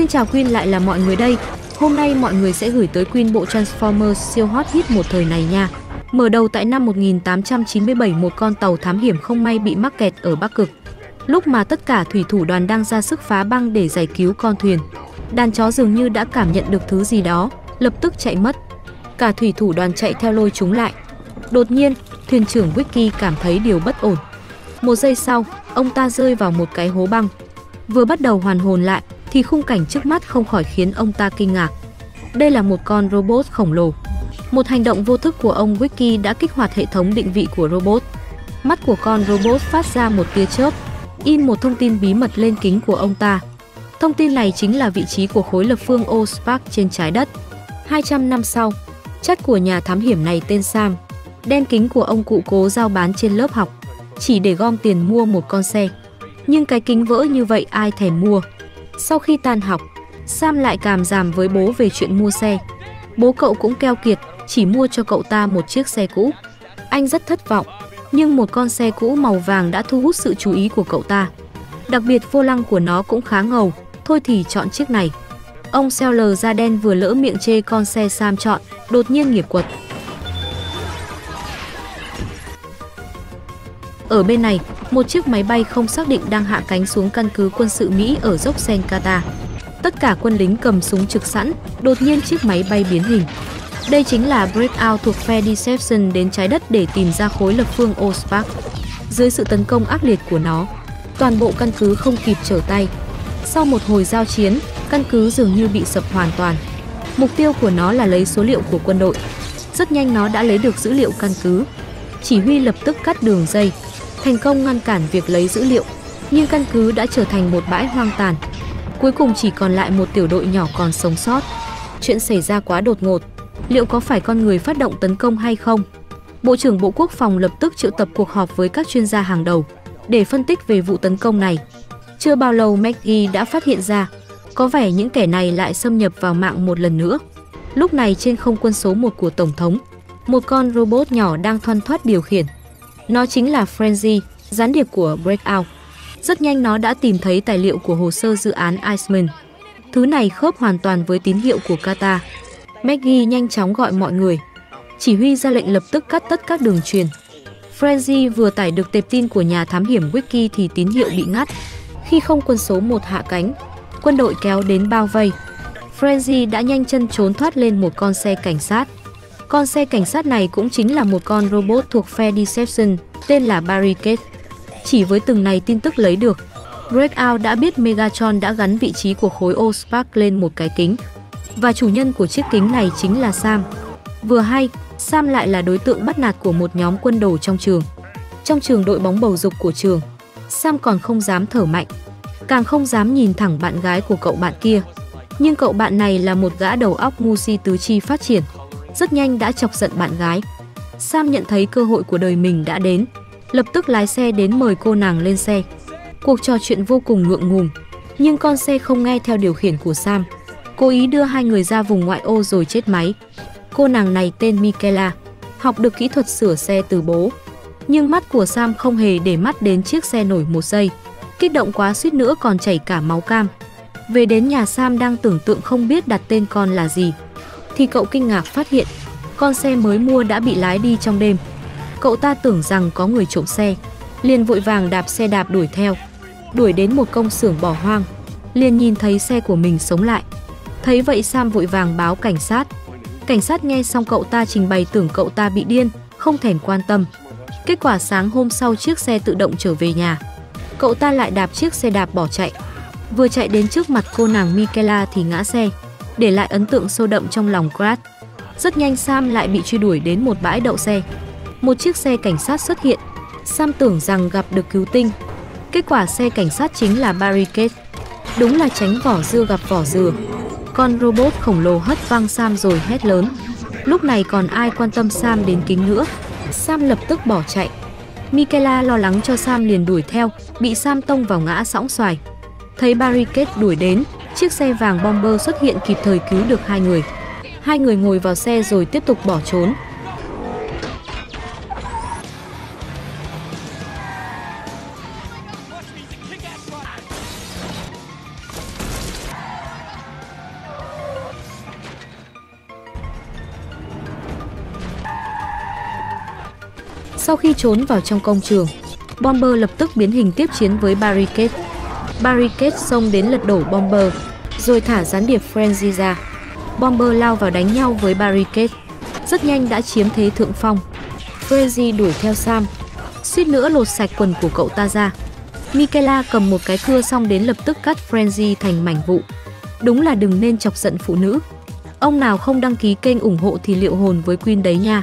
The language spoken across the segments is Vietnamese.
Xin chào Queen, lại là mọi người đây. Hôm nay mọi người sẽ gửi tới Queen bộ Transformers siêu hot hit một thời này nha. Mở đầu tại năm 1897, một con tàu thám hiểm không may bị mắc kẹt ở Bắc Cực. Lúc mà tất cả thủy thủ đoàn đang ra sức phá băng để giải cứu con thuyền, đàn chó dường như đã cảm nhận được thứ gì đó, lập tức chạy mất. Cả thủy thủ đoàn chạy theo lôi chúng lại. Đột nhiên, thuyền trưởng Wiki cảm thấy điều bất ổn. Một giây sau, ông ta rơi vào một cái hố băng. Vừa bắt đầu hoàn hồn lại, thì khung cảnh trước mắt không khỏi khiến ông ta kinh ngạc. Đây là một con robot khổng lồ. Một hành động vô thức của ông Wiki đã kích hoạt hệ thống định vị của robot. Mắt của con robot phát ra một tia chớp, in một thông tin bí mật lên kính của ông ta. Thông tin này chính là vị trí của khối lập phương Allspark trên trái đất. 200 năm sau, chất của nhà thám hiểm này tên Sam, đen kính của ông cụ cố giao bán trên lớp học, chỉ để gom tiền mua một con xe. Nhưng cái kính vỡ như vậy ai thèm mua. Sau khi tan học, Sam lại càm ràm với bố về chuyện mua xe. Bố cậu cũng keo kiệt, chỉ mua cho cậu ta một chiếc xe cũ. Anh rất thất vọng, nhưng một con xe cũ màu vàng đã thu hút sự chú ý của cậu ta. Đặc biệt vô lăng của nó cũng khá ngầu, thôi thì chọn chiếc này. Ông seller da đen vừa lỡ miệng chê con xe Sam chọn, đột nhiên nghiệp quật. Ở bên này, một chiếc máy bay không xác định đang hạ cánh xuống căn cứ quân sự Mỹ ở dốc Senkata. Tất cả quân lính cầm súng trực sẵn, đột nhiên chiếc máy bay biến hình. Đây chính là Breakout thuộc phe Decepticon đến trái đất để tìm ra khối lập phương Allspark. Dưới sự tấn công ác liệt của nó, toàn bộ căn cứ không kịp trở tay. Sau một hồi giao chiến, căn cứ dường như bị sập hoàn toàn. Mục tiêu của nó là lấy số liệu của quân đội. Rất nhanh nó đã lấy được dữ liệu căn cứ. Chỉ huy lập tức cắt đường dây, thành công ngăn cản việc lấy dữ liệu, nhưng căn cứ đã trở thành một bãi hoang tàn. Cuối cùng chỉ còn lại một tiểu đội nhỏ còn sống sót. Chuyện xảy ra quá đột ngột, liệu có phải con người phát động tấn công hay không? Bộ trưởng Bộ Quốc phòng lập tức triệu tập cuộc họp với các chuyên gia hàng đầu để phân tích về vụ tấn công này. Chưa bao lâu Maggie đã phát hiện ra, có vẻ những kẻ này lại xâm nhập vào mạng một lần nữa. Lúc này trên không quân số 1 của Tổng thống, một con robot nhỏ đang thoăn thoắt điều khiển. Nó chính là Frenzy, gián điệp của Breakout. Rất nhanh nó đã tìm thấy tài liệu của hồ sơ dự án Iceman. Thứ này khớp hoàn toàn với tín hiệu của Kata. Maggie nhanh chóng gọi mọi người. Chỉ huy ra lệnh lập tức cắt tất các đường truyền. Frenzy vừa tải được tệp tin của nhà thám hiểm Wiki thì tín hiệu bị ngắt. Khi không quân số 1 hạ cánh, quân đội kéo đến bao vây. Frenzy đã nhanh chân trốn thoát lên một con xe cảnh sát. Con xe cảnh sát này cũng chính là một con robot thuộc phe Deception, tên là Barricade. Chỉ với từng này tin tức lấy được, Breakout đã biết Megatron đã gắn vị trí của khối Allspark lên một cái kính. Và chủ nhân của chiếc kính này chính là Sam. Vừa hay, Sam lại là đối tượng bắt nạt của một nhóm quân đồ trong trường. Trong trường đội bóng bầu dục của trường, Sam còn không dám thở mạnh, càng không dám nhìn thẳng bạn gái của cậu bạn kia. Nhưng cậu bạn này là một gã đầu óc ngu si tứ chi phát triển, rất nhanh đã chọc giận bạn gái. Sam nhận thấy cơ hội của đời mình đã đến, lập tức lái xe đến mời cô nàng lên xe. Cuộc trò chuyện vô cùng ngượng ngùng, nhưng con xe không nghe theo điều khiển của Sam, cố ý đưa hai người ra vùng ngoại ô rồi chết máy. Cô nàng này tên Michaela, học được kỹ thuật sửa xe từ bố. Nhưng mắt của Sam không hề để mắt đến chiếc xe nổi một giây, kích động quá suýt nữa còn chảy cả máu cam. Về đến nhà, Sam đang tưởng tượng không biết đặt tên con là gì, thì cậu kinh ngạc phát hiện con xe mới mua đã bị lái đi trong đêm. Cậu ta tưởng rằng có người trộm xe, liền vội vàng đạp xe đạp đuổi theo. Đuổi đến một công xưởng bỏ hoang, liền nhìn thấy xe của mình sống lại. Thấy vậy Sam vội vàng báo cảnh sát. Cảnh sát nghe xong cậu ta trình bày tưởng cậu ta bị điên, không thèm quan tâm. Kết quả sáng hôm sau chiếc xe tự động trở về nhà. Cậu ta lại đạp chiếc xe đạp bỏ chạy. Vừa chạy đến trước mặt cô nàng Michaela thì ngã xe, để lại ấn tượng sâu đậm trong lòng Brad. Rất nhanh Sam lại bị truy đuổi đến một bãi đậu xe. Một chiếc xe cảnh sát xuất hiện. Sam tưởng rằng gặp được cứu tinh. Kết quả xe cảnh sát chính là Barricade. Đúng là tránh vỏ dưa gặp vỏ dừa. Con robot khổng lồ hất văng Sam rồi hét lớn. Lúc này còn ai quan tâm Sam đến kính nữa. Sam lập tức bỏ chạy. Michaela lo lắng cho Sam liền đuổi theo, bị Sam tông vào ngã sõng xoài. Thấy Barricade đuổi đến, chiếc xe vàng Bomber xuất hiện kịp thời cứu được hai người. Hai người ngồi vào xe rồi tiếp tục bỏ trốn. Sau khi trốn vào trong công trường, Bomber lập tức biến hình tiếp chiến với Barricade. Barricade xông đến lật đổ Bomber, rồi thả gián điệp Frenzy ra. Bomber lao vào đánh nhau với Barricade, rất nhanh đã chiếm thế thượng phong. Frenzy đuổi theo Sam, suýt nữa lột sạch quần của cậu ta ra. Michaela cầm một cái cưa xong đến lập tức cắt Frenzy thành mảnh vụn. Đúng là đừng nên chọc giận phụ nữ. Ông nào không đăng ký kênh ủng hộ thì liệu hồn với Queen đấy nha.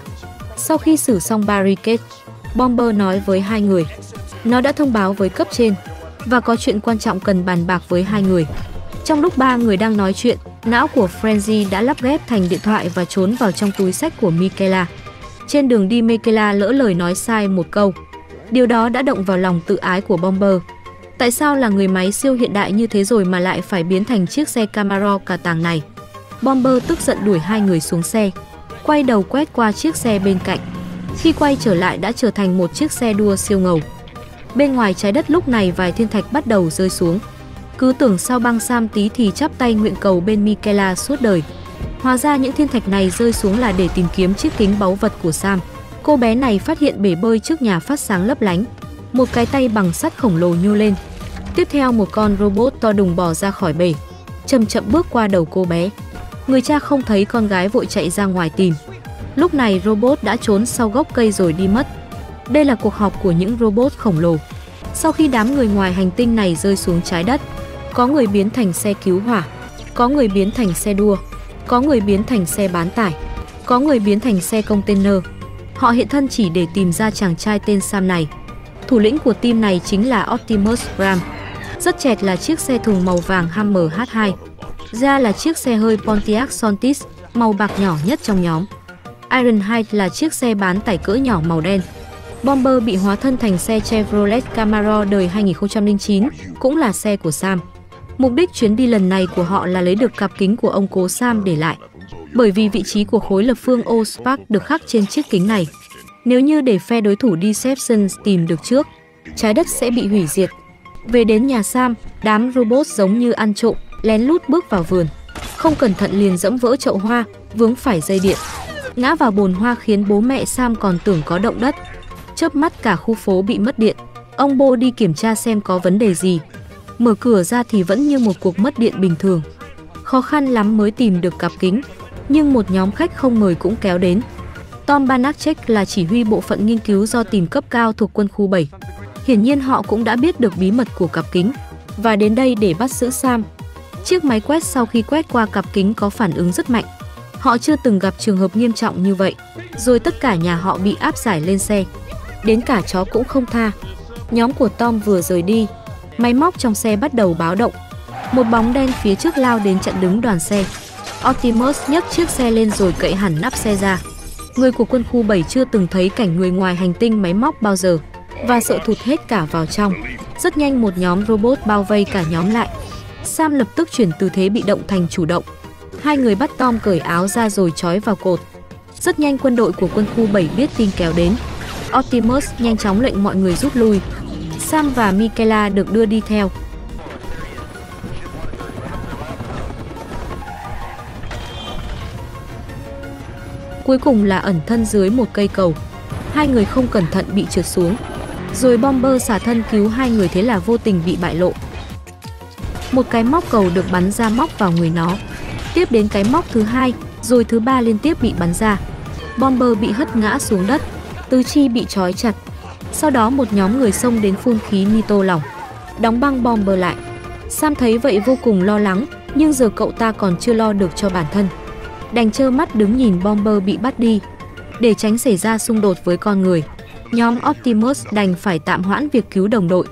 Sau khi xử xong Barricade, Bomber nói với hai người. Nó đã thông báo với cấp trên và có chuyện quan trọng cần bàn bạc với hai người. Trong lúc ba người đang nói chuyện, não của Frenzy đã lắp ghép thành điện thoại và trốn vào trong túi sách của Michaela. Trên đường đi, Michaela lỡ lời nói sai một câu. Điều đó đã động vào lòng tự ái của Bomber. Tại sao là người máy siêu hiện đại như thế rồi mà lại phải biến thành chiếc xe Camaro cà tàng này? Bomber tức giận đuổi hai người xuống xe, quay đầu quét qua chiếc xe bên cạnh. Khi quay trở lại đã trở thành một chiếc xe đua siêu ngầu. Bên ngoài trái đất lúc này vài thiên thạch bắt đầu rơi xuống. Cứ tưởng sao băng Sam tí thì chắp tay nguyện cầu bên Michaela suốt đời. Hóa ra những thiên thạch này rơi xuống là để tìm kiếm chiếc kính báu vật của Sam. Cô bé này phát hiện bể bơi trước nhà phát sáng lấp lánh. Một cái tay bằng sắt khổng lồ nhô lên. Tiếp theo một con robot to đùng bò ra khỏi bể, chậm chậm bước qua đầu cô bé. Người cha không thấy con gái vội chạy ra ngoài tìm. Lúc này robot đã trốn sau gốc cây rồi đi mất. Đây là cuộc họp của những robot khổng lồ. Sau khi đám người ngoài hành tinh này rơi xuống trái đất, có người biến thành xe cứu hỏa, có người biến thành xe đua, có người biến thành xe bán tải, có người biến thành xe container. Họ hiện thân chỉ để tìm ra chàng trai tên Sam này. Thủ lĩnh của team này chính là Optimus Prime. Rất chẹt là chiếc xe thùng màu vàng Hummer H2. Ra là chiếc xe hơi Pontiac Solstice màu bạc nhỏ nhất trong nhóm. Ironhide là chiếc xe bán tải cỡ nhỏ màu đen. Bomber bị hóa thân thành xe Chevrolet Camaro đời 2009, cũng là xe của Sam. Mục đích chuyến đi lần này của họ là lấy được cặp kính của ông cố Sam để lại. Bởi vì vị trí của khối lập phương Allspark được khắc trên chiếc kính này. Nếu như để phe đối thủ Decepticon tìm được trước, trái đất sẽ bị hủy diệt. Về đến nhà Sam, đám robot giống như ăn trộm, lén lút bước vào vườn. Không cẩn thận liền dẫm vỡ chậu hoa, vướng phải dây điện. Ngã vào bồn hoa khiến bố mẹ Sam còn tưởng có động đất. Chớp mắt cả khu phố bị mất điện. Ông Bo đi kiểm tra xem có vấn đề gì. Mở cửa ra thì vẫn như một cuộc mất điện bình thường. Khó khăn lắm mới tìm được cặp kính. Nhưng một nhóm khách không mời cũng kéo đến. Tom Banachek là chỉ huy bộ phận nghiên cứu do tìm cấp cao thuộc quân khu 7. Hiển nhiên họ cũng đã biết được bí mật của cặp kính và đến đây để bắt giữ Sam. Chiếc máy quét sau khi quét qua cặp kính có phản ứng rất mạnh. Họ chưa từng gặp trường hợp nghiêm trọng như vậy. Rồi tất cả nhà họ bị áp giải lên xe. Đến cả chó cũng không tha. Nhóm của Tom vừa rời đi, máy móc trong xe bắt đầu báo động. Một bóng đen phía trước lao đến chặn đứng đoàn xe. Optimus nhấc chiếc xe lên rồi cậy hẳn nắp xe ra. Người của quân khu 7 chưa từng thấy cảnh người ngoài hành tinh máy móc bao giờ và sợ thụt hết cả vào trong. Rất nhanh một nhóm robot bao vây cả nhóm lại. Sam lập tức chuyển từ thế bị động thành chủ động. Hai người bắt Tom cởi áo ra rồi trói vào cột. Rất nhanh quân đội của quân khu 7 biết tin kéo đến. Optimus nhanh chóng lệnh mọi người rút lui. Sam và Michaela được đưa đi theo. Cuối cùng là ẩn thân dưới một cây cầu. Hai người không cẩn thận bị trượt xuống. Rồi Bomber xả thân cứu hai người, thế là vô tình bị bại lộ. Một cái móc cầu được bắn ra móc vào người nó. Tiếp đến cái móc thứ hai, rồi thứ ba liên tiếp bị bắn ra. Bomber bị hất ngã xuống đất, tứ chi bị trói chặt. Sau đó một nhóm người xông đến phun khí nitro lỏng, đóng băng Bomber lại. Sam thấy vậy vô cùng lo lắng, nhưng giờ cậu ta còn chưa lo được cho bản thân. Đành trơ mắt đứng nhìn Bomber bị bắt đi. Để tránh xảy ra xung đột với con người, nhóm Optimus đành phải tạm hoãn việc cứu đồng đội.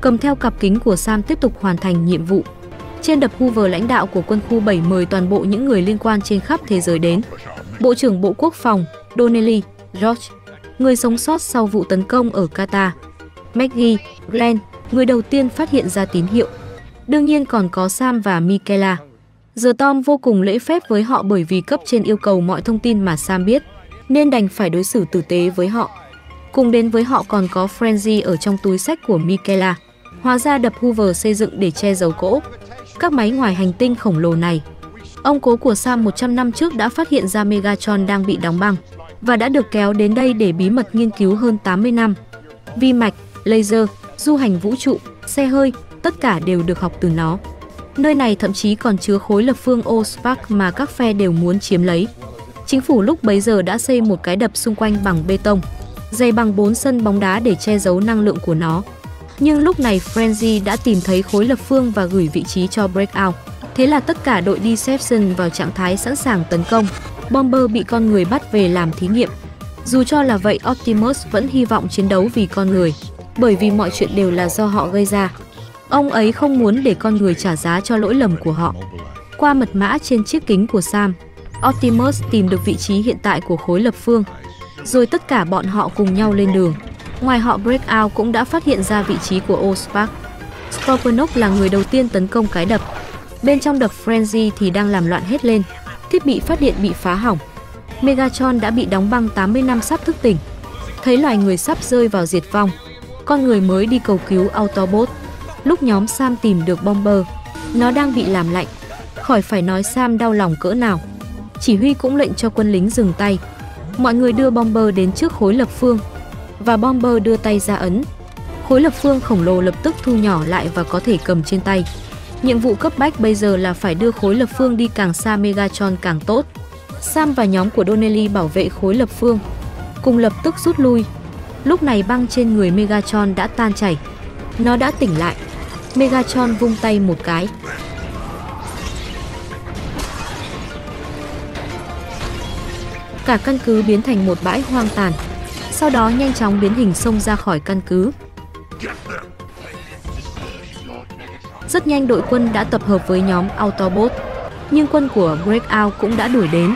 Cầm theo cặp kính của Sam tiếp tục hoàn thành nhiệm vụ. Trên đập Hoover, lãnh đạo của quân khu 7 mời toàn bộ những người liên quan trên khắp thế giới đến. Bộ trưởng Bộ Quốc phòng Donnelly, George, người sống sót sau vụ tấn công ở Qatar, Maggie, Glenn, người đầu tiên phát hiện ra tín hiệu. Đương nhiên còn có Sam và Michaela. Giờ Tom vô cùng lễ phép với họ bởi vì cấp trên yêu cầu mọi thông tin mà Sam biết, nên đành phải đối xử tử tế với họ. Cùng đến với họ còn có Frenzy ở trong túi sách của Michaela. Hóa ra đập Hoover xây dựng để che giấu cỗ các máy ngoài hành tinh khổng lồ này. Ông cố của Sam 100 năm trước đã phát hiện ra Megatron đang bị đóng băng. và đã được kéo đến đây để bí mật nghiên cứu hơn 80 năm. Vi mạch, laser, du hành vũ trụ, xe hơi, tất cả đều được học từ nó. Nơi này thậm chí còn chứa khối lập phương Allspark mà các phe đều muốn chiếm lấy. Chính phủ lúc bấy giờ đã xây một cái đập xung quanh bằng bê tông, dày bằng 4 sân bóng đá để che giấu năng lượng của nó. Nhưng lúc này Frenzy đã tìm thấy khối lập phương và gửi vị trí cho Breakout. Thế là tất cả đội Decepticon vào trạng thái sẵn sàng tấn công. Bomber bị con người bắt về làm thí nghiệm. Dù cho là vậy, Optimus vẫn hy vọng chiến đấu vì con người, bởi vì mọi chuyện đều là do họ gây ra. Ông ấy không muốn để con người trả giá cho lỗi lầm của họ. Qua mật mã trên chiếc kính của Sam, Optimus tìm được vị trí hiện tại của khối lập phương. Rồi tất cả bọn họ cùng nhau lên đường. Ngoài họ, Breakout cũng đã phát hiện ra vị trí của Allspark. Scorponok là người đầu tiên tấn công cái đập. Bên trong đập, Frenzy thì đang làm loạn hết lên. Thiết bị phát điện bị phá hỏng. Megatron đã bị đóng băng 80 năm sắp thức tỉnh. Thấy loài người sắp rơi vào diệt vong, con người mới đi cầu cứu Autobot. Lúc nhóm Sam tìm được Bomber, nó đang bị làm lạnh. Khỏi phải nói Sam đau lòng cỡ nào. Chỉ huy cũng lệnh cho quân lính dừng tay. Mọi người đưa Bomber đến trước khối lập phương và Bomber đưa tay ra ấn. Khối lập phương khổng lồ lập tức thu nhỏ lại và có thể cầm trên tay. Nhiệm vụ cấp bách bây giờ là phải đưa khối lập phương đi càng xa Megatron càng tốt. Sam và nhóm của Donnelly bảo vệ khối lập phương, cùng lập tức rút lui. Lúc này băng trên người Megatron đã tan chảy. Nó đã tỉnh lại. Megatron vung tay một cái. Cả căn cứ biến thành một bãi hoang tàn. Sau đó nhanh chóng biến hình xông ra khỏi căn cứ. Rất nhanh đội quân đã tập hợp với nhóm Autobot. Nhưng quân của Breakout cũng đã đuổi đến.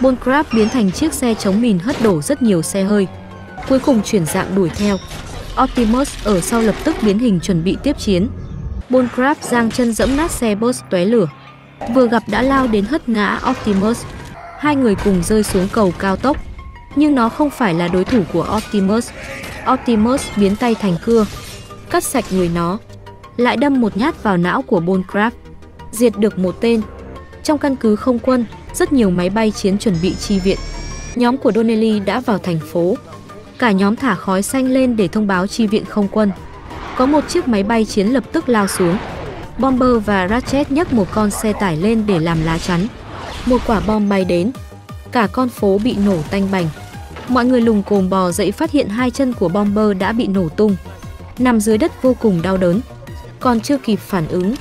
Bullcrab biến thành chiếc xe chống mìn hất đổ rất nhiều xe hơi. Cuối cùng chuyển dạng đuổi theo. Optimus ở sau lập tức biến hình chuẩn bị tiếp chiến. Bullcrab giang chân dẫm nát xe Boss tóe lửa. Vừa gặp đã lao đến hất ngã Optimus. Hai người cùng rơi xuống cầu cao tốc. Nhưng nó không phải là đối thủ của Optimus. Optimus biến tay thành cưa, cắt sạch người nó, lại đâm một nhát vào não của Bullcrab, diệt được một tên. Trong căn cứ không quân, rất nhiều máy bay chiến chuẩn bị chi viện. Nhóm của Donnelly đã vào thành phố. Cả nhóm thả khói xanh lên để thông báo chi viện không quân. Có một chiếc máy bay chiến lập tức lao xuống. Bomber và Ratchet nhấc một con xe tải lên để làm lá chắn. Một quả bom bay đến. Cả con phố bị nổ tanh bành. Mọi người lùng cồm bò dậy phát hiện hai chân của Bomber đã bị nổ tung. Nằm dưới đất vô cùng đau đớn. Còn chưa kịp phản ứng,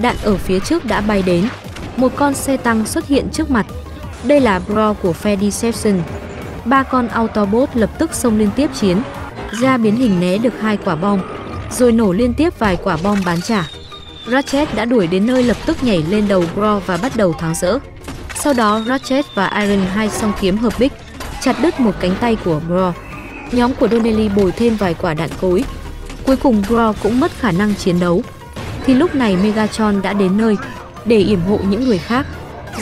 đạn ở phía trước đã bay đến. Một con xe tăng xuất hiện trước mặt. Đây là Bro của phe Deception. Ba con Autobot lập tức xông liên tiếp chiến. Ra biến hình né được hai quả bom, rồi nổ liên tiếp vài quả bom bán trả. Ratchet đã đuổi đến nơi lập tức nhảy lên đầu Bro và bắt đầu tháo rỡ. Sau đó Ratchet và Iron hai song kiếm hợp bích, chặt đứt một cánh tay của Bro. Nhóm của Donnelly bồi thêm vài quả đạn cối. Cuối cùng Bro cũng mất khả năng chiến đấu. Thì lúc này Megatron đã đến nơi để yểm hộ những người khác.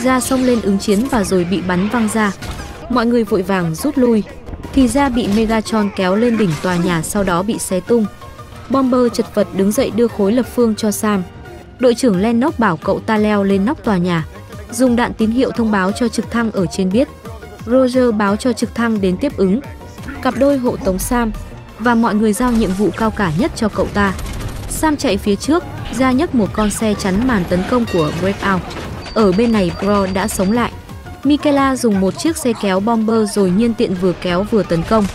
Ra xông lên ứng chiến và rồi bị bắn văng ra. Mọi người vội vàng rút lui. Thì ra bị Megatron kéo lên đỉnh tòa nhà sau đó bị xé tung. Bomber chật vật đứng dậy đưa khối lập phương cho Sam. Đội trưởng Lennox bảo cậu ta leo lên nóc tòa nhà, dùng đạn tín hiệu thông báo cho trực thăng ở trên biết. Roger báo cho trực thăng đến tiếp ứng. Cặp đôi hộ tống Sam và mọi người giao nhiệm vụ cao cả nhất cho cậu ta. Sam chạy phía trước, ra nhấc một con xe chắn màn tấn công của Breakout. Ở bên này Bro đã sống lại. Michaela dùng một chiếc xe kéo Bomber rồi nhân tiện vừa kéo vừa tấn công.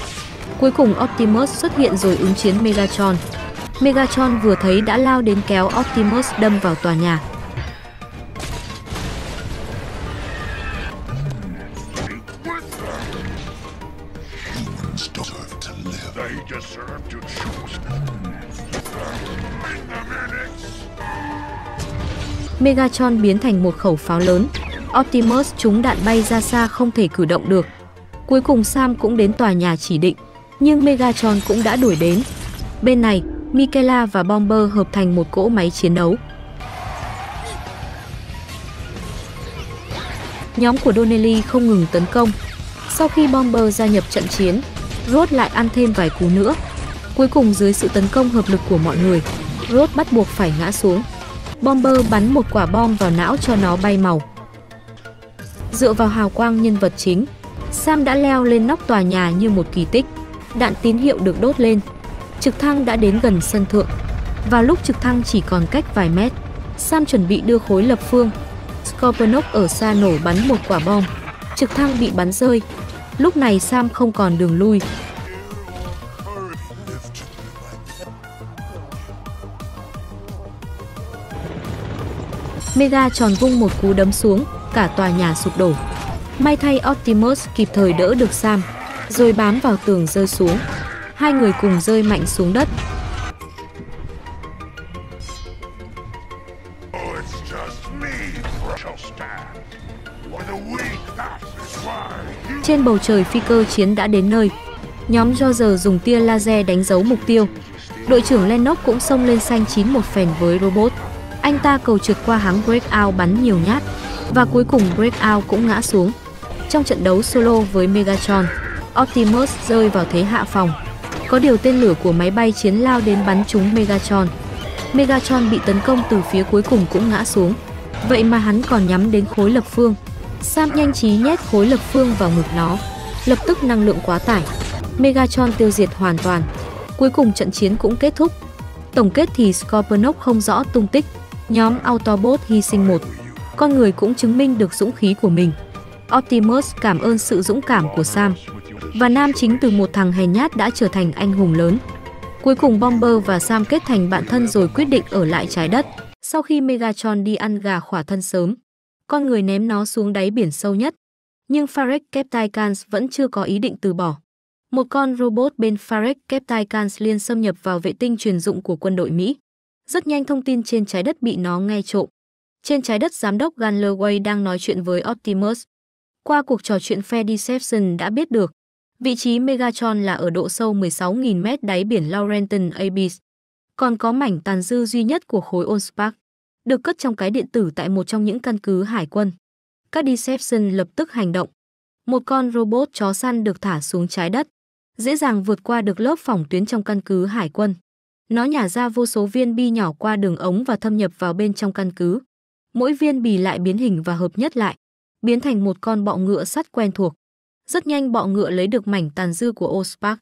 Cuối cùng Optimus xuất hiện rồi ứng chiến Megatron. Megatron vừa thấy đã lao đến kéo Optimus đâm vào tòa nhà. Megatron biến thành một khẩu pháo lớn. Optimus trúng đạn bay ra xa không thể cử động được. Cuối cùng Sam cũng đến tòa nhà chỉ định, nhưng Megatron cũng đã đuổi đến. Bên này, Michaela và Bomber hợp thành một cỗ máy chiến đấu. Nhóm của Donnelly không ngừng tấn công. Sau khi Bomber gia nhập trận chiến, Rod lại ăn thêm vài cú nữa. Cuối cùng dưới sự tấn công hợp lực của mọi người, Rod bắt buộc phải ngã xuống. Bomber bắn một quả bom vào não cho nó bay màu. Dựa vào hào quang nhân vật chính, Sam đã leo lên nóc tòa nhà như một kỳ tích. Đạn tín hiệu được đốt lên. Trực thăng đã đến gần sân thượng. Và lúc trực thăng chỉ còn cách vài mét, Sam chuẩn bị đưa khối lập phương. Scorponok ở xa nổ bắn một quả bom. Trực thăng bị bắn rơi. Lúc này Sam không còn đường lui. Megatron vung một cú đấm xuống, cả tòa nhà sụp đổ. May thay Optimus kịp thời đỡ được Sam, rồi bám vào tường rơi xuống. Hai người cùng rơi mạnh xuống đất. Trên bầu trời phi cơ chiến đã đến nơi. Nhóm Roger dùng tia laser đánh dấu mục tiêu. Đội trưởng Lennox cũng xông lên xanh chín một phèn với robot. Anh ta cầu trượt qua hãng Breakout bắn nhiều nhát. Và cuối cùng Breakout cũng ngã xuống. Trong trận đấu solo với Megatron, Optimus rơi vào thế hạ phòng. Có điều tên lửa của máy bay chiến lao đến bắn trúng Megatron. Megatron bị tấn công từ phía cuối cùng cũng ngã xuống. Vậy mà hắn còn nhắm đến khối lập phương. Sam nhanh trí nhét khối lập phương vào ngực nó. Lập tức năng lượng quá tải. Megatron tiêu diệt hoàn toàn. Cuối cùng trận chiến cũng kết thúc. Tổng kết thì Scorponok không rõ tung tích. Nhóm Autobot hy sinh một. Con người cũng chứng minh được dũng khí của mình. Optimus cảm ơn sự dũng cảm của Sam. Và nam chính từ một thằng hèn nhát đã trở thành anh hùng lớn. Cuối cùng Bomber và Sam kết thành bạn thân rồi quyết định ở lại trái đất. Sau khi Megatron đi ăn gà khỏa thân sớm, con người ném nó xuống đáy biển sâu nhất. Nhưng Farek Keptikans vẫn chưa có ý định từ bỏ. Một con robot bên Farek Keptikans liên xâm nhập vào vệ tinh truyền dụng của quân đội Mỹ. Rất nhanh thông tin trên trái đất bị nó nghe trộm. Trên trái đất giám đốc Galloway đang nói chuyện với Optimus. Qua cuộc trò chuyện phe Deception đã biết được, vị trí Megatron là ở độ sâu 16.000 m đáy biển Laurenton Abyss. Còn có mảnh tàn dư duy nhất của khối Allspark, được cất trong cái điện tử tại một trong những căn cứ hải quân. Các Deception lập tức hành động. Một con robot chó săn được thả xuống trái đất, dễ dàng vượt qua được lớp phòng tuyến trong căn cứ hải quân. Nó nhả ra vô số viên bi nhỏ qua đường ống và thâm nhập vào bên trong căn cứ. Mỗi viên bì lại biến hình và hợp nhất lại, biến thành một con bọ ngựa sắt quen thuộc. Rất nhanh bọ ngựa lấy được mảnh tàn dư của Allspark.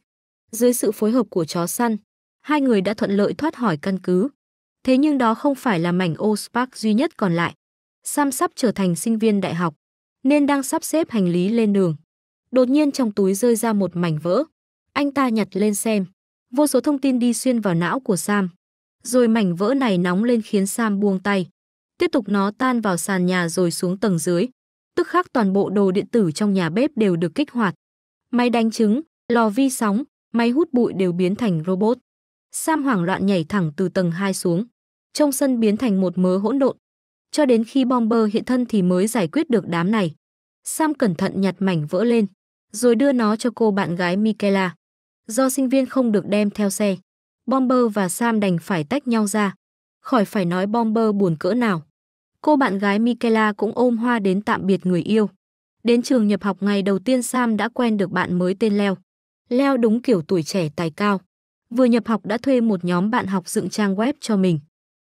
Dưới sự phối hợp của chó săn, hai người đã thuận lợi thoát khỏi căn cứ. Thế nhưng đó không phải là mảnh Allspark duy nhất còn lại. Sam sắp trở thành sinh viên đại học, nên đang sắp xếp hành lý lên đường. Đột nhiên trong túi rơi ra một mảnh vỡ. Anh ta nhặt lên xem. Vô số thông tin đi xuyên vào não của Sam. Rồi mảnh vỡ này nóng lên khiến Sam buông tay. Tiếp tục nó tan vào sàn nhà rồi xuống tầng dưới. Tức khắc toàn bộ đồ điện tử trong nhà bếp đều được kích hoạt. Máy đánh trứng, lò vi sóng, máy hút bụi đều biến thành robot. Sam hoảng loạn nhảy thẳng từ tầng 2 xuống. Trong sân biến thành một mớ hỗn độn. Cho đến khi Bomber hiện thân thì mới giải quyết được đám này. Sam cẩn thận nhặt mảnh vỡ lên, rồi đưa nó cho cô bạn gái Michaela. Do sinh viên không được đem theo xe, Bomber và Sam đành phải tách nhau ra. Khỏi phải nói Bomber buồn cỡ nào. Cô bạn gái Michaela cũng ôm hoa đến tạm biệt người yêu. Đến trường nhập học ngày đầu tiên Sam đã quen được bạn mới tên Leo. Leo đúng kiểu tuổi trẻ tài cao. Vừa nhập học đã thuê một nhóm bạn học dựng trang web cho mình.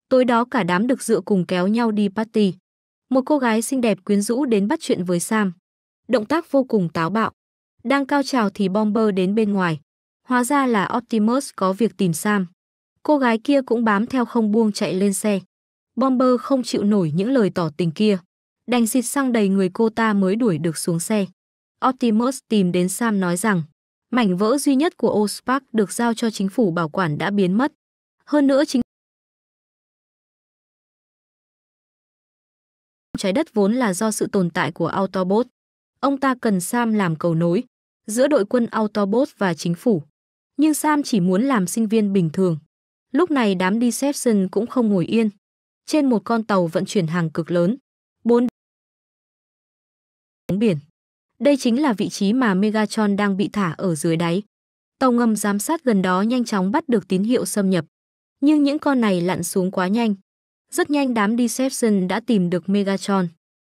Tối đó cả đám được dựa cùng kéo nhau đi party. Một cô gái xinh đẹp quyến rũ đến bắt chuyện với Sam. Động tác vô cùng táo bạo. Đang cao trào thì Bomber đến bên ngoài. Hóa ra là Optimus có việc tìm Sam. Cô gái kia cũng bám theo không buông chạy lên xe. Bomber không chịu nổi những lời tỏ tình kia. Đành xịt xăng đầy người cô ta mới đuổi được xuống xe. Optimus tìm đến Sam nói rằng mảnh vỡ duy nhất của Allspark được giao cho chính phủ bảo quản đã biến mất. Hơn nữa chính trái đất vốn là do sự tồn tại của Autobot. Ông ta cần Sam làm cầu nối giữa đội quân Autobot và chính phủ. Nhưng Sam chỉ muốn làm sinh viên bình thường. Lúc này đám Deception cũng không ngồi yên. Trên một con tàu vận chuyển hàng cực lớn, 4 biển. Đây chính là vị trí mà Megatron đang bị thả ở dưới đáy. Tàu ngầm giám sát gần đó nhanh chóng bắt được tín hiệu xâm nhập. Nhưng những con này lặn xuống quá nhanh. Rất nhanh đám Deception đã tìm được Megatron.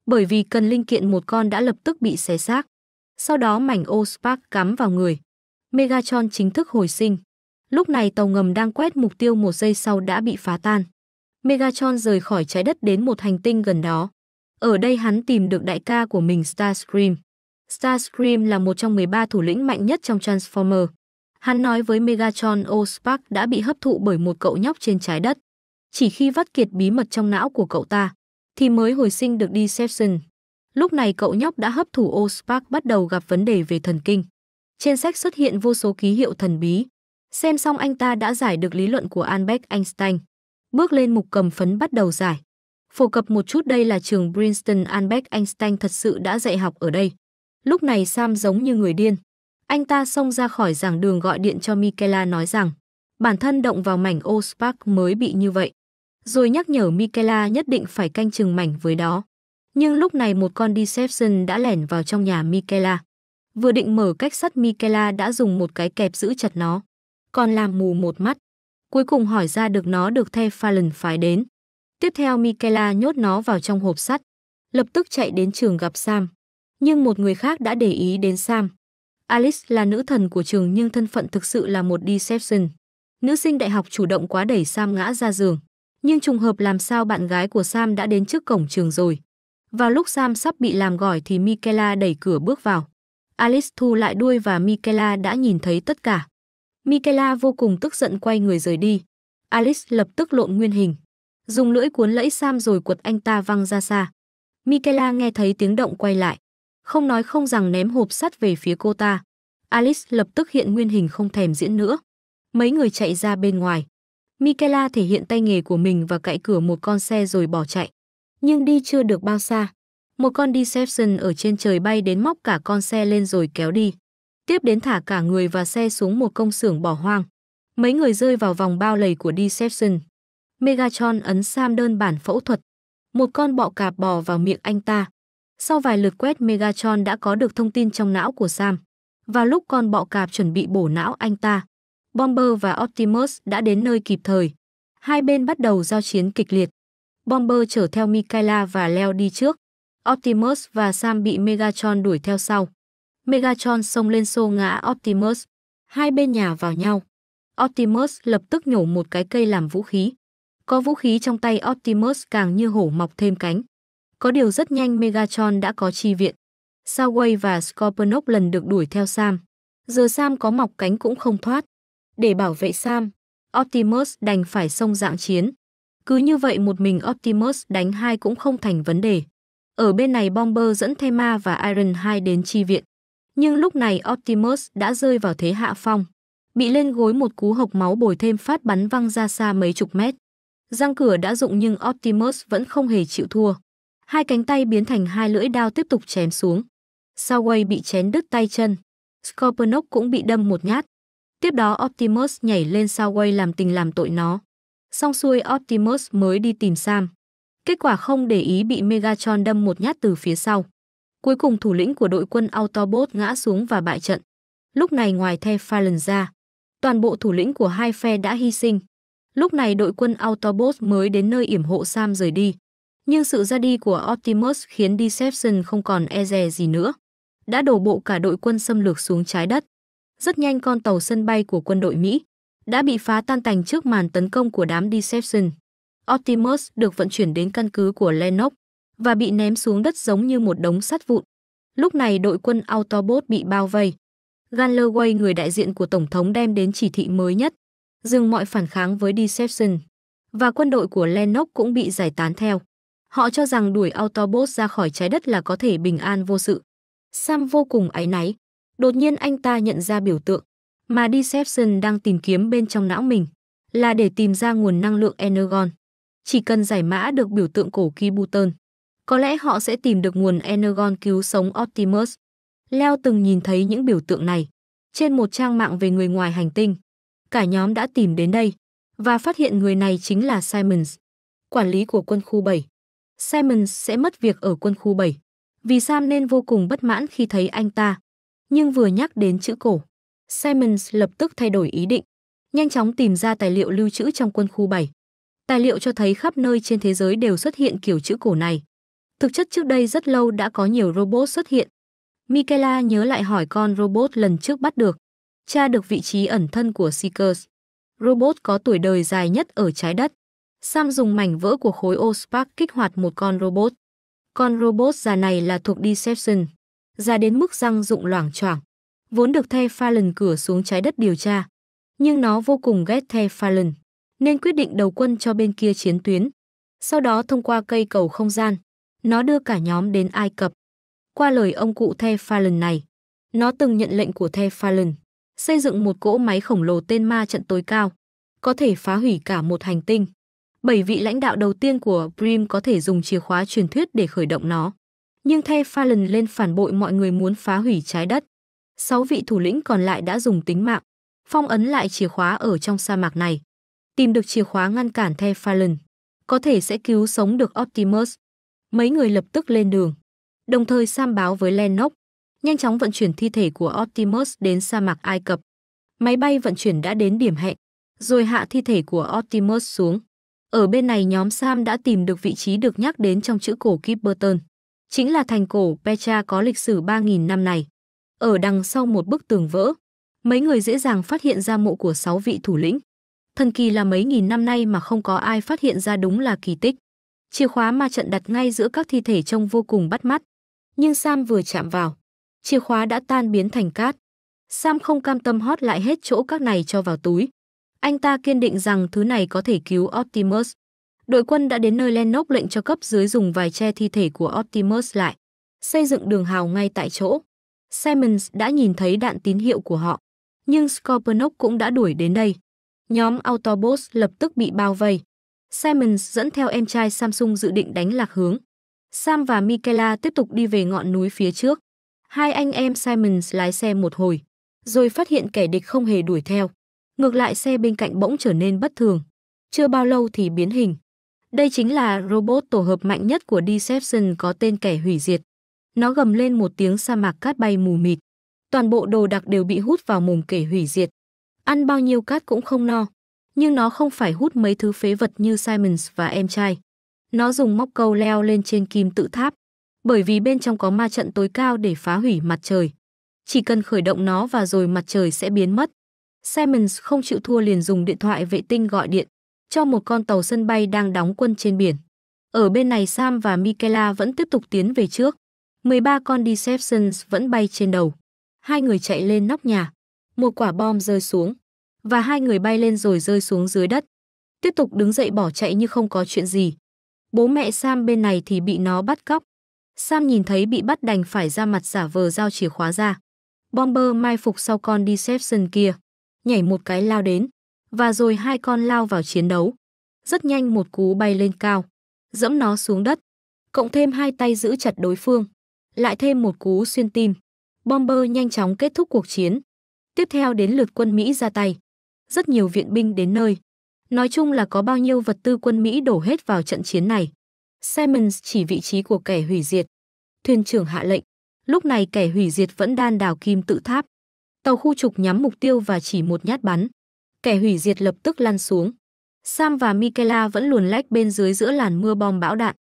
Bởi vì cần linh kiện một con đã lập tức bị xé xác. Sau đó mảnh Allspark cắm vào người. Megatron chính thức hồi sinh. Lúc này tàu ngầm đang quét mục tiêu một giây sau đã bị phá tan. Megatron rời khỏi trái đất đến một hành tinh gần đó. Ở đây hắn tìm được đại ca của mình Starscream. Starscream là một trong 13 thủ lĩnh mạnh nhất trong Transformer. Hắn nói với Megatron Allspark đã bị hấp thụ bởi một cậu nhóc trên trái đất. Chỉ khi vắt kiệt bí mật trong não của cậu ta, thì mới hồi sinh được Decepticon. Lúc này cậu nhóc đã hấp thụ Allspark bắt đầu gặp vấn đề về thần kinh. Trên sách xuất hiện vô số ký hiệu thần bí. Xem xong anh ta đã giải được lý luận của Albert Einstein. Bước lên mục cầm phấn bắt đầu giải. Phổ cập một chút, đây là trường Princeton. Albert Einstein thật sự đã dạy học ở đây. Lúc này Sam giống như người điên. Anh ta xông ra khỏi giảng đường gọi điện cho Michaela nói rằng bản thân động vào mảnh Allspark mới bị như vậy. Rồi nhắc nhở Michaela nhất định phải canh chừng mảnh với đó. Nhưng lúc này một con Decepticon đã lẻn vào trong nhà Michaela. Vừa định mở cách sắt, Michaela đã dùng một cái kẹp giữ chặt nó, còn làm mù một mắt. Cuối cùng hỏi ra được nó được The Fallen phái đến. Tiếp theo Michaela nhốt nó vào trong hộp sắt, lập tức chạy đến trường gặp Sam. Nhưng một người khác đã để ý đến Sam. Alice là nữ thần của trường nhưng thân phận thực sự là một Decepticon. Nữ sinh đại học chủ động quá đẩy Sam ngã ra giường. Nhưng trùng hợp làm sao bạn gái của Sam đã đến trước cổng trường rồi. Vào lúc Sam sắp bị làm gỏi thì Michaela đẩy cửa bước vào. Alice thu lại đuôi và Michaela đã nhìn thấy tất cả. Michaela vô cùng tức giận quay người rời đi. Alice lập tức lộn nguyên hình, dùng lưỡi cuốn lẫy Sam rồi quật anh ta văng ra xa. Michaela nghe thấy tiếng động quay lại, không nói không rằng ném hộp sắt về phía cô ta. Alice lập tức hiện nguyên hình không thèm diễn nữa. Mấy người chạy ra bên ngoài. Michaela thể hiện tay nghề của mình và cạy cửa một con xe rồi bỏ chạy. Nhưng đi chưa được bao xa, một con Decepticon ở trên trời bay đến móc cả con xe lên rồi kéo đi. Tiếp đến thả cả người và xe xuống một công xưởng bỏ hoang. Mấy người rơi vào vòng bao lầy của Decepticon. Megatron ấn Sam đơn bản phẫu thuật. Một con bọ cạp bò vào miệng anh ta. Sau vài lượt quét, Megatron đã có được thông tin trong não của Sam. Và lúc con bọ cạp chuẩn bị bổ não anh ta, Bomber và Optimus đã đến nơi kịp thời. Hai bên bắt đầu giao chiến kịch liệt. Bomber chở theo Michaela và leo đi trước. Optimus và Sam bị Megatron đuổi theo sau. Megatron xông lên xô ngã Optimus. Hai bên nhào vào nhau. Optimus lập tức nhổ một cái cây làm vũ khí. Có vũ khí trong tay, Optimus càng như hổ mọc thêm cánh. Có điều rất nhanh Megatron đã có chi viện. Soundwave và Scorponok lần được đuổi theo Sam. Giờ Sam có mọc cánh cũng không thoát. Để bảo vệ Sam, Optimus đành phải xông dạng chiến. Cứ như vậy một mình Optimus đánh hai cũng không thành vấn đề. Ở bên này Bomber dẫn Thema và Iron Hide đến chi viện. Nhưng lúc này Optimus đã rơi vào thế hạ phong. Bị lên gối một cú hộc máu bồi thêm phát bắn văng ra xa mấy chục mét. Răng cửa đã rụng nhưng Optimus vẫn không hề chịu thua. Hai cánh tay biến thành hai lưỡi đao tiếp tục chém xuống. Soundwave bị chém đứt tay chân. Scorponok cũng bị đâm một nhát. Tiếp đó Optimus nhảy lên Soundwave làm tình làm tội nó. Xong xuôi Optimus mới đi tìm Sam. Kết quả không để ý bị Megatron đâm một nhát từ phía sau. Cuối cùng thủ lĩnh của đội quân Autobot ngã xuống và bại trận. Lúc này ngoài The Fallen ra, toàn bộ thủ lĩnh của hai phe đã hy sinh. Lúc này đội quân Autobot mới đến nơi yểm hộ Sam rời đi. Nhưng sự ra đi của Optimus khiến Decepticon không còn e dè gì nữa. Đã đổ bộ cả đội quân xâm lược xuống trái đất. Rất nhanh con tàu sân bay của quân đội Mỹ đã bị phá tan tành trước màn tấn công của đám Decepticon. Optimus được vận chuyển đến căn cứ của Lennox và bị ném xuống đất giống như một đống sắt vụn. Lúc này đội quân Autobot bị bao vây. Galway, người đại diện của Tổng thống, đem đến chỉ thị mới nhất, dừng mọi phản kháng với Decepticon. Và quân đội của Lennox cũng bị giải tán theo. Họ cho rằng đuổi Autobot ra khỏi trái đất là có thể bình an vô sự. Sam vô cùng áy náy. Đột nhiên anh ta nhận ra biểu tượng mà Decepticon đang tìm kiếm bên trong não mình là để tìm ra nguồn năng lượng Energon. Chỉ cần giải mã được biểu tượng cổ kỳ Burton, có lẽ họ sẽ tìm được nguồn Energon cứu sống Optimus. Leo từng nhìn thấy những biểu tượng này trên một trang mạng về người ngoài hành tinh. Cả nhóm đã tìm đến đây và phát hiện người này chính là Simmons, quản lý của quân khu 7. Simmons sẽ mất việc ở quân khu 7 vì Sam nên vô cùng bất mãn khi thấy anh ta. Nhưng vừa nhắc đến chữ cổ, Simmons lập tức thay đổi ý định, nhanh chóng tìm ra tài liệu lưu trữ trong quân khu 7. Tài liệu cho thấy khắp nơi trên thế giới đều xuất hiện kiểu chữ cổ này. Thực chất trước đây rất lâu đã có nhiều robot xuất hiện. Michaela nhớ lại hỏi con robot lần trước bắt được, tra được vị trí ẩn thân của Seekers. Robot có tuổi đời dài nhất ở trái đất. Sam dùng mảnh vỡ của khối Allspark kích hoạt một con robot. Con robot già này là thuộc Decepticon. ra đến mức răng rụng loảng choảng. Vốn được The Fallen cửa xuống trái đất điều tra, nhưng nó vô cùng ghét The Fallen, nên quyết định đầu quân cho bên kia chiến tuyến. Sau đó thông qua cây cầu không gian, nó đưa cả nhóm đến Ai Cập. Qua lời ông cụ The Fallen này, nó từng nhận lệnh của The Fallen xây dựng một cỗ máy khổng lồ tên ma trận tối cao, có thể phá hủy cả một hành tinh. 7 vị lãnh đạo đầu tiên của Prime có thể dùng chìa khóa truyền thuyết để khởi động nó. Nhưng The Fallen lên phản bội mọi người muốn phá hủy trái đất. 6 vị thủ lĩnh còn lại đã dùng tính mạng phong ấn lại chìa khóa ở trong sa mạc này. Tìm được chìa khóa ngăn cản The Fallen có thể sẽ cứu sống được Optimus. Mấy người lập tức lên đường, đồng thời sam báo với Lennox, nhanh chóng vận chuyển thi thể của Optimus đến sa mạc Ai Cập. Máy bay vận chuyển đã đến điểm hẹn, rồi hạ thi thể của Optimus xuống. Ở bên này nhóm Sam đã tìm được vị trí được nhắc đến trong chữ cổ Kip Burton, chính là thành cổ Petra có lịch sử 3.000 năm này. Ở đằng sau một bức tường vỡ, mấy người dễ dàng phát hiện ra mộ của 6 vị thủ lĩnh. Thần kỳ là mấy nghìn năm nay mà không có ai phát hiện ra, đúng là kỳ tích. Chìa khóa ma trận đặt ngay giữa các thi thể trông vô cùng bắt mắt. Nhưng Sam vừa chạm vào, chìa khóa đã tan biến thành cát. Sam không cam tâm hót lại hết chỗ các này cho vào túi. Anh ta kiên định rằng thứ này có thể cứu Optimus. Đội quân đã đến nơi Lennox lệnh cho cấp dưới dùng vài che thi thể của Optimus lại, xây dựng đường hào ngay tại chỗ. Simmons đã nhìn thấy đạn tín hiệu của họ, nhưng Scorponok cũng đã đuổi đến đây. Nhóm Autobots lập tức bị bao vây. Simmons dẫn theo em trai Samsung dự định đánh lạc hướng. Sam và Michaela tiếp tục đi về ngọn núi phía trước. Hai anh em Simmons lái xe một hồi, rồi phát hiện kẻ địch không hề đuổi theo. Ngược lại xe bên cạnh bỗng trở nên bất thường, chưa bao lâu thì biến hình. Đây chính là robot tổ hợp mạnh nhất của Decepticon có tên kẻ hủy diệt. Nó gầm lên một tiếng, sa mạc cát bay mù mịt. Toàn bộ đồ đạc đều bị hút vào mồm kẻ hủy diệt. Ăn bao nhiêu cát cũng không no, nhưng nó không phải hút mấy thứ phế vật như Simmons và em trai. Nó dùng móc câu leo lên trên kim tự tháp, bởi vì bên trong có ma trận tối cao để phá hủy mặt trời. Chỉ cần khởi động nó và rồi mặt trời sẽ biến mất. Simmons không chịu thua liền dùng điện thoại vệ tinh gọi điện cho một con tàu sân bay đang đóng quân trên biển. Ở bên này Sam và Michaela vẫn tiếp tục tiến về trước. 13 con Decepticons vẫn bay trên đầu. Hai người chạy lên nóc nhà. Một quả bom rơi xuống. Và hai người bay lên rồi rơi xuống dưới đất. Tiếp tục đứng dậy bỏ chạy như không có chuyện gì. Bố mẹ Sam bên này thì bị nó bắt cóc. Sam nhìn thấy bị bắt đành phải ra mặt giả vờ giao chìa khóa ra. Bomber mai phục sau con Decepticon kia, nhảy một cái lao đến, và rồi hai con lao vào chiến đấu. Rất nhanh một cú bay lên cao, dẫm nó xuống đất, cộng thêm hai tay giữ chặt đối phương, lại thêm một cú xuyên tim. Bomber nhanh chóng kết thúc cuộc chiến. Tiếp theo đến lượt quân Mỹ ra tay. Rất nhiều viện binh đến nơi. Nói chung là có bao nhiêu vật tư quân Mỹ đổ hết vào trận chiến này. Simmons chỉ vị trí của kẻ hủy diệt. Thuyền trưởng hạ lệnh. Lúc này kẻ hủy diệt vẫn đan đào kim tự tháp. Tàu khu trục nhắm mục tiêu và chỉ một nhát bắn. Kẻ hủy diệt lập tức lăn xuống. Sam và Michaela vẫn luồn lách bên dưới giữa làn mưa bom bão đạn.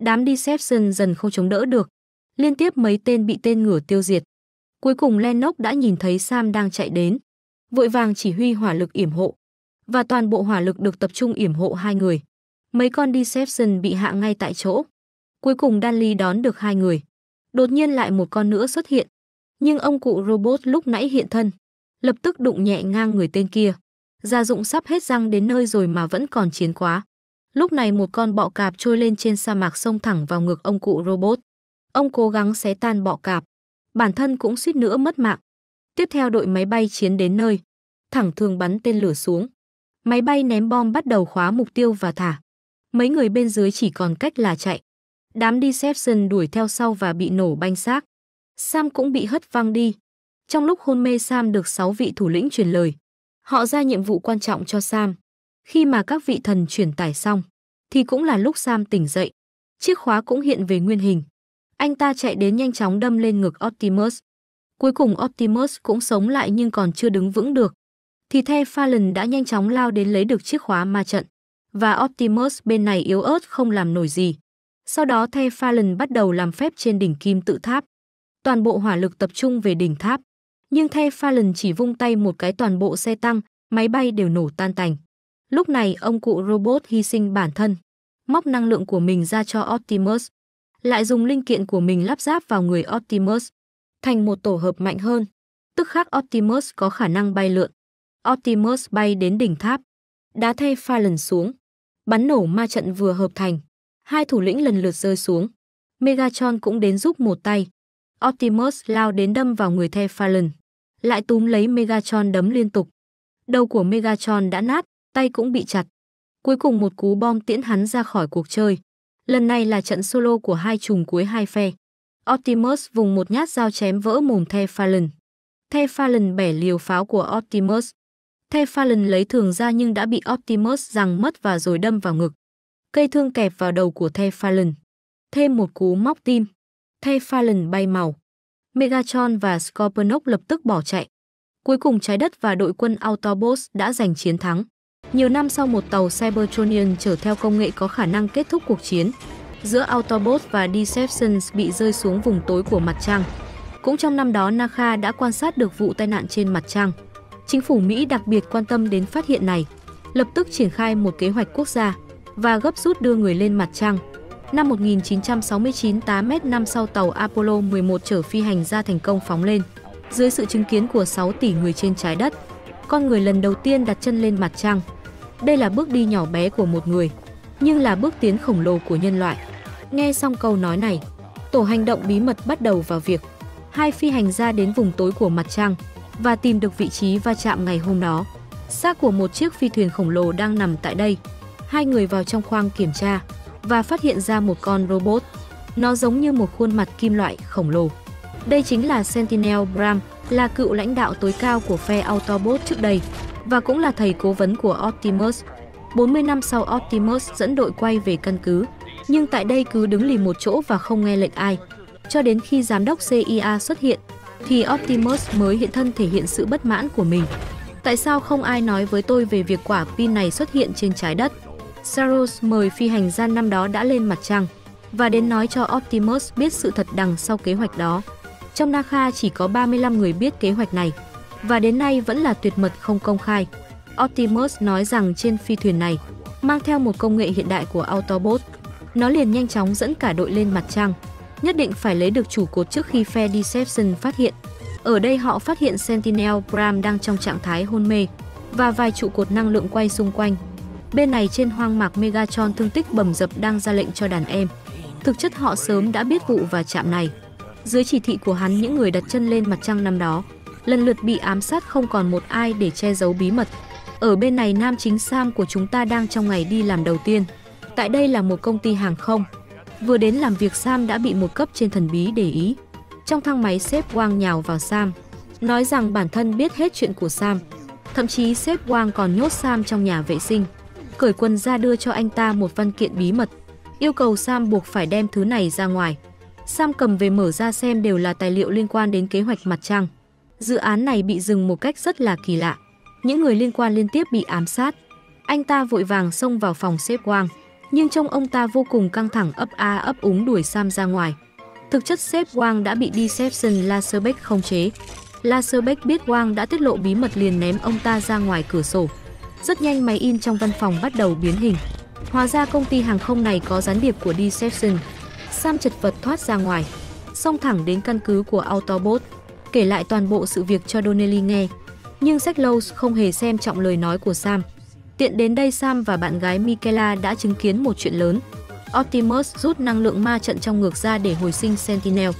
Đám Decepticon dần không chống đỡ được. Liên tiếp mấy tên bị tên ngửa tiêu diệt. Cuối cùng Lennox đã nhìn thấy Sam đang chạy đến. Vội vàng chỉ huy hỏa lực yểm hộ. Và toàn bộ hỏa lực được tập trung yểm hộ hai người. Mấy con Decepticon bị hạ ngay tại chỗ. Cuối cùng Donnelly đón được hai người. Đột nhiên lại một con nữa xuất hiện. Nhưng ông cụ robot lúc nãy hiện thân, lập tức đụng nhẹ ngang người tên kia. Gia dụng sắp hết răng đến nơi rồi mà vẫn còn chiến quá. Lúc này một con bọ cạp trôi lên trên sa mạc xông thẳng vào ngực ông cụ robot. Ông cố gắng xé tan bọ cạp. Bản thân cũng suýt nữa mất mạng. Tiếp theo đội máy bay chiến đến nơi. Thẳng thường bắn tên lửa xuống. Máy bay ném bom bắt đầu khóa mục tiêu và thả. Mấy người bên dưới chỉ còn cách là chạy. Đám Decepticon đuổi theo sau và bị nổ banh xác. Sam cũng bị hất văng đi. Trong lúc hôn mê Sam được 6 vị thủ lĩnh truyền lời. Họ ra nhiệm vụ quan trọng cho Sam. Khi mà các vị thần truyền tải xong, thì cũng là lúc Sam tỉnh dậy. Chiếc khóa cũng hiện về nguyên hình. Anh ta chạy đến nhanh chóng đâm lên ngực Optimus. Cuối cùng Optimus cũng sống lại nhưng còn chưa đứng vững được. Thì The Fallen đã nhanh chóng lao đến lấy được chiếc khóa ma trận. Và Optimus bên này yếu ớt không làm nổi gì. Sau đó The Fallen bắt đầu làm phép trên đỉnh kim tự tháp. Toàn bộ hỏa lực tập trung về đỉnh tháp. Nhưng The Fallen chỉ vung tay một cái, toàn bộ xe tăng, máy bay đều nổ tan tành. Lúc này ông cụ robot hy sinh bản thân, móc năng lượng của mình ra cho Optimus. Lại dùng linh kiện của mình lắp ráp vào người Optimus. thành một tổ hợp mạnh hơn. Tức khắc Optimus có khả năng bay lượn. Optimus bay đến đỉnh tháp, đá The Fallen xuống, bắn nổ ma trận vừa hợp thành. Hai thủ lĩnh lần lượt rơi xuống. Megatron cũng đến giúp một tay. Optimus lao đến đâm vào người The Fallen, lại túm lấy Megatron đấm liên tục. Đầu của Megatron đã nát, tay cũng bị chặt. Cuối cùng một cú bom tiễn hắn ra khỏi cuộc chơi. Lần này là trận solo của hai chùm cuối hai phe. Optimus vùng một nhát dao chém vỡ mồm The Fallen. The Fallen bẻ liều pháo của Optimus. The Fallen lấy thường ra nhưng đã bị Optimus giằng mất và rồi đâm vào ngực. Cây thương kẹp vào đầu của The Fallen. Thêm một cú móc tim. The Fallen bay màu. Megatron và Scorponok lập tức bỏ chạy. Cuối cùng trái đất và đội quân Autobots đã giành chiến thắng. Nhiều năm sau, một tàu Cybertronian chở theo công nghệ có khả năng kết thúc cuộc chiến giữa Autobots và Decepticons bị rơi xuống vùng tối của mặt trăng. Cũng trong năm đó, NASA đã quan sát được vụ tai nạn trên mặt trăng. Chính phủ Mỹ đặc biệt quan tâm đến phát hiện này, lập tức triển khai một kế hoạch quốc gia và gấp rút đưa người lên mặt trăng. Năm 1969, 8 năm sau, tàu Apollo 11 chở phi hành gia thành công phóng lên. Dưới sự chứng kiến của 6 tỷ người trên trái đất, con người lần đầu tiên đặt chân lên mặt trăng. Đây là bước đi nhỏ bé của một người, nhưng là bước tiến khổng lồ của nhân loại. Nghe xong câu nói này, tổ hành động bí mật bắt đầu vào việc. Hai phi hành gia đến vùng tối của mặt trăng và tìm được vị trí va chạm ngày hôm đó. Xác của một chiếc phi thuyền khổng lồ đang nằm tại đây. Hai người vào trong khoang kiểm tra và phát hiện ra một con robot. Nó giống như một khuôn mặt kim loại khổng lồ. Đây chính là Sentinel Prime, là cựu lãnh đạo tối cao của phe Autobot trước đây và cũng là thầy cố vấn của Optimus. 40 năm sau, Optimus dẫn đội quay về căn cứ, nhưng tại đây cứ đứng lì một chỗ và không nghe lệnh ai. Cho đến khi giám đốc CIA xuất hiện, thì Optimus mới hiện thân thể hiện sự bất mãn của mình. Tại sao không ai nói với tôi về việc quả pin này xuất hiện trên trái đất? Saros mời phi hành gia năm đó đã lên mặt trăng và đến nói cho Optimus biết sự thật đằng sau kế hoạch đó. Trong NASA chỉ có 35 người biết kế hoạch này và đến nay vẫn là tuyệt mật không công khai. Optimus nói rằng trên phi thuyền này mang theo một công nghệ hiện đại của Autobot. Nó liền nhanh chóng dẫn cả đội lên mặt trăng, nhất định phải lấy được trụ cột trước khi phe Deception phát hiện. Ở đây họ phát hiện Sentinel Prime đang trong trạng thái hôn mê và vài trụ cột năng lượng quay xung quanh. Bên này trên hoang mạc, Megatron thương tích bầm dập đang ra lệnh cho đàn em. Thực chất họ sớm đã biết vụ va chạm này. Dưới chỉ thị của hắn, những người đặt chân lên mặt trăng năm đó lần lượt bị ám sát, không còn một ai để che giấu bí mật. Ở bên này, nam chính Sam của chúng ta đang trong ngày đi làm đầu tiên. Tại đây là một công ty hàng không. Vừa đến làm việc, Sam đã bị một cấp trên thần bí để ý. Trong thang máy, sếp Wang nhào vào Sam, nói rằng bản thân biết hết chuyện của Sam. Thậm chí sếp Wang còn nhốt Sam trong nhà vệ sinh, cởi quần ra đưa cho anh ta một văn kiện bí mật, yêu cầu Sam buộc phải đem thứ này ra ngoài. Sam cầm về mở ra xem, đều là tài liệu liên quan đến kế hoạch mặt trăng. Dự án này bị dừng một cách rất là kỳ lạ. Những người liên quan liên tiếp bị ám sát. Anh ta vội vàng xông vào phòng sếp Wang, nhưng trông ông ta vô cùng căng thẳng, ấp a ấp úng đuổi Sam ra ngoài. Thực chất sếp Wang đã bị Deception Laserbeck khống chế. Laserbeck biết Wang đã tiết lộ bí mật liền ném ông ta ra ngoài cửa sổ. Rất nhanh máy in trong văn phòng bắt đầu biến hình. Hóa ra công ty hàng không này có gián điệp của Deception. Sam chật vật thoát ra ngoài, xông thẳng đến căn cứ của Autobot, kể lại toàn bộ sự việc cho Donnelly nghe. Nhưng Secklows không hề xem trọng lời nói của Sam. Tiện đến đây, Sam và bạn gái Michaela đã chứng kiến một chuyện lớn. Optimus rút năng lượng ma trận trong ngược ra để hồi sinh Sentinel.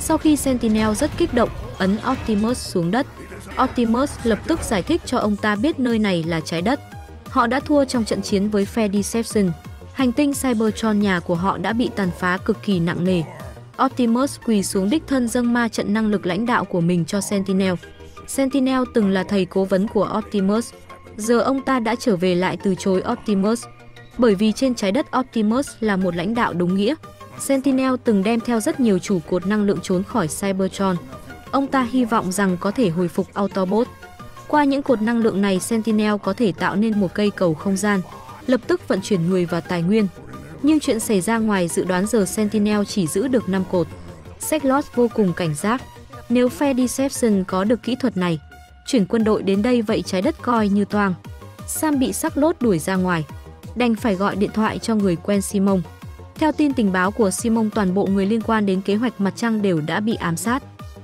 Sau khi Sentinel rất kích động, ấn Optimus xuống đất. Optimus lập tức giải thích cho ông ta biết nơi này là trái đất. Họ đã thua trong trận chiến với phe Deception. Hành tinh Cybertron nhà của họ đã bị tàn phá cực kỳ nặng nề. Optimus quỳ xuống đích thân dâng ma trận năng lực lãnh đạo của mình cho Sentinel. Sentinel từng là thầy cố vấn của Optimus. Giờ ông ta đã trở về lại từ chối Optimus. Bởi vì trên trái đất Optimus là một lãnh đạo đúng nghĩa. Sentinel từng đem theo rất nhiều trụ cột năng lượng trốn khỏi Cybertron. Ông ta hy vọng rằng có thể hồi phục Autobot. Qua những cột năng lượng này, Sentinel có thể tạo nên một cây cầu không gian, lập tức vận chuyển người và tài nguyên. Nhưng chuyện xảy ra ngoài dự đoán, giờ Sentinel chỉ giữ được 5 cột. Secklows vô cùng cảnh giác. Nếu phe Deception có được kỹ thuật này, chuyển quân đội đến đây, vậy trái đất coi như toang. Sam bị Secklows đuổi ra ngoài, đành phải gọi điện thoại cho người quen Simmons. Theo tin tình báo của Simmons, toàn bộ người liên quan đến kế hoạch mặt trăng đều đã bị ám sát.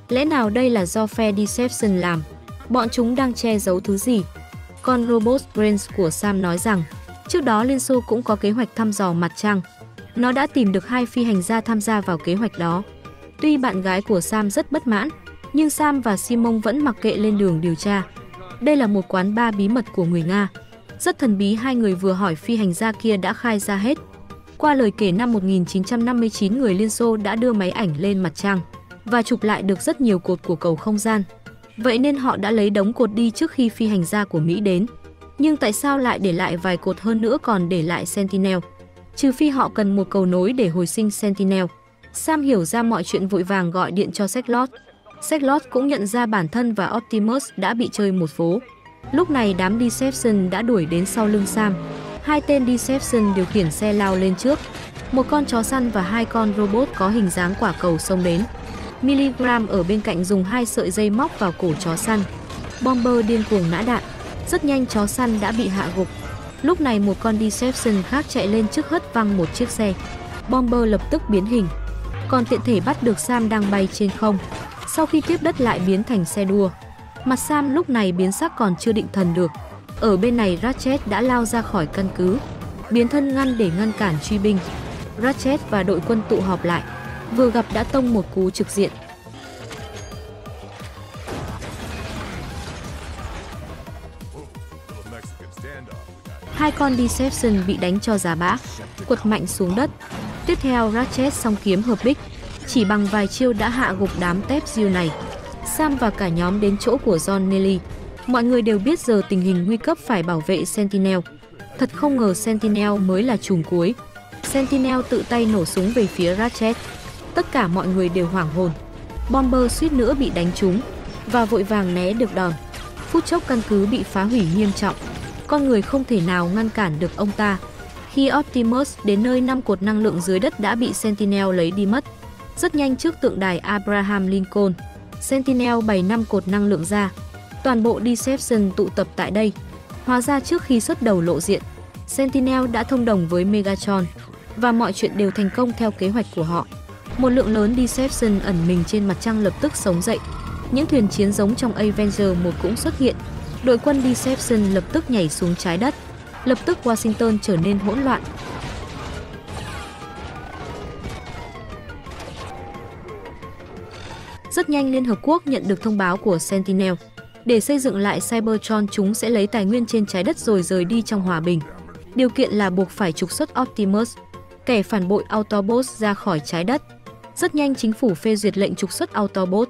Lẽ nào đây là do phe Deception làm? Bọn chúng đang che giấu thứ gì? Con robot Brains của Sam nói rằng, trước đó Liên Xô cũng có kế hoạch thăm dò mặt trăng. Nó đã tìm được hai phi hành gia tham gia vào kế hoạch đó. Tuy bạn gái của Sam rất bất mãn, nhưng Sam và Simon vẫn mặc kệ lên đường điều tra. Đây là một quán bar bí mật của người Nga. Rất thần bí, hai người vừa hỏi phi hành gia kia đã khai ra hết. Qua lời kể, năm 1959 người Liên Xô đã đưa máy ảnh lên mặt trăng và chụp lại được rất nhiều cột của cầu không gian. Vậy nên họ đã lấy đống cột đi trước khi phi hành gia của Mỹ đến. Nhưng tại sao lại để lại vài cột, hơn nữa còn để lại Sentinel? Trừ phi họ cần một cầu nối để hồi sinh Sentinel. Sam hiểu ra mọi chuyện, vội vàng gọi điện cho Sherlock. Sherlock cũng nhận ra bản thân và Optimus đã bị chơi một phố. Lúc này đám Deception đã đuổi đến sau lưng Sam. Hai tên Deception điều khiển xe lao lên trước. Một con chó săn và hai con robot có hình dáng quả cầu xông đến. Milligram ở bên cạnh dùng hai sợi dây móc vào cổ chó săn. Bomber điên cuồng nã đạn. Rất nhanh chó săn đã bị hạ gục. Lúc này một con Deception khác chạy lên trước, hất văng một chiếc xe. Bomber lập tức biến hình. Còn tiện thể bắt được Sam đang bay trên không. Sau khi tiếp đất lại biến thành xe đua. Mặt Sam lúc này biến sắc, còn chưa định thần được. Ở bên này Ratchet đã lao ra khỏi căn cứ, biến thân ngăn để ngăn cản truy binh. Ratchet và đội quân tụ họp lại, vừa gặp đã tông một cú trực diện. Hai con Deception bị đánh cho giá bã, quật mạnh xuống đất. Tiếp theo Ratchet song kiếm hợp bích, chỉ bằng vài chiêu đã hạ gục đám tép diêu này. Sam và cả nhóm đến chỗ của John Nelly. Mọi người đều biết giờ tình hình nguy cấp, phải bảo vệ Sentinel. Thật không ngờ Sentinel mới là trùm cuối. Sentinel tự tay nổ súng về phía Ratchet. Tất cả mọi người đều hoảng hồn. Bomber suýt nữa bị đánh trúng và vội vàng né được đòn. Phút chốc căn cứ bị phá hủy nghiêm trọng. Con người không thể nào ngăn cản được ông ta. Khi Optimus đến nơi, 5 cột năng lượng dưới đất đã bị Sentinel lấy đi mất. Rất nhanh trước tượng đài Abraham Lincoln, Sentinel bày 5 cột năng lượng ra. Toàn bộ Deception tụ tập tại đây. Hóa ra trước khi xuất đầu lộ diện, Sentinel đã thông đồng với Megatron và mọi chuyện đều thành công theo kế hoạch của họ. Một lượng lớn Deception ẩn mình trên mặt trăng lập tức sống dậy. Những thuyền chiến giống trong Avenger 1 cũng xuất hiện. Đội quân Deception lập tức nhảy xuống trái đất. Lập tức Washington trở nên hỗn loạn. Rất nhanh Liên Hợp Quốc nhận được thông báo của Sentinel. Để xây dựng lại Cybertron, chúng sẽ lấy tài nguyên trên trái đất rồi rời đi trong hòa bình. Điều kiện là buộc phải trục xuất Optimus, kẻ phản bội Autobot, ra khỏi trái đất. Rất nhanh chính phủ phê duyệt lệnh trục xuất Autobot.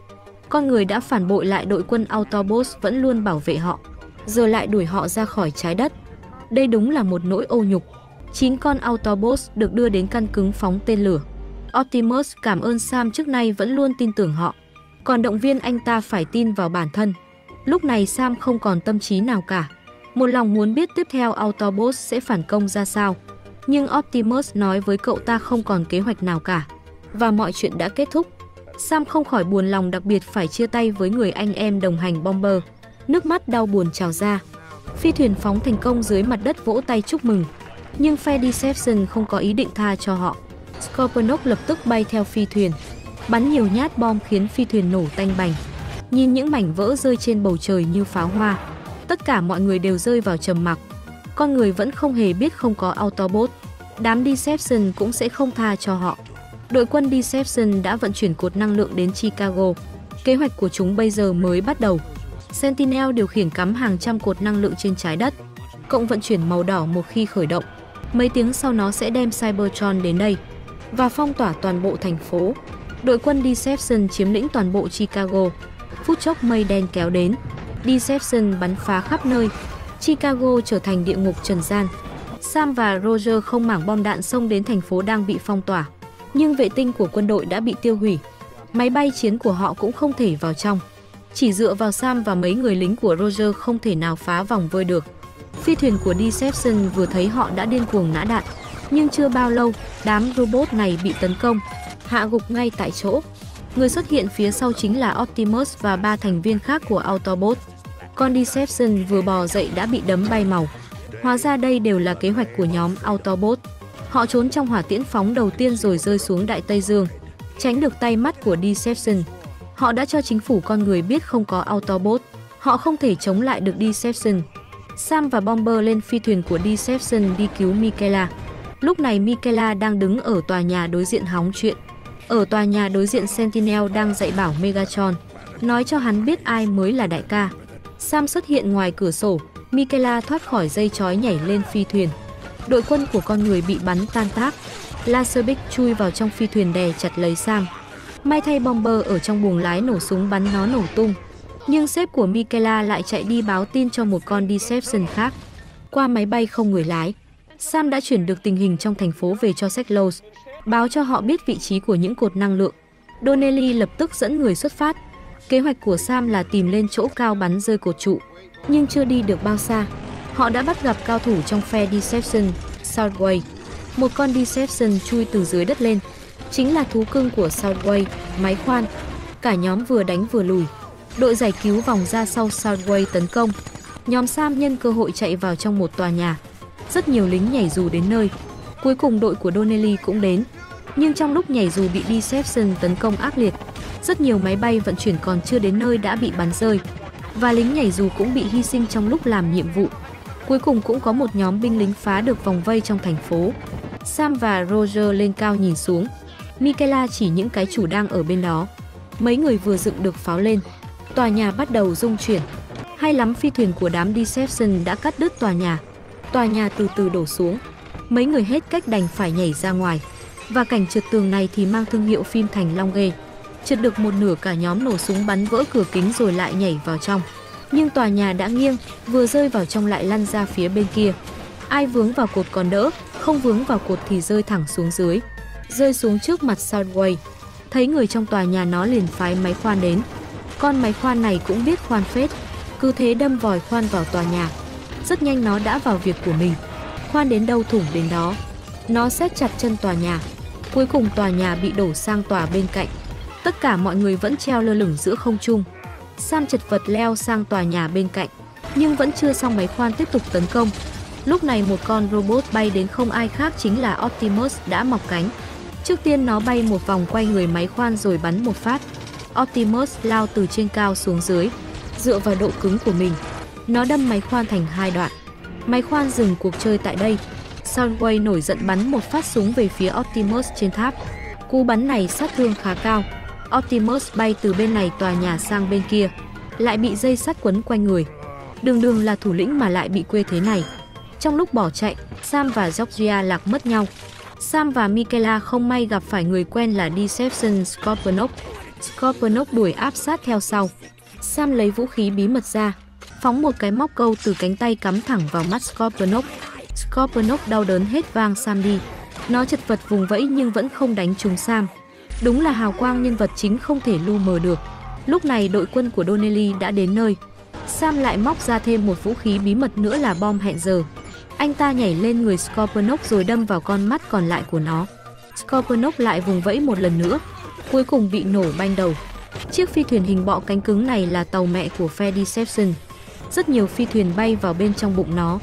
Con người đã phản bội lại đội quân Autobot vẫn luôn bảo vệ họ, giờ lại đuổi họ ra khỏi trái đất. Đây đúng là một nỗi ô nhục. 9 con Autobot được đưa đến căn cứ phóng tên lửa. Optimus cảm ơn Sam, trước nay vẫn luôn tin tưởng họ, còn động viên anh ta phải tin vào bản thân. Lúc này Sam không còn tâm trí nào cả, một lòng muốn biết tiếp theo Autobots sẽ phản công ra sao. Nhưng Optimus nói với cậu ta không còn kế hoạch nào cả, và mọi chuyện đã kết thúc. Sam không khỏi buồn lòng, đặc biệt phải chia tay với người anh em đồng hành Bomber. Nước mắt đau buồn trào ra. Phi thuyền phóng thành công dưới mặt đất vỗ tay chúc mừng. Nhưng phe Deception không có ý định tha cho họ. Scorponok lập tức bay theo phi thuyền, bắn nhiều nhát bom khiến phi thuyền nổ tanh bành. Nhìn những mảnh vỡ rơi trên bầu trời như pháo hoa, tất cả mọi người đều rơi vào trầm mặc. Con người vẫn không hề biết không có Autobot, đám Deception cũng sẽ không tha cho họ. Đội quân Deception đã vận chuyển cột năng lượng đến Chicago. Kế hoạch của chúng bây giờ mới bắt đầu. Sentinel điều khiển cắm hàng trăm cột năng lượng trên trái đất. Cộng vận chuyển màu đỏ một khi khởi động. Mấy tiếng sau nó sẽ đem Cybertron đến đây và phong tỏa toàn bộ thành phố. Đội quân Deception chiếm lĩnh toàn bộ Chicago. Phút chốc mây đen kéo đến, Deception bắn phá khắp nơi, Chicago trở thành địa ngục trần gian. Sam và Roger không màng bom đạn xông đến thành phố đang bị phong tỏa, nhưng vệ tinh của quân đội đã bị tiêu hủy, máy bay chiến của họ cũng không thể vào trong. Chỉ dựa vào Sam và mấy người lính của Roger không thể nào phá vòng vây được. Phi thuyền của Deception vừa thấy họ đã điên cuồng nã đạn, nhưng chưa bao lâu, đám robot này bị tấn công, hạ gục ngay tại chỗ. Người xuất hiện phía sau chính là Optimus và 3 thành viên khác của Autobot. Con Deception vừa bò dậy đã bị đấm bay màu. Hóa ra đây đều là kế hoạch của nhóm Autobot. Họ trốn trong hỏa tiễn phóng đầu tiên rồi rơi xuống Đại Tây Dương, tránh được tay mắt của Deception. Họ đã cho chính phủ con người biết không có Autobot, họ không thể chống lại được Deception. Sam và Bomber lên phi thuyền của Deception đi cứu Michaela. Lúc này Michaela đang đứng ở tòa nhà đối diện hóng chuyện. Ở tòa nhà đối diện Sentinel đang dạy bảo Megatron, nói cho hắn biết ai mới là đại ca. Sam xuất hiện ngoài cửa sổ, Michaela thoát khỏi dây chói nhảy lên phi thuyền. Đội quân của con người bị bắn tan tác. Laserbeak chui vào trong phi thuyền đè chặt lấy Sam. May thay Bomber ở trong buồng lái nổ súng bắn nó nổ tung. Nhưng sếp của Michaela lại chạy đi báo tin cho một con Deception khác. Qua máy bay không người lái, Sam đã chuyển được tình hình trong thành phố về cho Seklos, báo cho họ biết vị trí của những cột năng lượng. Donnelly lập tức dẫn người xuất phát. Kế hoạch của Sam là tìm lên chỗ cao bắn rơi cột trụ, nhưng chưa đi được bao xa. Họ đã bắt gặp cao thủ trong phe Deception, Soundwave. Một con Deception chui từ dưới đất lên, chính là thú cưng của Soundwave, máy khoan. Cả nhóm vừa đánh vừa lùi. Đội giải cứu vòng ra sau Soundwave tấn công. Nhóm Sam nhân cơ hội chạy vào trong một tòa nhà. Rất nhiều lính nhảy dù đến nơi. Cuối cùng đội của Donnelly cũng đến. Nhưng trong lúc nhảy dù bị Deception tấn công ác liệt, rất nhiều máy bay vận chuyển còn chưa đến nơi đã bị bắn rơi. Và lính nhảy dù cũng bị hy sinh trong lúc làm nhiệm vụ. Cuối cùng cũng có một nhóm binh lính phá được vòng vây trong thành phố. Sam và Roger lên cao nhìn xuống. Michaela chỉ những cái chủ đang ở bên đó. Mấy người vừa dựng được pháo lên. Tòa nhà bắt đầu rung chuyển. Hay lắm phi thuyền của đám Deception đã cắt đứt tòa nhà. Tòa nhà từ từ đổ xuống. Mấy người hết cách đành phải nhảy ra ngoài. Và cảnh trượt tường này thì mang thương hiệu phim Thành Long ghê. Trượt được một nửa cả nhóm nổ súng bắn vỡ cửa kính rồi lại nhảy vào trong. Nhưng tòa nhà đã nghiêng, vừa rơi vào trong lại lăn ra phía bên kia. Ai vướng vào cột còn đỡ, không vướng vào cột thì rơi thẳng xuống dưới. Rơi xuống trước mặt Soundwave. Thấy người trong tòa nhà nó liền phái máy khoan đến. Con máy khoan này cũng biết khoan phết. Cứ thế đâm vòi khoan vào tòa nhà. Rất nhanh nó đã vào việc của mình. Khoan đến đâu thủng đến đó. Nó siết chặt chân tòa nhà. Cuối cùng tòa nhà bị đổ sang tòa bên cạnh. Tất cả mọi người vẫn treo lơ lửng giữa không trung. Sam chật vật leo sang tòa nhà bên cạnh. Nhưng vẫn chưa xong máy khoan tiếp tục tấn công. Lúc này một con robot bay đến không ai khác chính là Optimus đã mọc cánh. Trước tiên nó bay một vòng quay người máy khoan rồi bắn một phát. Optimus lao từ trên cao xuống dưới. Dựa vào độ cứng của mình, nó đâm máy khoan thành hai đoạn. Máy khoan dừng cuộc chơi tại đây. Soundwave nổi giận bắn một phát súng về phía Optimus trên tháp. Cú bắn này sát thương khá cao. Optimus bay từ bên này tòa nhà sang bên kia, lại bị dây sắt quấn quanh người. Đường đường là thủ lĩnh mà lại bị quê thế này. Trong lúc bỏ chạy, Sam và Georgia lạc mất nhau. Sam và Michaela không may gặp phải người quen là Deception Scorponok. Scorponok đuổi áp sát theo sau. Sam lấy vũ khí bí mật ra, phóng một cái móc câu từ cánh tay cắm thẳng vào mắt Scorponok. Scorponok đau đớn hết vang Sam đi. Nó chật vật vùng vẫy nhưng vẫn không đánh trúng Sam. Đúng là hào quang nhân vật chính không thể lu mờ được. Lúc này đội quân của Donnelly đã đến nơi. Sam lại móc ra thêm một vũ khí bí mật nữa là bom hẹn giờ. Anh ta nhảy lên người Scorponok rồi đâm vào con mắt còn lại của nó. Scorponok lại vùng vẫy một lần nữa, cuối cùng bị nổ banh đầu. Chiếc phi thuyền hình bọ cánh cứng này là tàu mẹ của phe Deception. Rất nhiều phi thuyền bay vào bên trong bụng nó.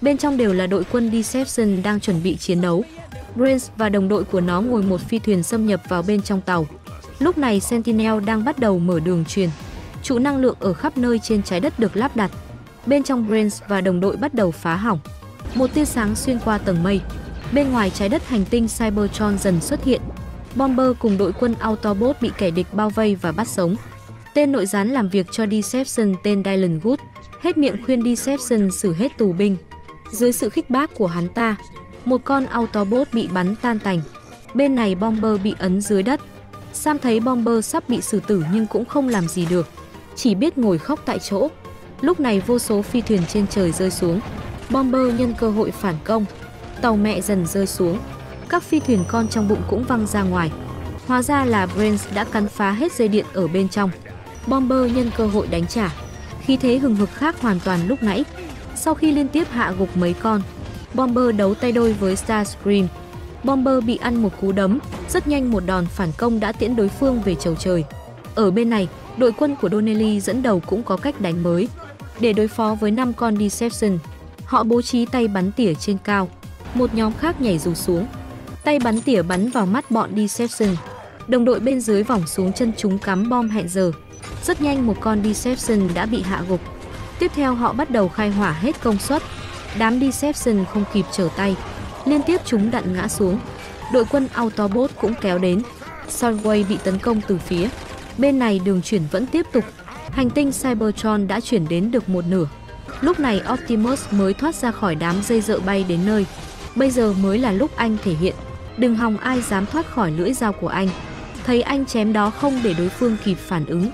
Bên trong đều là đội quân Deception đang chuẩn bị chiến đấu. Brains và đồng đội của nó ngồi một phi thuyền xâm nhập vào bên trong tàu. Lúc này Sentinel đang bắt đầu mở đường truyền. Trụ năng lượng ở khắp nơi trên trái đất được lắp đặt. Bên trong Brains và đồng đội bắt đầu phá hỏng. Một tia sáng xuyên qua tầng mây. Bên ngoài trái đất hành tinh Cybertron dần xuất hiện. Bomber cùng đội quân Autobot bị kẻ địch bao vây và bắt sống. Tên nội gián làm việc cho Deception tên Dylan Good. Hết miệng khuyên Deception xử hết tù binh. Dưới sự khích bác của hắn ta, một con Autobot bị bắn tan tành. Bên này Bomber bị ấn dưới đất. Sam thấy Bomber sắp bị xử tử nhưng cũng không làm gì được. Chỉ biết ngồi khóc tại chỗ. Lúc này vô số phi thuyền trên trời rơi xuống. Bomber nhân cơ hội phản công. Tàu mẹ dần rơi xuống. Các phi thuyền con trong bụng cũng văng ra ngoài. Hóa ra là Brains đã cắn phá hết dây điện ở bên trong. Bomber nhân cơ hội đánh trả. Khí thế hừng hực khác hoàn toàn lúc nãy. Sau khi liên tiếp hạ gục mấy con, Bomber đấu tay đôi với Starscream. Bomber bị ăn một cú đấm, rất nhanh một đòn phản công đã tiễn đối phương về chầu trời. Ở bên này, đội quân của Donnelly dẫn đầu cũng có cách đánh mới. Để đối phó với 5 con Deception, họ bố trí tay bắn tỉa trên cao. Một nhóm khác nhảy dù xuống. Tay bắn tỉa bắn vào mắt bọn Deception. Đồng đội bên dưới vòng xuống chân chúng cắm bom hẹn giờ. Rất nhanh một con Deception đã bị hạ gục. Tiếp theo họ bắt đầu khai hỏa hết công suất. Đám Deception không kịp trở tay. Liên tiếp chúng đặn ngã xuống. Đội quân Autobot cũng kéo đến. Soundwave bị tấn công từ phía. Bên này đường chuyển vẫn tiếp tục. Hành tinh Cybertron đã chuyển đến được một nửa. Lúc này Optimus mới thoát ra khỏi đám dây dợ bay đến nơi. Bây giờ mới là lúc anh thể hiện. Đừng hòng ai dám thoát khỏi lưỡi dao của anh. Thấy anh chém đó không để đối phương kịp phản ứng.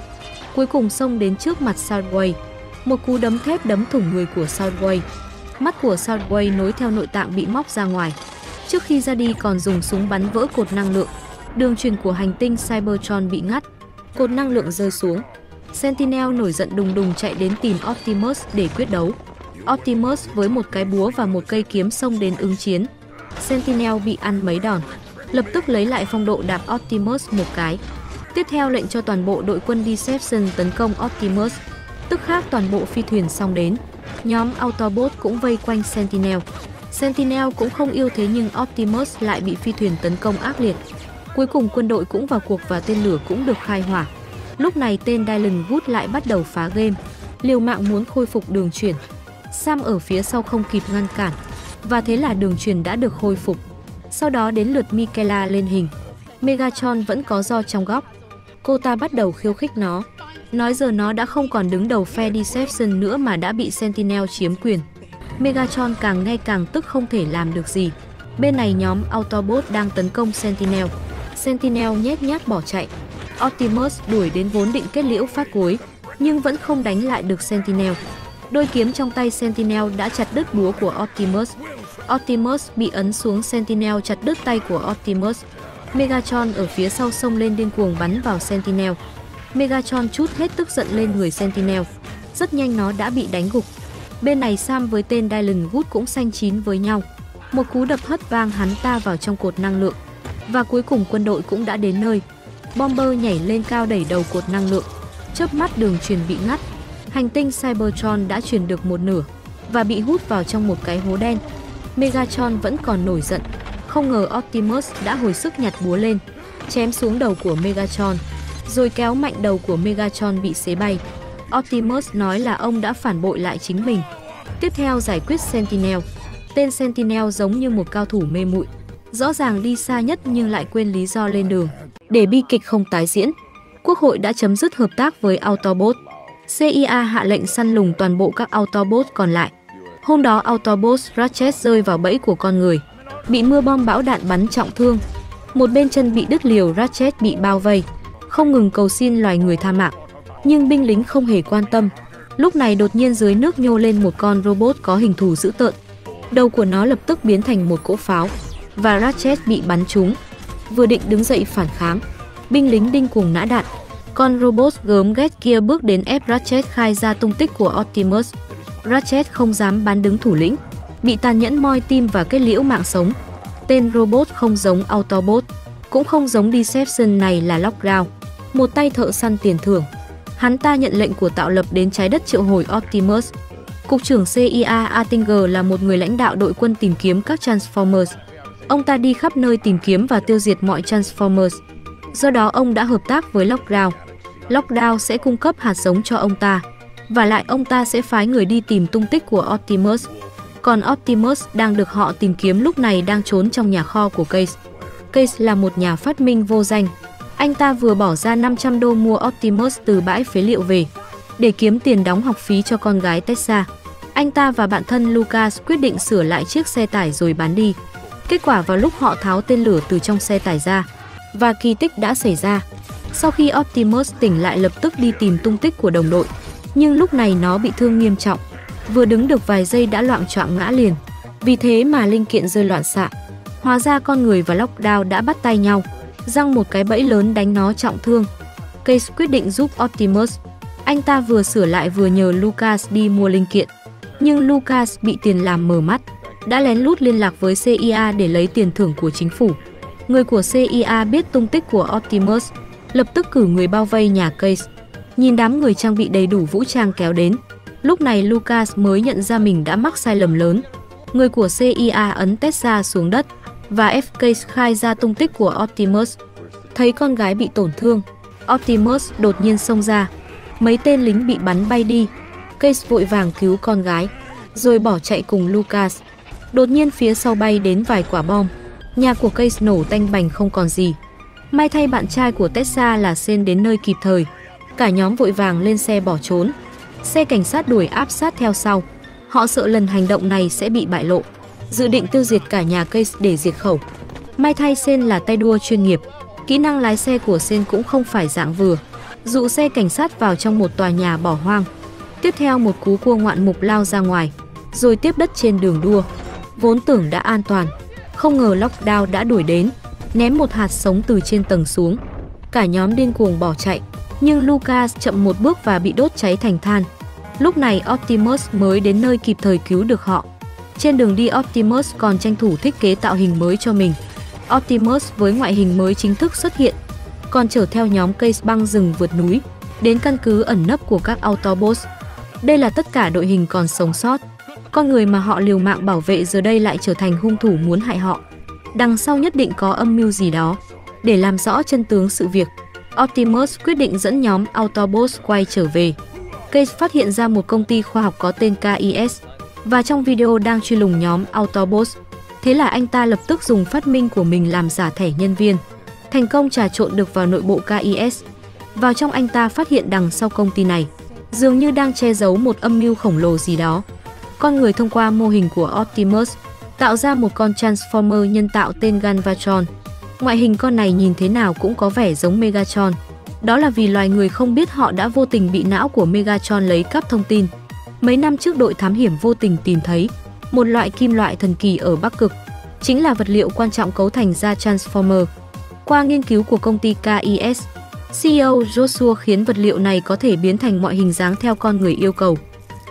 Cuối cùng xông đến trước mặt Soundwave. Một cú đấm thép đấm thủng người của Soundwave. Mắt của Soundwave nối theo nội tạng bị móc ra ngoài. Trước khi ra đi còn dùng súng bắn vỡ cột năng lượng. Đường truyền của hành tinh Cybertron bị ngắt. Cột năng lượng rơi xuống. Sentinel nổi giận đùng đùng chạy đến tìm Optimus để quyết đấu. Optimus với một cái búa và một cây kiếm xông đến ứng chiến. Sentinel bị ăn mấy đòn. Lập tức lấy lại phong độ đạp Optimus một cái. Tiếp theo lệnh cho toàn bộ đội quân Deception tấn công Optimus. Tức khác toàn bộ phi thuyền xông đến. Nhóm Autobot cũng vây quanh Sentinel. Sentinel cũng không yêu thế nhưng Optimus lại bị phi thuyền tấn công ác liệt. Cuối cùng quân đội cũng vào cuộc và tên lửa cũng được khai hỏa. Lúc này tên Dylan Wood lại bắt đầu phá game. Liều mạng muốn khôi phục đường truyền. Sam ở phía sau không kịp ngăn cản. Và thế là đường truyền đã được khôi phục. Sau đó đến lượt Michaela lên hình. Megatron vẫn có do trong góc. Cô ta bắt đầu khiêu khích nó. Nói giờ nó đã không còn đứng đầu phe Deception nữa mà đã bị Sentinel chiếm quyền. Megatron càng ngày càng tức không thể làm được gì. Bên này nhóm Autobot đang tấn công Sentinel. Sentinel nhét nhát bỏ chạy. Optimus đuổi đến vốn định kết liễu phát cuối, nhưng vẫn không đánh lại được Sentinel. Đôi kiếm trong tay Sentinel đã chặt đứt búa của Optimus. Optimus bị ấn xuống, Sentinel chặt đứt tay của Optimus. Megatron ở phía sau xông lên điên cuồng bắn vào Sentinel. Megatron trút hết tức giận lên người Sentinel. Rất nhanh nó đã bị đánh gục. Bên này Sam với tên Dylan Wood cũng xanh chín với nhau. Một cú đập hất vang hắn ta vào trong cột năng lượng. Và cuối cùng quân đội cũng đã đến nơi. Bomber nhảy lên cao đẩy đầu cột năng lượng. Chớp mắt đường truyền bị ngắt. Hành tinh Cybertron đã truyền được một nửa và bị hút vào trong một cái hố đen. Megatron vẫn còn nổi giận. Không ngờ Optimus đã hồi sức nhặt búa lên, chém xuống đầu của Megatron, rồi kéo mạnh đầu của Megatron bị xé bay. Optimus nói là ông đã phản bội lại chính mình. Tiếp theo giải quyết Sentinel. Tên Sentinel giống như một cao thủ mê muội. Rõ ràng đi xa nhất nhưng lại quên lý do lên đường. Để bi kịch không tái diễn, Quốc hội đã chấm dứt hợp tác với Autobot. CIA hạ lệnh săn lùng toàn bộ các Autobot còn lại. Hôm đó Autobot Ratchet rơi vào bẫy của con người, bị mưa bom bão đạn bắn trọng thương. Một bên chân bị đứt liều, Ratchet bị bao vây, không ngừng cầu xin loài người tha mạng. Nhưng binh lính không hề quan tâm. Lúc này đột nhiên dưới nước nhô lên một con robot có hình thù dữ tợn. Đầu của nó lập tức biến thành một cỗ pháo và Ratchet bị bắn trúng. Vừa định đứng dậy phản kháng, binh lính đinh cuồng nã đạn. Con robot gớm ghét kia bước đến ép Ratchet khai ra tung tích của Optimus. Ratchet không dám bán đứng thủ lĩnh, bị tàn nhẫn moi tim và kết liễu mạng sống. Tên robot không giống Autobot, cũng không giống Deception này là Lockdown, một tay thợ săn tiền thưởng. Hắn ta nhận lệnh của tạo lập đến trái đất triệu hồi Optimus. Cục trưởng CIA Attinger là một người lãnh đạo đội quân tìm kiếm các Transformers. Ông ta đi khắp nơi tìm kiếm và tiêu diệt mọi Transformers. Do đó ông đã hợp tác với Lockdown. Lockdown sẽ cung cấp hạt giống cho ông ta. Và lại ông ta sẽ phái người đi tìm tung tích của Optimus. Còn Optimus đang được họ tìm kiếm lúc này đang trốn trong nhà kho của Case. Case là một nhà phát minh vô danh. Anh ta vừa bỏ ra 500 đô mua Optimus từ bãi phế liệu về để kiếm tiền đóng học phí cho con gái Tessa. Anh ta và bạn thân Lucas quyết định sửa lại chiếc xe tải rồi bán đi. Kết quả vào lúc họ tháo tên lửa từ trong xe tải ra, và kỳ tích đã xảy ra. Sau khi Optimus tỉnh lại lập tức đi tìm tung tích của đồng đội, nhưng lúc này nó bị thương nghiêm trọng, vừa đứng được vài giây đã loạng choạng ngã liền. Vì thế mà linh kiện rơi loạn xạ. Hóa ra con người và Lockdown đã bắt tay nhau, giăng một cái bẫy lớn đánh nó trọng thương. Case quyết định giúp Optimus. Anh ta vừa sửa lại vừa nhờ Lucas đi mua linh kiện, nhưng Lucas bị tiền làm mờ mắt, đã lén lút liên lạc với CIA để lấy tiền thưởng của chính phủ. Người của CIA biết tung tích của Optimus, lập tức cử người bao vây nhà Case. Nhìn đám người trang bị đầy đủ vũ trang kéo đến, lúc này Lucas mới nhận ra mình đã mắc sai lầm lớn. Người của CIA ấn Tessa xuống đất và ép Case khai ra tung tích của Optimus. Thấy con gái bị tổn thương, Optimus đột nhiên xông ra. Mấy tên lính bị bắn bay đi. Case vội vàng cứu con gái, rồi bỏ chạy cùng Lucas. Đột nhiên phía sau bay đến vài quả bom. Nhà của Case nổ tanh bành không còn gì. May thay bạn trai của Tessa là Sen đến nơi kịp thời. Cả nhóm vội vàng lên xe bỏ trốn. Xe cảnh sát đuổi áp sát theo sau. Họ sợ lần hành động này sẽ bị bại lộ, dự định tiêu diệt cả nhà Case để diệt khẩu. May thay Sen là tay đua chuyên nghiệp. Kỹ năng lái xe của Sen cũng không phải dạng vừa. Dụ xe cảnh sát vào trong một tòa nhà bỏ hoang. Tiếp theo một cú cua ngoạn mục lao ra ngoài, rồi tiếp đất trên đường đua. Vốn tưởng đã an toàn, không ngờ Lockdown đã đuổi đến, ném một hạt sống từ trên tầng xuống. Cả nhóm điên cuồng bỏ chạy, nhưng Lucas chậm một bước và bị đốt cháy thành than. Lúc này Optimus mới đến nơi kịp thời cứu được họ. Trên đường đi Optimus còn tranh thủ thiết kế tạo hình mới cho mình. Optimus với ngoại hình mới chính thức xuất hiện, còn chở theo nhóm Case băng rừng vượt núi, đến căn cứ ẩn nấp của các Autobots. Đây là tất cả đội hình còn sống sót. Con người mà họ liều mạng bảo vệ giờ đây lại trở thành hung thủ muốn hại họ. Đằng sau nhất định có âm mưu gì đó. Để làm rõ chân tướng sự việc, Optimus quyết định dẫn nhóm Autobots quay trở về. Case phát hiện ra một công ty khoa học có tên KIS và trong video đang truy lùng nhóm Autobots. Thế là anh ta lập tức dùng phát minh của mình làm giả thẻ nhân viên, thành công trà trộn được vào nội bộ KIS. Vào trong anh ta phát hiện đằng sau công ty này dường như đang che giấu một âm mưu khổng lồ gì đó. Con người thông qua mô hình của Optimus tạo ra một con Transformer nhân tạo tên Galvatron. Ngoại hình con này nhìn thế nào cũng có vẻ giống Megatron. Đó là vì loài người không biết họ đã vô tình bị não của Megatron lấy cắp thông tin. Mấy năm trước đội thám hiểm vô tình tìm thấy một loại kim loại thần kỳ ở Bắc Cực, chính là vật liệu quan trọng cấu thành ra Transformer. Qua nghiên cứu của công ty KIS, CEO Joshua khiến vật liệu này có thể biến thành mọi hình dáng theo con người yêu cầu.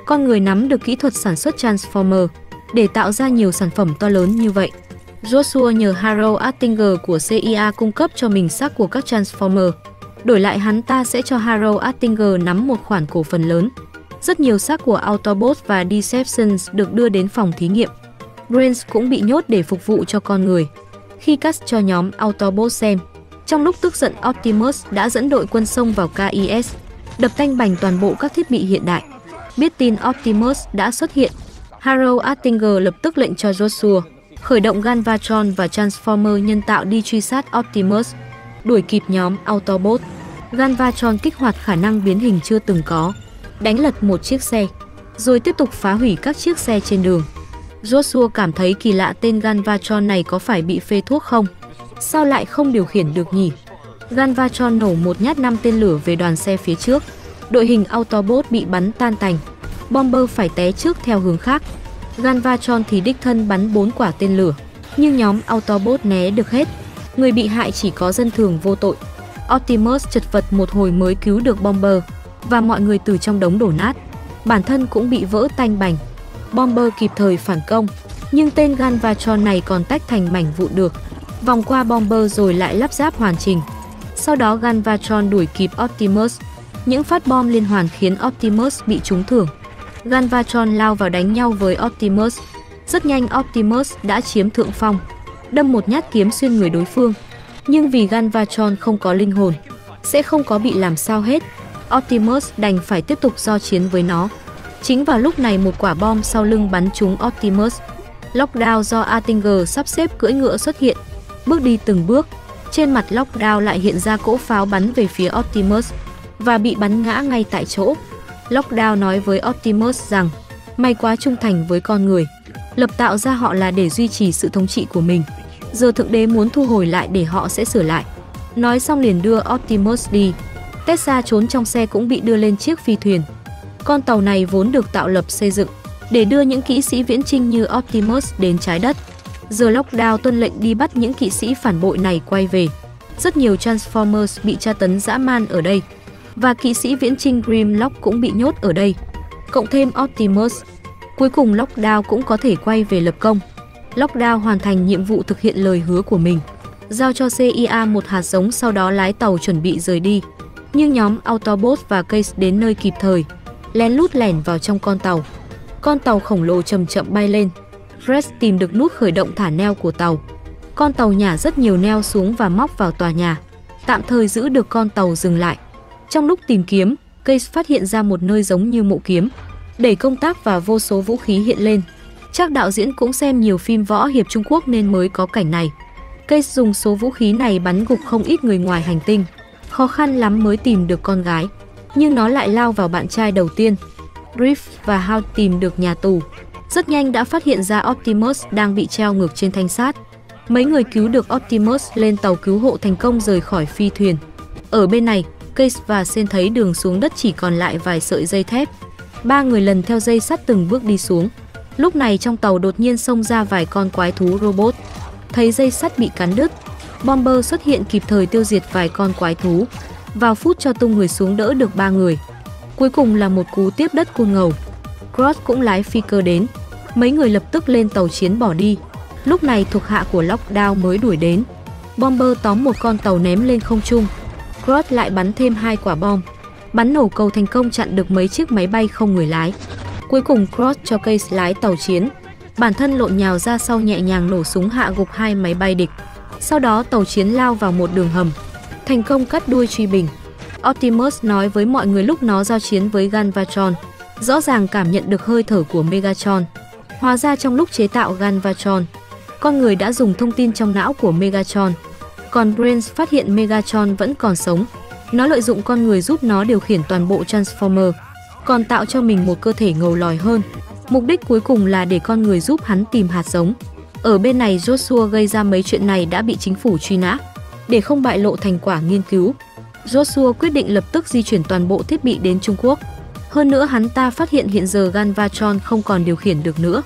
Con người nắm được kỹ thuật sản xuất Transformer để tạo ra nhiều sản phẩm to lớn như vậy. Joshua nhờ Harold Attinger của CIA cung cấp cho mình xác của các Transformer. Đổi lại hắn ta sẽ cho Harold Attinger nắm một khoản cổ phần lớn. Rất nhiều xác của Autobots và Decepticons được đưa đến phòng thí nghiệm. Brains cũng bị nhốt để phục vụ cho con người. Khi cắt cho nhóm Autobots xem, trong lúc tức giận Optimus đã dẫn đội quân xông vào KIS, đập tanh bành toàn bộ các thiết bị hiện đại. Biết tin Optimus đã xuất hiện, Harold Attinger lập tức lệnh cho Joshua khởi động Galvatron và Transformer nhân tạo đi truy sát Optimus, đuổi kịp nhóm Autobot. Galvatron kích hoạt khả năng biến hình chưa từng có, đánh lật một chiếc xe, rồi tiếp tục phá hủy các chiếc xe trên đường. Joshua cảm thấy kỳ lạ, tên Galvatron này có phải bị phê thuốc không? Sao lại không điều khiển được nhỉ? Galvatron nổ một nhát 5 tên lửa về đoàn xe phía trước. Đội hình Autobot bị bắn tan tành. Bomber phải té trước theo hướng khác. Galvatron thì đích thân bắn 4 quả tên lửa, nhưng nhóm Autobot né được hết. Người bị hại chỉ có dân thường vô tội. Optimus chật vật một hồi mới cứu được Bomber và mọi người từ trong đống đổ nát. Bản thân cũng bị vỡ tanh bành. Bomber kịp thời phản công, nhưng tên Galvatron này còn tách thành mảnh vụn được. Vòng qua Bomber rồi lại lắp ráp hoàn chỉnh. Sau đó Galvatron đuổi kịp Optimus. Những phát bom liên hoàn khiến Optimus bị trúng thưởng. Galvatron lao vào đánh nhau với Optimus. Rất nhanh Optimus đã chiếm thượng phong, đâm một nhát kiếm xuyên người đối phương. Nhưng vì Galvatron không có linh hồn, sẽ không có bị làm sao hết. Optimus đành phải tiếp tục giao chiến với nó. Chính vào lúc này một quả bom sau lưng bắn trúng Optimus. Lockdown do Attinger sắp xếp cưỡi ngựa xuất hiện, bước đi từng bước. Trên mặt Lockdown lại hiện ra cỗ pháo bắn về phía Optimus và bị bắn ngã ngay tại chỗ. Lockdown nói với Optimus rằng mày quá trung thành với con người, lập tạo ra họ là để duy trì sự thống trị của mình. Giờ thượng đế muốn thu hồi lại để họ sẽ sửa lại. Nói xong liền đưa Optimus đi. Tessa trốn trong xe cũng bị đưa lên chiếc phi thuyền. Con tàu này vốn được tạo lập xây dựng để đưa những kỹ sĩ viễn chinh như Optimus đến trái đất. Giờ Lockdown tuân lệnh đi bắt những kỵ sĩ phản bội này quay về. Rất nhiều Transformers bị tra tấn dã man ở đây, và kỵ sĩ viễn chinh Grimlock cũng bị nhốt ở đây, cộng thêm Optimus. Cuối cùng Lockdown cũng có thể quay về lập công. Lockdown hoàn thành nhiệm vụ thực hiện lời hứa của mình, giao cho CIA một hạt giống, sau đó lái tàu chuẩn bị rời đi. Nhưng nhóm Autobot và Case đến nơi kịp thời, lén lút lẻn vào trong con tàu. Con tàu khổng lồ chậm chậm bay lên. Fred tìm được nút khởi động thả neo của tàu. Con tàu nhả rất nhiều neo xuống và móc vào tòa nhà. tạm thời giữ được con tàu dừng lại. Trong lúc tìm kiếm, Case phát hiện ra một nơi giống như mộ kiếm, để công tác và vô số vũ khí hiện lên. Chắc đạo diễn cũng xem nhiều phim võ hiệp Trung Quốc nên mới có cảnh này. Case dùng số vũ khí này bắn gục không ít người ngoài hành tinh. Khó khăn lắm mới tìm được con gái, nhưng nó lại lao vào bạn trai đầu tiên. Griff và Hound tìm được nhà tù. Rất nhanh đã phát hiện ra Optimus đang bị treo ngược trên thanh sắt. Mấy người cứu được Optimus lên tàu cứu hộ thành công rời khỏi phi thuyền. Ở bên này, Case và Sen thấy đường xuống đất chỉ còn lại vài sợi dây thép. Ba người lần theo dây sắt từng bước đi xuống. Lúc này trong tàu đột nhiên xông ra vài con quái thú robot. Thấy dây sắt bị cắn đứt, Bomber xuất hiện kịp thời tiêu diệt vài con quái thú. Vào phút cho tung người xuống đỡ được ba người. Cuối cùng là một cú tiếp đất côn ngầu. Cross cũng lái phi cơ đến. Mấy người lập tức lên tàu chiến bỏ đi. Lúc này thuộc hạ của Lockdown mới đuổi đến. Bomber tóm một con tàu ném lên không trung. Cross lại bắn thêm hai quả bom. Bắn nổ cầu thành công chặn được mấy chiếc máy bay không người lái. Cuối cùng Cross cho Case lái tàu chiến. Bản thân lộn nhào ra sau nhẹ nhàng nổ súng hạ gục hai máy bay địch. Sau đó tàu chiến lao vào một đường hầm. Thành công cắt đuôi truy bình. Optimus nói với mọi người lúc nó giao chiến với Galvatron. Rõ ràng cảm nhận được hơi thở của Megatron. Hóa ra trong lúc chế tạo Galvatron, con người đã dùng thông tin trong não của Megatron. Còn Brains phát hiện Megatron vẫn còn sống. Nó lợi dụng con người giúp nó điều khiển toàn bộ Transformer, còn tạo cho mình một cơ thể ngầu lòi hơn. Mục đích cuối cùng là để con người giúp hắn tìm hạt giống. Ở bên này Joshua gây ra mấy chuyện này đã bị chính phủ truy nã. Để không bại lộ thành quả nghiên cứu, Joshua quyết định lập tức di chuyển toàn bộ thiết bị đến Trung Quốc. Hơn nữa hắn ta phát hiện hiện giờ Galvatron không còn điều khiển được nữa.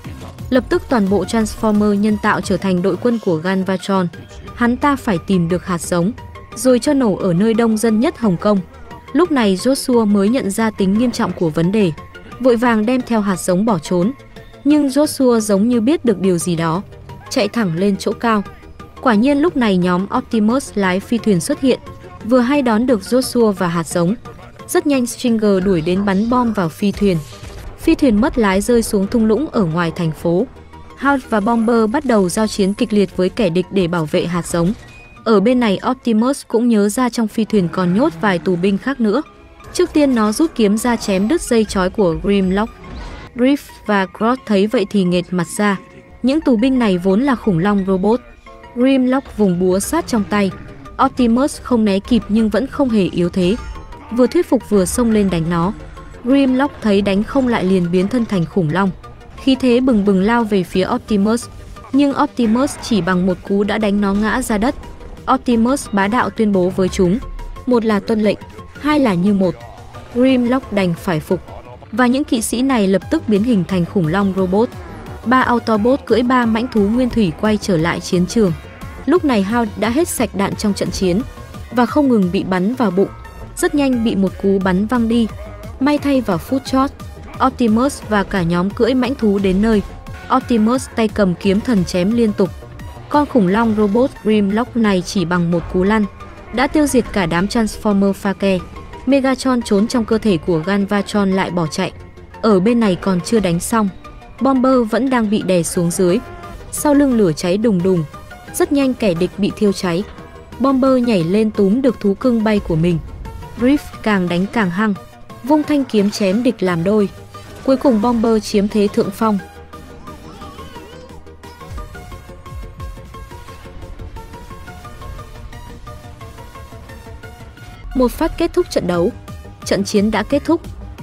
Lập tức toàn bộ Transformer nhân tạo trở thành đội quân của Galvatron. Hắn ta phải tìm được hạt giống, rồi cho nổ ở nơi đông dân nhất Hồng Kông. Lúc này Joshua mới nhận ra tính nghiêm trọng của vấn đề, vội vàng đem theo hạt giống bỏ trốn. Nhưng Joshua giống như biết được điều gì đó, chạy thẳng lên chỗ cao. Quả nhiên lúc này nhóm Optimus lái phi thuyền xuất hiện, vừa hay đón được Joshua và hạt giống. Rất nhanh Stringer đuổi đến bắn bom vào phi thuyền. Phi thuyền mất lái rơi xuống thung lũng ở ngoài thành phố. Hound và Bomber bắt đầu giao chiến kịch liệt với kẻ địch để bảo vệ hạt giống. Ở bên này Optimus cũng nhớ ra trong phi thuyền còn nhốt vài tù binh khác nữa. Trước tiên nó rút kiếm ra chém đứt dây chói của Grimlock. Griff và Grodd thấy vậy thì nghệt mặt ra. Những tù binh này vốn là khủng long robot. Grimlock vùng búa sát trong tay. Optimus không né kịp nhưng vẫn không hề yếu thế. Vừa thuyết phục vừa xông lên đánh nó. Grimlock thấy đánh không lại liền biến thân thành khủng long. Khí thế bừng bừng lao về phía Optimus. Nhưng Optimus chỉ bằng một cú đã đánh nó ngã ra đất. Optimus bá đạo tuyên bố với chúng. Một là tuân lệnh, hai là như một. Grimlock đành phải phục. Và những kỵ sĩ này lập tức biến hình thành khủng long robot. Ba Autobot cưỡi ba mãnh thú nguyên thủy quay trở lại chiến trường. Lúc này Hound đã hết sạch đạn trong trận chiến và không ngừng bị bắn vào bụng. Rất nhanh bị một cú bắn văng đi. May thay vào phút chót, Optimus và cả nhóm cưỡi mãnh thú đến nơi. Optimus tay cầm kiếm thần chém liên tục. Con khủng long robot Grimlock này chỉ bằng một cú lăn đã tiêu diệt cả đám Transformer pha ke. Megatron trốn trong cơ thể của Galvatron lại bỏ chạy. Ở bên này còn chưa đánh xong, Bomber vẫn đang bị đè xuống dưới. Sau lưng lửa cháy đùng đùng. Rất nhanh kẻ địch bị thiêu cháy. Bomber nhảy lên túm được thú cưng bay của mình. Griff càng đánh càng hăng, vung thanh kiếm chém địch làm đôi. Cuối cùng Bomber chiếm thế thượng phong. Một phát kết thúc trận đấu. Trận chiến đã kết thúc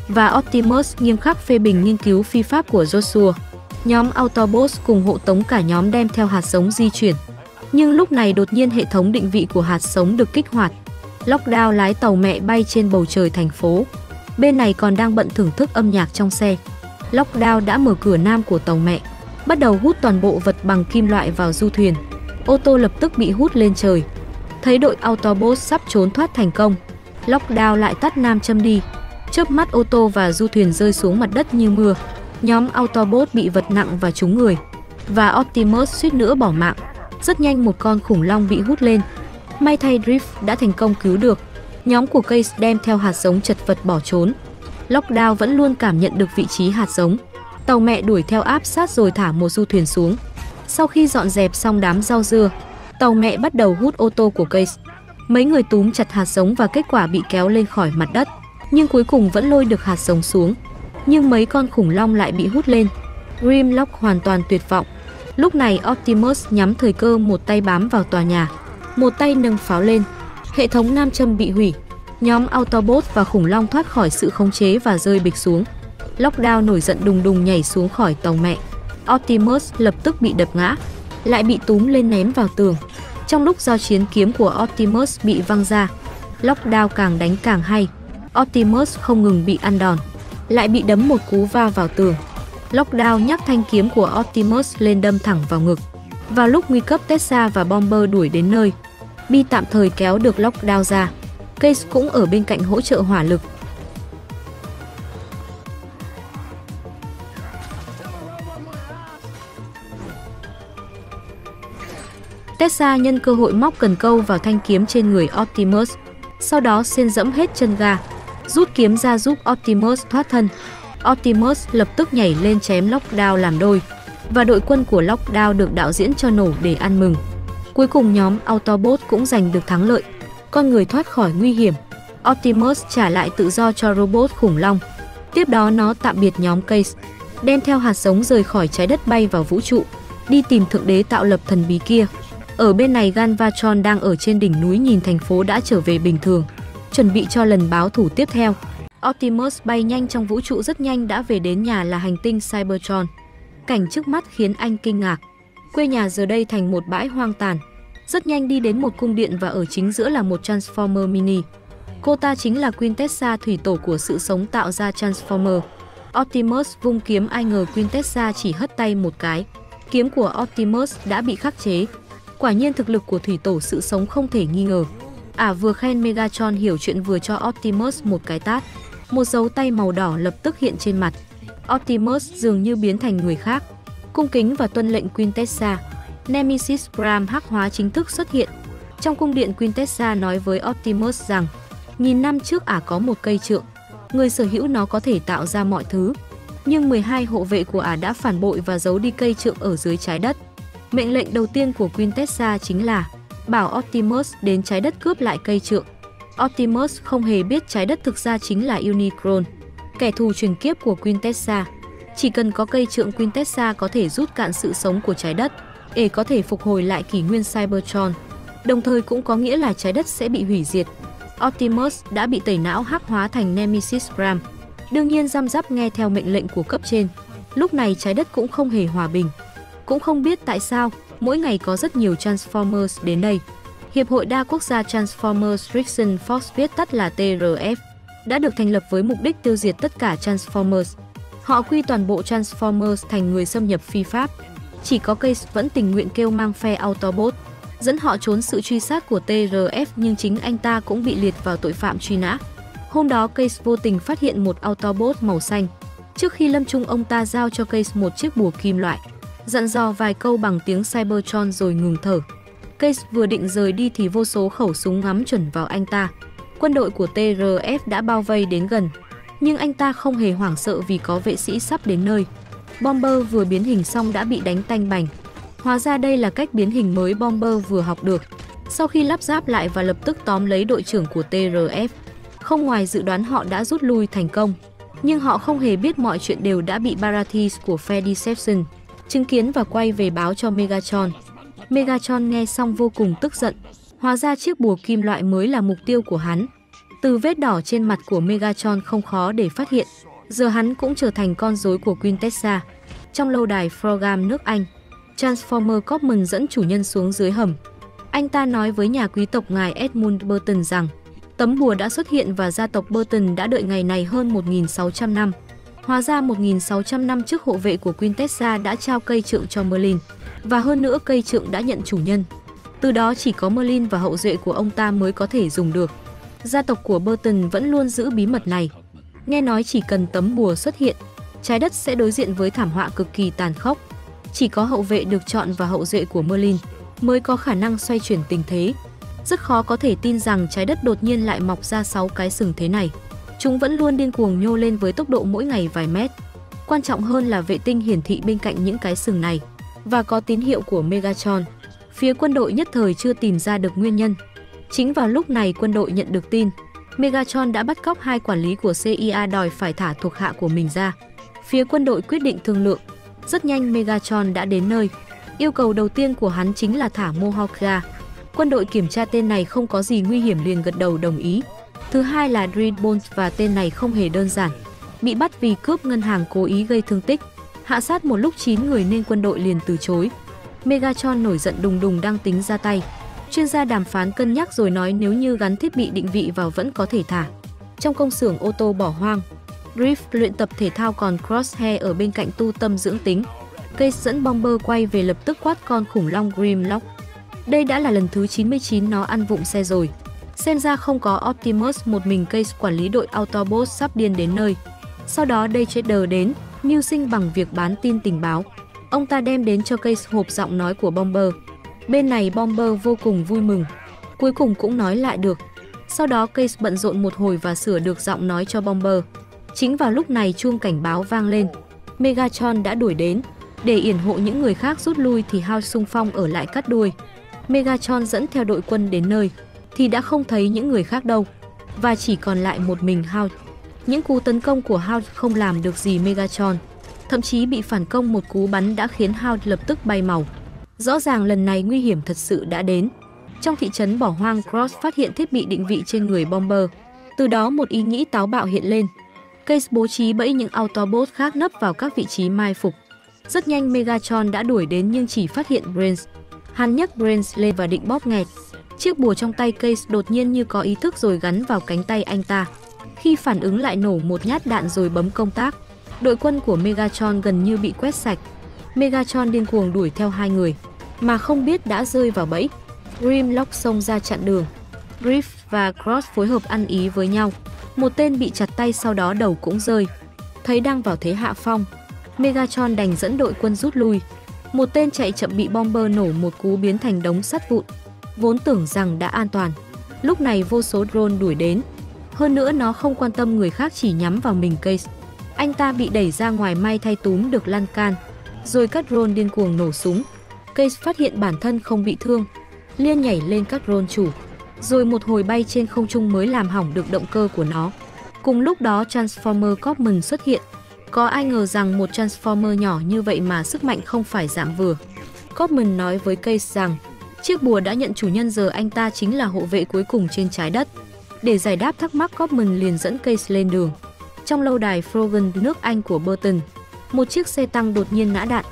và Optimus nghiêm khắc phê bình nghiên cứu phi pháp của Joshua. Nhóm Autobots cùng hộ tống cả nhóm đem theo hạt giống di chuyển. Nhưng lúc này đột nhiên hệ thống định vị của hạt giống được kích hoạt. Lockdown lái tàu mẹ bay trên bầu trời thành phố. Bên này còn đang bận thưởng thức âm nhạc trong xe. Lockdown đã mở cửa nam của tàu mẹ, bắt đầu hút toàn bộ vật bằng kim loại vào du thuyền. Ô tô lập tức bị hút lên trời. Thấy đội Autobots sắp trốn thoát thành công, Lockdown lại tắt nam châm đi. Chớp mắt ô tô và du thuyền rơi xuống mặt đất như mưa. Nhóm Autobot bị vật nặng và trúng người. Và Optimus suýt nữa bỏ mạng. Rất nhanh một con khủng long bị hút lên. May thay Drift đã thành công cứu được. Nhóm của Case đem theo hạt giống chật vật bỏ trốn. Lockdown vẫn luôn cảm nhận được vị trí hạt giống. Tàu mẹ đuổi theo áp sát rồi thả một du thuyền xuống. Sau khi dọn dẹp xong đám rau dưa, tàu mẹ bắt đầu hút ô tô của Case. mấy người túm chặt hạt giống và kết quả bị kéo lên khỏi mặt đất, nhưng cuối cùng vẫn lôi được hạt giống xuống. Nhưng mấy con khủng long lại bị hút lên. Grimlock hoàn toàn tuyệt vọng. Lúc này Optimus nhắm thời cơ, một tay bám vào tòa nhà, một tay nâng pháo lên. Hệ thống nam châm bị hủy. Nhóm Autobot và khủng long thoát khỏi sự khống chế và rơi bịch xuống. Lockdown nổi giận đùng đùng nhảy xuống khỏi tàu mẹ. Optimus lập tức bị đập ngã, lại bị túm lên ném vào tường. Trong lúc giao chiến, kiếm của Optimus bị văng ra. Lockdown càng đánh càng hay. Optimus không ngừng bị ăn đòn, lại bị đấm một cú va vào tường. Lockdown nhắc thanh kiếm của Optimus lên đâm thẳng vào ngực. Vào lúc nguy cấp, Tessa và Bomber đuổi đến nơi. Bi tạm thời kéo được Lockdown ra. Case cũng ở bên cạnh hỗ trợ hỏa lực. Tessa nhân cơ hội móc cần câu vào thanh kiếm trên người Optimus, sau đó xên dẫm hết chân ga, rút kiếm ra giúp Optimus thoát thân. Optimus lập tức nhảy lên chém Lockdown làm đôi, và đội quân của Lockdown được đạo diễn cho nổ để ăn mừng. Cuối cùng nhóm Autobot cũng giành được thắng lợi, con người thoát khỏi nguy hiểm. Optimus trả lại tự do cho robot khủng long. Tiếp đó nó tạm biệt nhóm Case, đem theo hạt giống rời khỏi trái đất, bay vào vũ trụ, đi tìm thượng đế tạo lập thần bí kia. Ở bên này, Galvatron đang ở trên đỉnh núi nhìn thành phố đã trở về bình thường, chuẩn bị cho lần báo thủ tiếp theo. Optimus bay nhanh trong vũ trụ, rất nhanh đã về đến nhà là hành tinh Cybertron. Cảnh trước mắt khiến anh kinh ngạc. Quê nhà giờ đây thành một bãi hoang tàn. Rất nhanh đi đến một cung điện và ở chính giữa là một Transformer mini. Cô ta chính là Quintessa, thủy tổ của sự sống tạo ra Transformer. Optimus vung kiếm, ai ngờ Quintessa chỉ hất tay một cái. Kiếm của Optimus đã bị khắc chế. Quả nhiên thực lực của thủy tổ sự sống không thể nghi ngờ. Vừa khen Megatron hiểu chuyện vừa cho Optimus một cái tát. Một dấu tay màu đỏ lập tức hiện trên mặt. Optimus dường như biến thành người khác, cung kính và tuân lệnh Quintessa. Nemesis Prime hắc hóa chính thức xuất hiện. Trong cung điện, Quintessa nói với Optimus rằng 1000 năm trước có một cây trượng. Người sở hữu nó có thể tạo ra mọi thứ. Nhưng 12 hộ vệ của đã phản bội và giấu đi cây trượng ở dưới trái đất. Mệnh lệnh đầu tiên của Quintessa chính là bảo Optimus đến trái đất cướp lại cây trượng. Optimus không hề biết trái đất thực ra chính là Unicron, kẻ thù truyền kiếp của Quintessa. Chỉ cần có cây trượng, Quintessa có thể rút cạn sự sống của trái đất để có thể phục hồi lại kỷ nguyên Cybertron. Đồng thời cũng có nghĩa là trái đất sẽ bị hủy diệt. Optimus đã bị tẩy não hắc hóa thành Nemesis Prime, đương nhiên răm rắp nghe theo mệnh lệnh của cấp trên. Lúc này trái đất cũng không hề hòa bình. Cũng không biết tại sao, mỗi ngày có rất nhiều Transformers đến đây. Hiệp hội đa quốc gia Transformers Restriction Force, viết tắt là TRF, đã được thành lập với mục đích tiêu diệt tất cả Transformers. Họ quy toàn bộ Transformers thành người xâm nhập phi pháp. Chỉ có Case vẫn tình nguyện kêu mang phe Autobot, dẫn họ trốn sự truy sát của TRF, nhưng chính anh ta cũng bị liệt vào tội phạm truy nã. Hôm đó Case vô tình phát hiện một Autobot màu xanh. Trước khi lâm chung, ông ta giao cho Case một chiếc búa kim loại, dặn dò vài câu bằng tiếng Cybertron rồi ngừng thở. Case vừa định rời đi thì vô số khẩu súng ngắm chuẩn vào anh ta. Quân đội của TRF đã bao vây đến gần, nhưng anh ta không hề hoảng sợ vì có vệ sĩ sắp đến nơi. Bomber vừa biến hình xong đã bị đánh tanh bành. Hóa ra đây là cách biến hình mới Bomber vừa học được. Sau khi lắp ráp lại và lập tức tóm lấy đội trưởng của TRF, không ngoài dự đoán họ đã rút lui thành công. Nhưng họ không hề biết mọi chuyện đều đã bị Barathees của phe Deception chứng kiến và quay về báo cho Megatron. Megatron nghe xong vô cùng tức giận. Hóa ra chiếc bùa kim loại mới là mục tiêu của hắn. Từ vết đỏ trên mặt của Megatron không khó để phát hiện, giờ hắn cũng trở thành con rối của Quintessa. Trong lâu đài Frogam nước Anh, Transformer Copman dẫn chủ nhân xuống dưới hầm. Anh ta nói với nhà quý tộc ngài Edmund Burton rằng tấm bùa đã xuất hiện và gia tộc Burton đã đợi ngày này hơn 1.600 năm. Hóa ra 1.600 năm trước, hộ vệ của Quintessa đã trao cây trượng cho Merlin, và hơn nữa cây trượng đã nhận chủ nhân. Từ đó chỉ có Merlin và hậu duệ của ông ta mới có thể dùng được. Gia tộc của Burton vẫn luôn giữ bí mật này. Nghe nói chỉ cần tấm bùa xuất hiện, trái đất sẽ đối diện với thảm họa cực kỳ tàn khốc. Chỉ có hậu vệ được chọn và hậu duệ của Merlin mới có khả năng xoay chuyển tình thế. Rất khó có thể tin rằng trái đất đột nhiên lại mọc ra 6 cái sừng thế này. Chúng vẫn luôn điên cuồng nhô lên với tốc độ mỗi ngày vài mét. Quan trọng hơn là vệ tinh hiển thị bên cạnh những cái sừng này và có tín hiệu của Megatron. Phía quân đội nhất thời chưa tìm ra được nguyên nhân. Chính vào lúc này quân đội nhận được tin, Megatron đã bắt cóc hai quản lý của CIA đòi phải thả thuộc hạ của mình ra. Phía quân đội quyết định thương lượng. Rất nhanh Megatron đã đến nơi. Yêu cầu đầu tiên của hắn chính là thả Mohawk ra. Quân đội kiểm tra tên này không có gì nguy hiểm liền gật đầu đồng ý. Thứ hai là Dreadbolt và tên này không hề đơn giản. Bị bắt vì cướp ngân hàng cố ý gây thương tích. Hạ sát một lúc 9 người nên quân đội liền từ chối. Megatron nổi giận đùng đùng đang tính ra tay. Chuyên gia đàm phán cân nhắc rồi nói nếu như gắn thiết bị định vị vào vẫn có thể thả. Trong công xưởng ô tô bỏ hoang, Griff luyện tập thể thao còn Crosshair ở bên cạnh tu tâm dưỡng tính. Case dẫn Bomber quay về lập tức quát con khủng long Grimlock. Đây đã là lần thứ 99 nó ăn vụng xe rồi. Xem ra không có Optimus một mình Case quản lý đội Autobot sắp điên đến nơi. Sau đó Day Trader đến, mưu sinh bằng việc bán tin tình báo. Ông ta đem đến cho Case hộp giọng nói của Bomber. Bên này Bomber vô cùng vui mừng. Cuối cùng cũng nói lại được. Sau đó Case bận rộn một hồi và sửa được giọng nói cho Bomber. Chính vào lúc này chuông cảnh báo vang lên. Megatron đã đuổi đến. Để yểm hộ những người khác rút lui thì Hound xung phong ở lại cắt đuôi. Megatron dẫn theo đội quân đến nơi thì đã không thấy những người khác đâu. Và chỉ còn lại một mình Hound. Những cú tấn công của Hound không làm được gì Megatron. Thậm chí bị phản công một cú bắn đã khiến Hound lập tức bay màu. Rõ ràng lần này nguy hiểm thật sự đã đến. Trong thị trấn bỏ hoang Cross phát hiện thiết bị định vị trên người Bomber. Từ đó một ý nghĩ táo bạo hiện lên. Case bố trí bẫy những Autobot khác nấp vào các vị trí mai phục. Rất nhanh Megatron đã đuổi đến nhưng chỉ phát hiện Brains. Hắn nhấc Brains lên và định bóp nghẹt. Chiếc bùa trong tay Case đột nhiên như có ý thức rồi gắn vào cánh tay anh ta. Khi phản ứng lại nổ một nhát đạn rồi bấm công tác. Đội quân của Megatron gần như bị quét sạch. Megatron điên cuồng đuổi theo hai người mà không biết đã rơi vào bẫy. Grimlock xông ra chặn đường. Griff và Cross phối hợp ăn ý với nhau. Một tên bị chặt tay sau đó đầu cũng rơi. Thấy đang vào thế hạ phong, Megatron đành dẫn đội quân rút lui. Một tên chạy chậm bị Bomber nổ một cú biến thành đống sắt vụn. Vốn tưởng rằng đã an toàn, lúc này vô số drone đuổi đến. Hơn nữa nó không quan tâm người khác chỉ nhắm vào mình Case. Anh ta bị đẩy ra ngoài may thay túm được lan can. Rồi các drone điên cuồng nổ súng. Case phát hiện bản thân không bị thương, liên nhảy lên các drone chủ. Rồi một hồi bay trên không trung mới làm hỏng được động cơ của nó. Cùng lúc đó Transformer Copman xuất hiện. Có ai ngờ rằng một Transformer nhỏ như vậy mà sức mạnh không phải giảm vừa. Copman nói với Case rằng chiếc bùa đã nhận chủ nhân giờ anh ta chính là hộ vệ cuối cùng trên trái đất. Để giải đáp thắc mắc Copman liền dẫn Case lên đường. Trong lâu đài Frogan nước Anh của Burton, một chiếc xe tăng đột nhiên ngã đạn.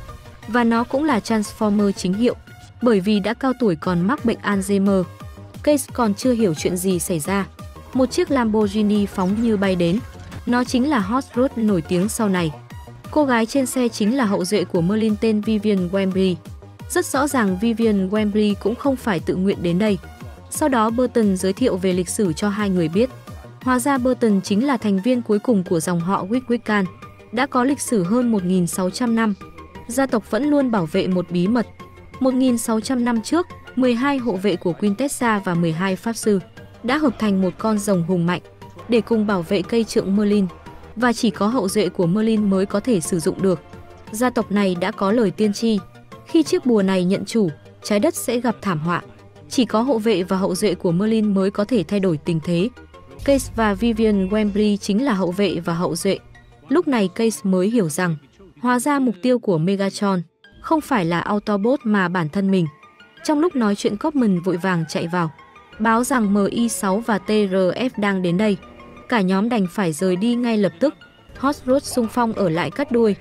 Và nó cũng là Transformer chính hiệu, bởi vì đã cao tuổi còn mắc bệnh Alzheimer. Case còn chưa hiểu chuyện gì xảy ra. Một chiếc Lamborghini phóng như bay đến. Nó chính là Hot Rod nổi tiếng sau này. Cô gái trên xe chính là hậu duệ của Merlin tên Vivian Wembley. Rất rõ ràng Vivian Wembley cũng không phải tự nguyện đến đây. Sau đó Burton giới thiệu về lịch sử cho hai người biết. Hóa ra Burton chính là thành viên cuối cùng của dòng họ Wickwickan, đã có lịch sử hơn 1.600 năm. Gia tộc vẫn luôn bảo vệ một bí mật. 1.600 năm trước, 12 hộ vệ của Quintessa và 12 pháp sư đã hợp thành một con rồng hùng mạnh để cùng bảo vệ cây trượng Merlin, và chỉ có hậu duệ của Merlin mới có thể sử dụng được. Gia tộc này đã có lời tiên tri, khi chiếc bùa này nhận chủ, trái đất sẽ gặp thảm họa. Chỉ có hộ vệ và hậu duệ của Merlin mới có thể thay đổi tình thế. Case và Vivian Wembley chính là hậu vệ và hậu duệ. Lúc này Case mới hiểu rằng, hóa ra mục tiêu của Megatron không phải là Autobot mà bản thân mình. Trong lúc nói chuyện Copman vội vàng chạy vào, báo rằng MI6 và TRF đang đến đây. Cả nhóm đành phải rời đi ngay lập tức. Hot Rod xung phong ở lại cắt đuôi.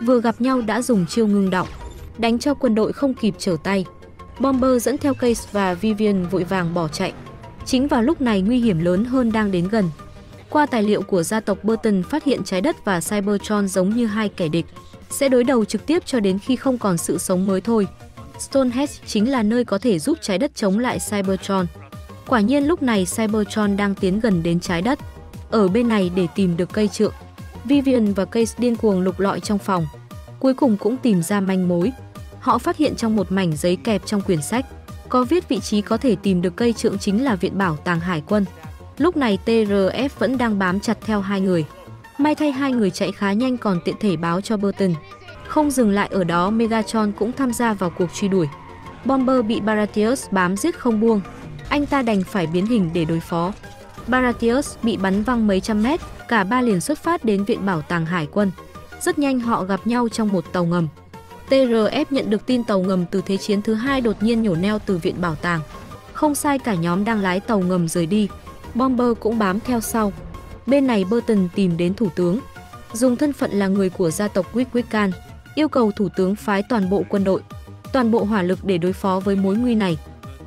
Vừa gặp nhau đã dùng chiêu ngưng động, đánh cho quân đội không kịp trở tay. Bomber dẫn theo Case và Vivian vội vàng bỏ chạy. Chính vào lúc này nguy hiểm lớn hơn đang đến gần. Qua tài liệu của gia tộc Burton phát hiện trái đất và Cybertron giống như hai kẻ địch, sẽ đối đầu trực tiếp cho đến khi không còn sự sống mới thôi. Stonehenge chính là nơi có thể giúp trái đất chống lại Cybertron. Quả nhiên lúc này Cybertron đang tiến gần đến trái đất. Ở bên này để tìm được cây trượng, Vivian và Case điên cuồng lục lọi trong phòng. Cuối cùng cũng tìm ra manh mối. Họ phát hiện trong một mảnh giấy kẹp trong quyển sách, có viết vị trí có thể tìm được cây trượng chính là Viện Bảo tàng Hải quân. Lúc này TRF vẫn đang bám chặt theo hai người. May thay hai người chạy khá nhanh còn tiện thể báo cho Burton. Không dừng lại ở đó, Megatron cũng tham gia vào cuộc truy đuổi. Bomber bị Baratius bám giết không buông. anh ta đành phải biến hình để đối phó. Baratius bị bắn văng mấy trăm mét, cả ba liền xuất phát đến Viện Bảo tàng Hải quân. Rất nhanh họ gặp nhau trong một tàu ngầm. TRF nhận được tin tàu ngầm từ Thế chiến thứ hai đột nhiên nhổ neo từ Viện Bảo tàng. Không sai, cả nhóm đang lái tàu ngầm rời đi. Bomber cũng bám theo sau. Bên này Burton tìm đến Thủ tướng, dùng thân phận là người của gia tộc Wickwican, yêu cầu Thủ tướng phái toàn bộ quân đội, toàn bộ hỏa lực để đối phó với mối nguy này.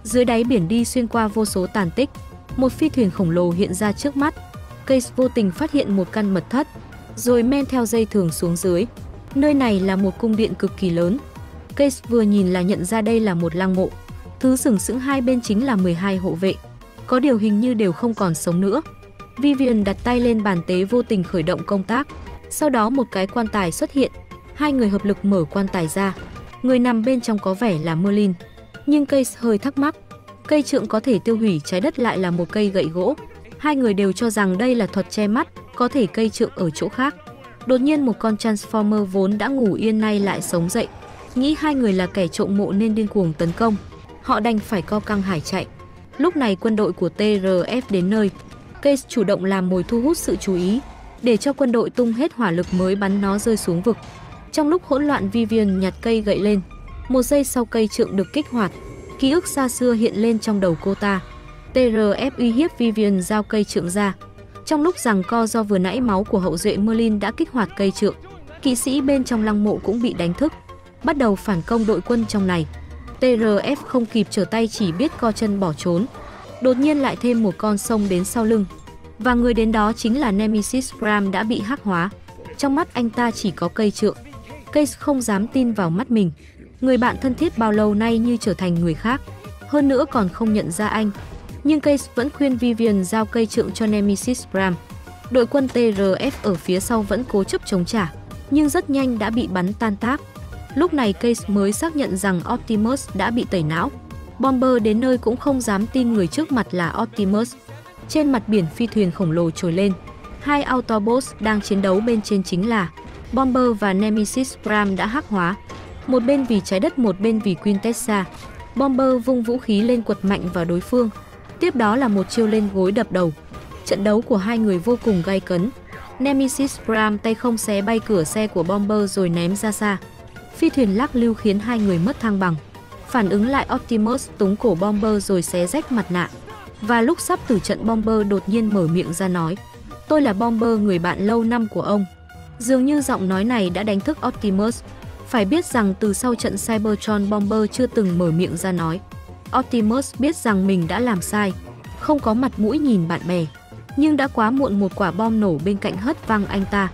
Dưới đáy biển đi xuyên qua vô số tàn tích, một phi thuyền khổng lồ hiện ra trước mắt. Case vô tình phát hiện một căn mật thất, rồi men theo dây thừng xuống dưới. Nơi này là một cung điện cực kỳ lớn. Case vừa nhìn là nhận ra đây là một lăng mộ. Thứ sừng sững hai bên chính là 12 hộ vệ. Có điều hình như đều không còn sống nữa. Vivian đặt tay lên bàn tế vô tình khởi động công tác. Sau đó một cái quan tài xuất hiện. Hai người hợp lực mở quan tài ra. Người nằm bên trong có vẻ là Merlin. Nhưng Case hơi thắc mắc. Cây trượng có thể tiêu hủy trái đất lại là một cây gậy gỗ. Hai người đều cho rằng đây là thuật che mắt, có thể cây trượng ở chỗ khác. Đột nhiên một con Transformer vốn đã ngủ yên nay lại sống dậy. Nghĩ hai người là kẻ trộm mộ nên điên cuồng tấn công. Họ đành phải co căng hải chạy. Lúc này quân đội của TRF đến nơi. Case chủ động làm mồi thu hút sự chú ý, để cho quân đội tung hết hỏa lực mới bắn nó rơi xuống vực. Trong lúc hỗn loạn Vivian nhặt cây gậy lên. Một giây sau cây trượng được kích hoạt. Ký ức xa xưa hiện lên trong đầu cô ta. TRF uy hiếp Vivian giao cây trượng ra. Trong lúc giằng co do vừa nãy máu của hậu duệ Merlin đã kích hoạt cây trượng. Kỵ sĩ bên trong lăng mộ cũng bị đánh thức, bắt đầu phản công đội quân trong này. TRF không kịp trở tay chỉ biết co chân bỏ trốn. Đột nhiên lại thêm một con sông đến sau lưng. Và người đến đó chính là Nemesis Prime đã bị hắc hóa. Trong mắt anh ta chỉ có cây trượng. Case không dám tin vào mắt mình. Người bạn thân thiết bao lâu nay như trở thành người khác. Hơn nữa còn không nhận ra anh. Nhưng Case vẫn khuyên Vivian giao cây trượng cho Nemesis Prime. Đội quân TRF ở phía sau vẫn cố chấp chống trả, nhưng rất nhanh đã bị bắn tan tác. Lúc này Case mới xác nhận rằng Optimus đã bị tẩy não. Bomber đến nơi cũng không dám tin người trước mặt là Optimus. Trên mặt biển phi thuyền khổng lồ trồi lên. Hai Autobots đang chiến đấu bên trên chính là Bomber và Nemesis Prime đã hắc hóa. Một bên vì trái đất, một bên vì Quintessa. Bomber vung vũ khí lên quật mạnh vào đối phương. Tiếp đó là một chiêu lên gối đập đầu. Trận đấu của hai người vô cùng gay cấn. Nemesis Prime tay không xé bay cửa xe của Bomber rồi ném ra xa. Phi thuyền lắc lư khiến hai người mất thăng bằng. Phản ứng lại Optimus túng cổ Bomber rồi xé rách mặt nạ. Và lúc sắp tử trận Bomber đột nhiên mở miệng ra nói: "Tôi là Bomber, người bạn lâu năm của ông." Dường như giọng nói này đã đánh thức Optimus. Phải biết rằng từ sau trận Cybertron Bomber chưa từng mở miệng ra nói. Optimus biết rằng mình đã làm sai, không có mặt mũi nhìn bạn bè. Nhưng đã quá muộn, một quả bom nổ bên cạnh hất văng anh ta.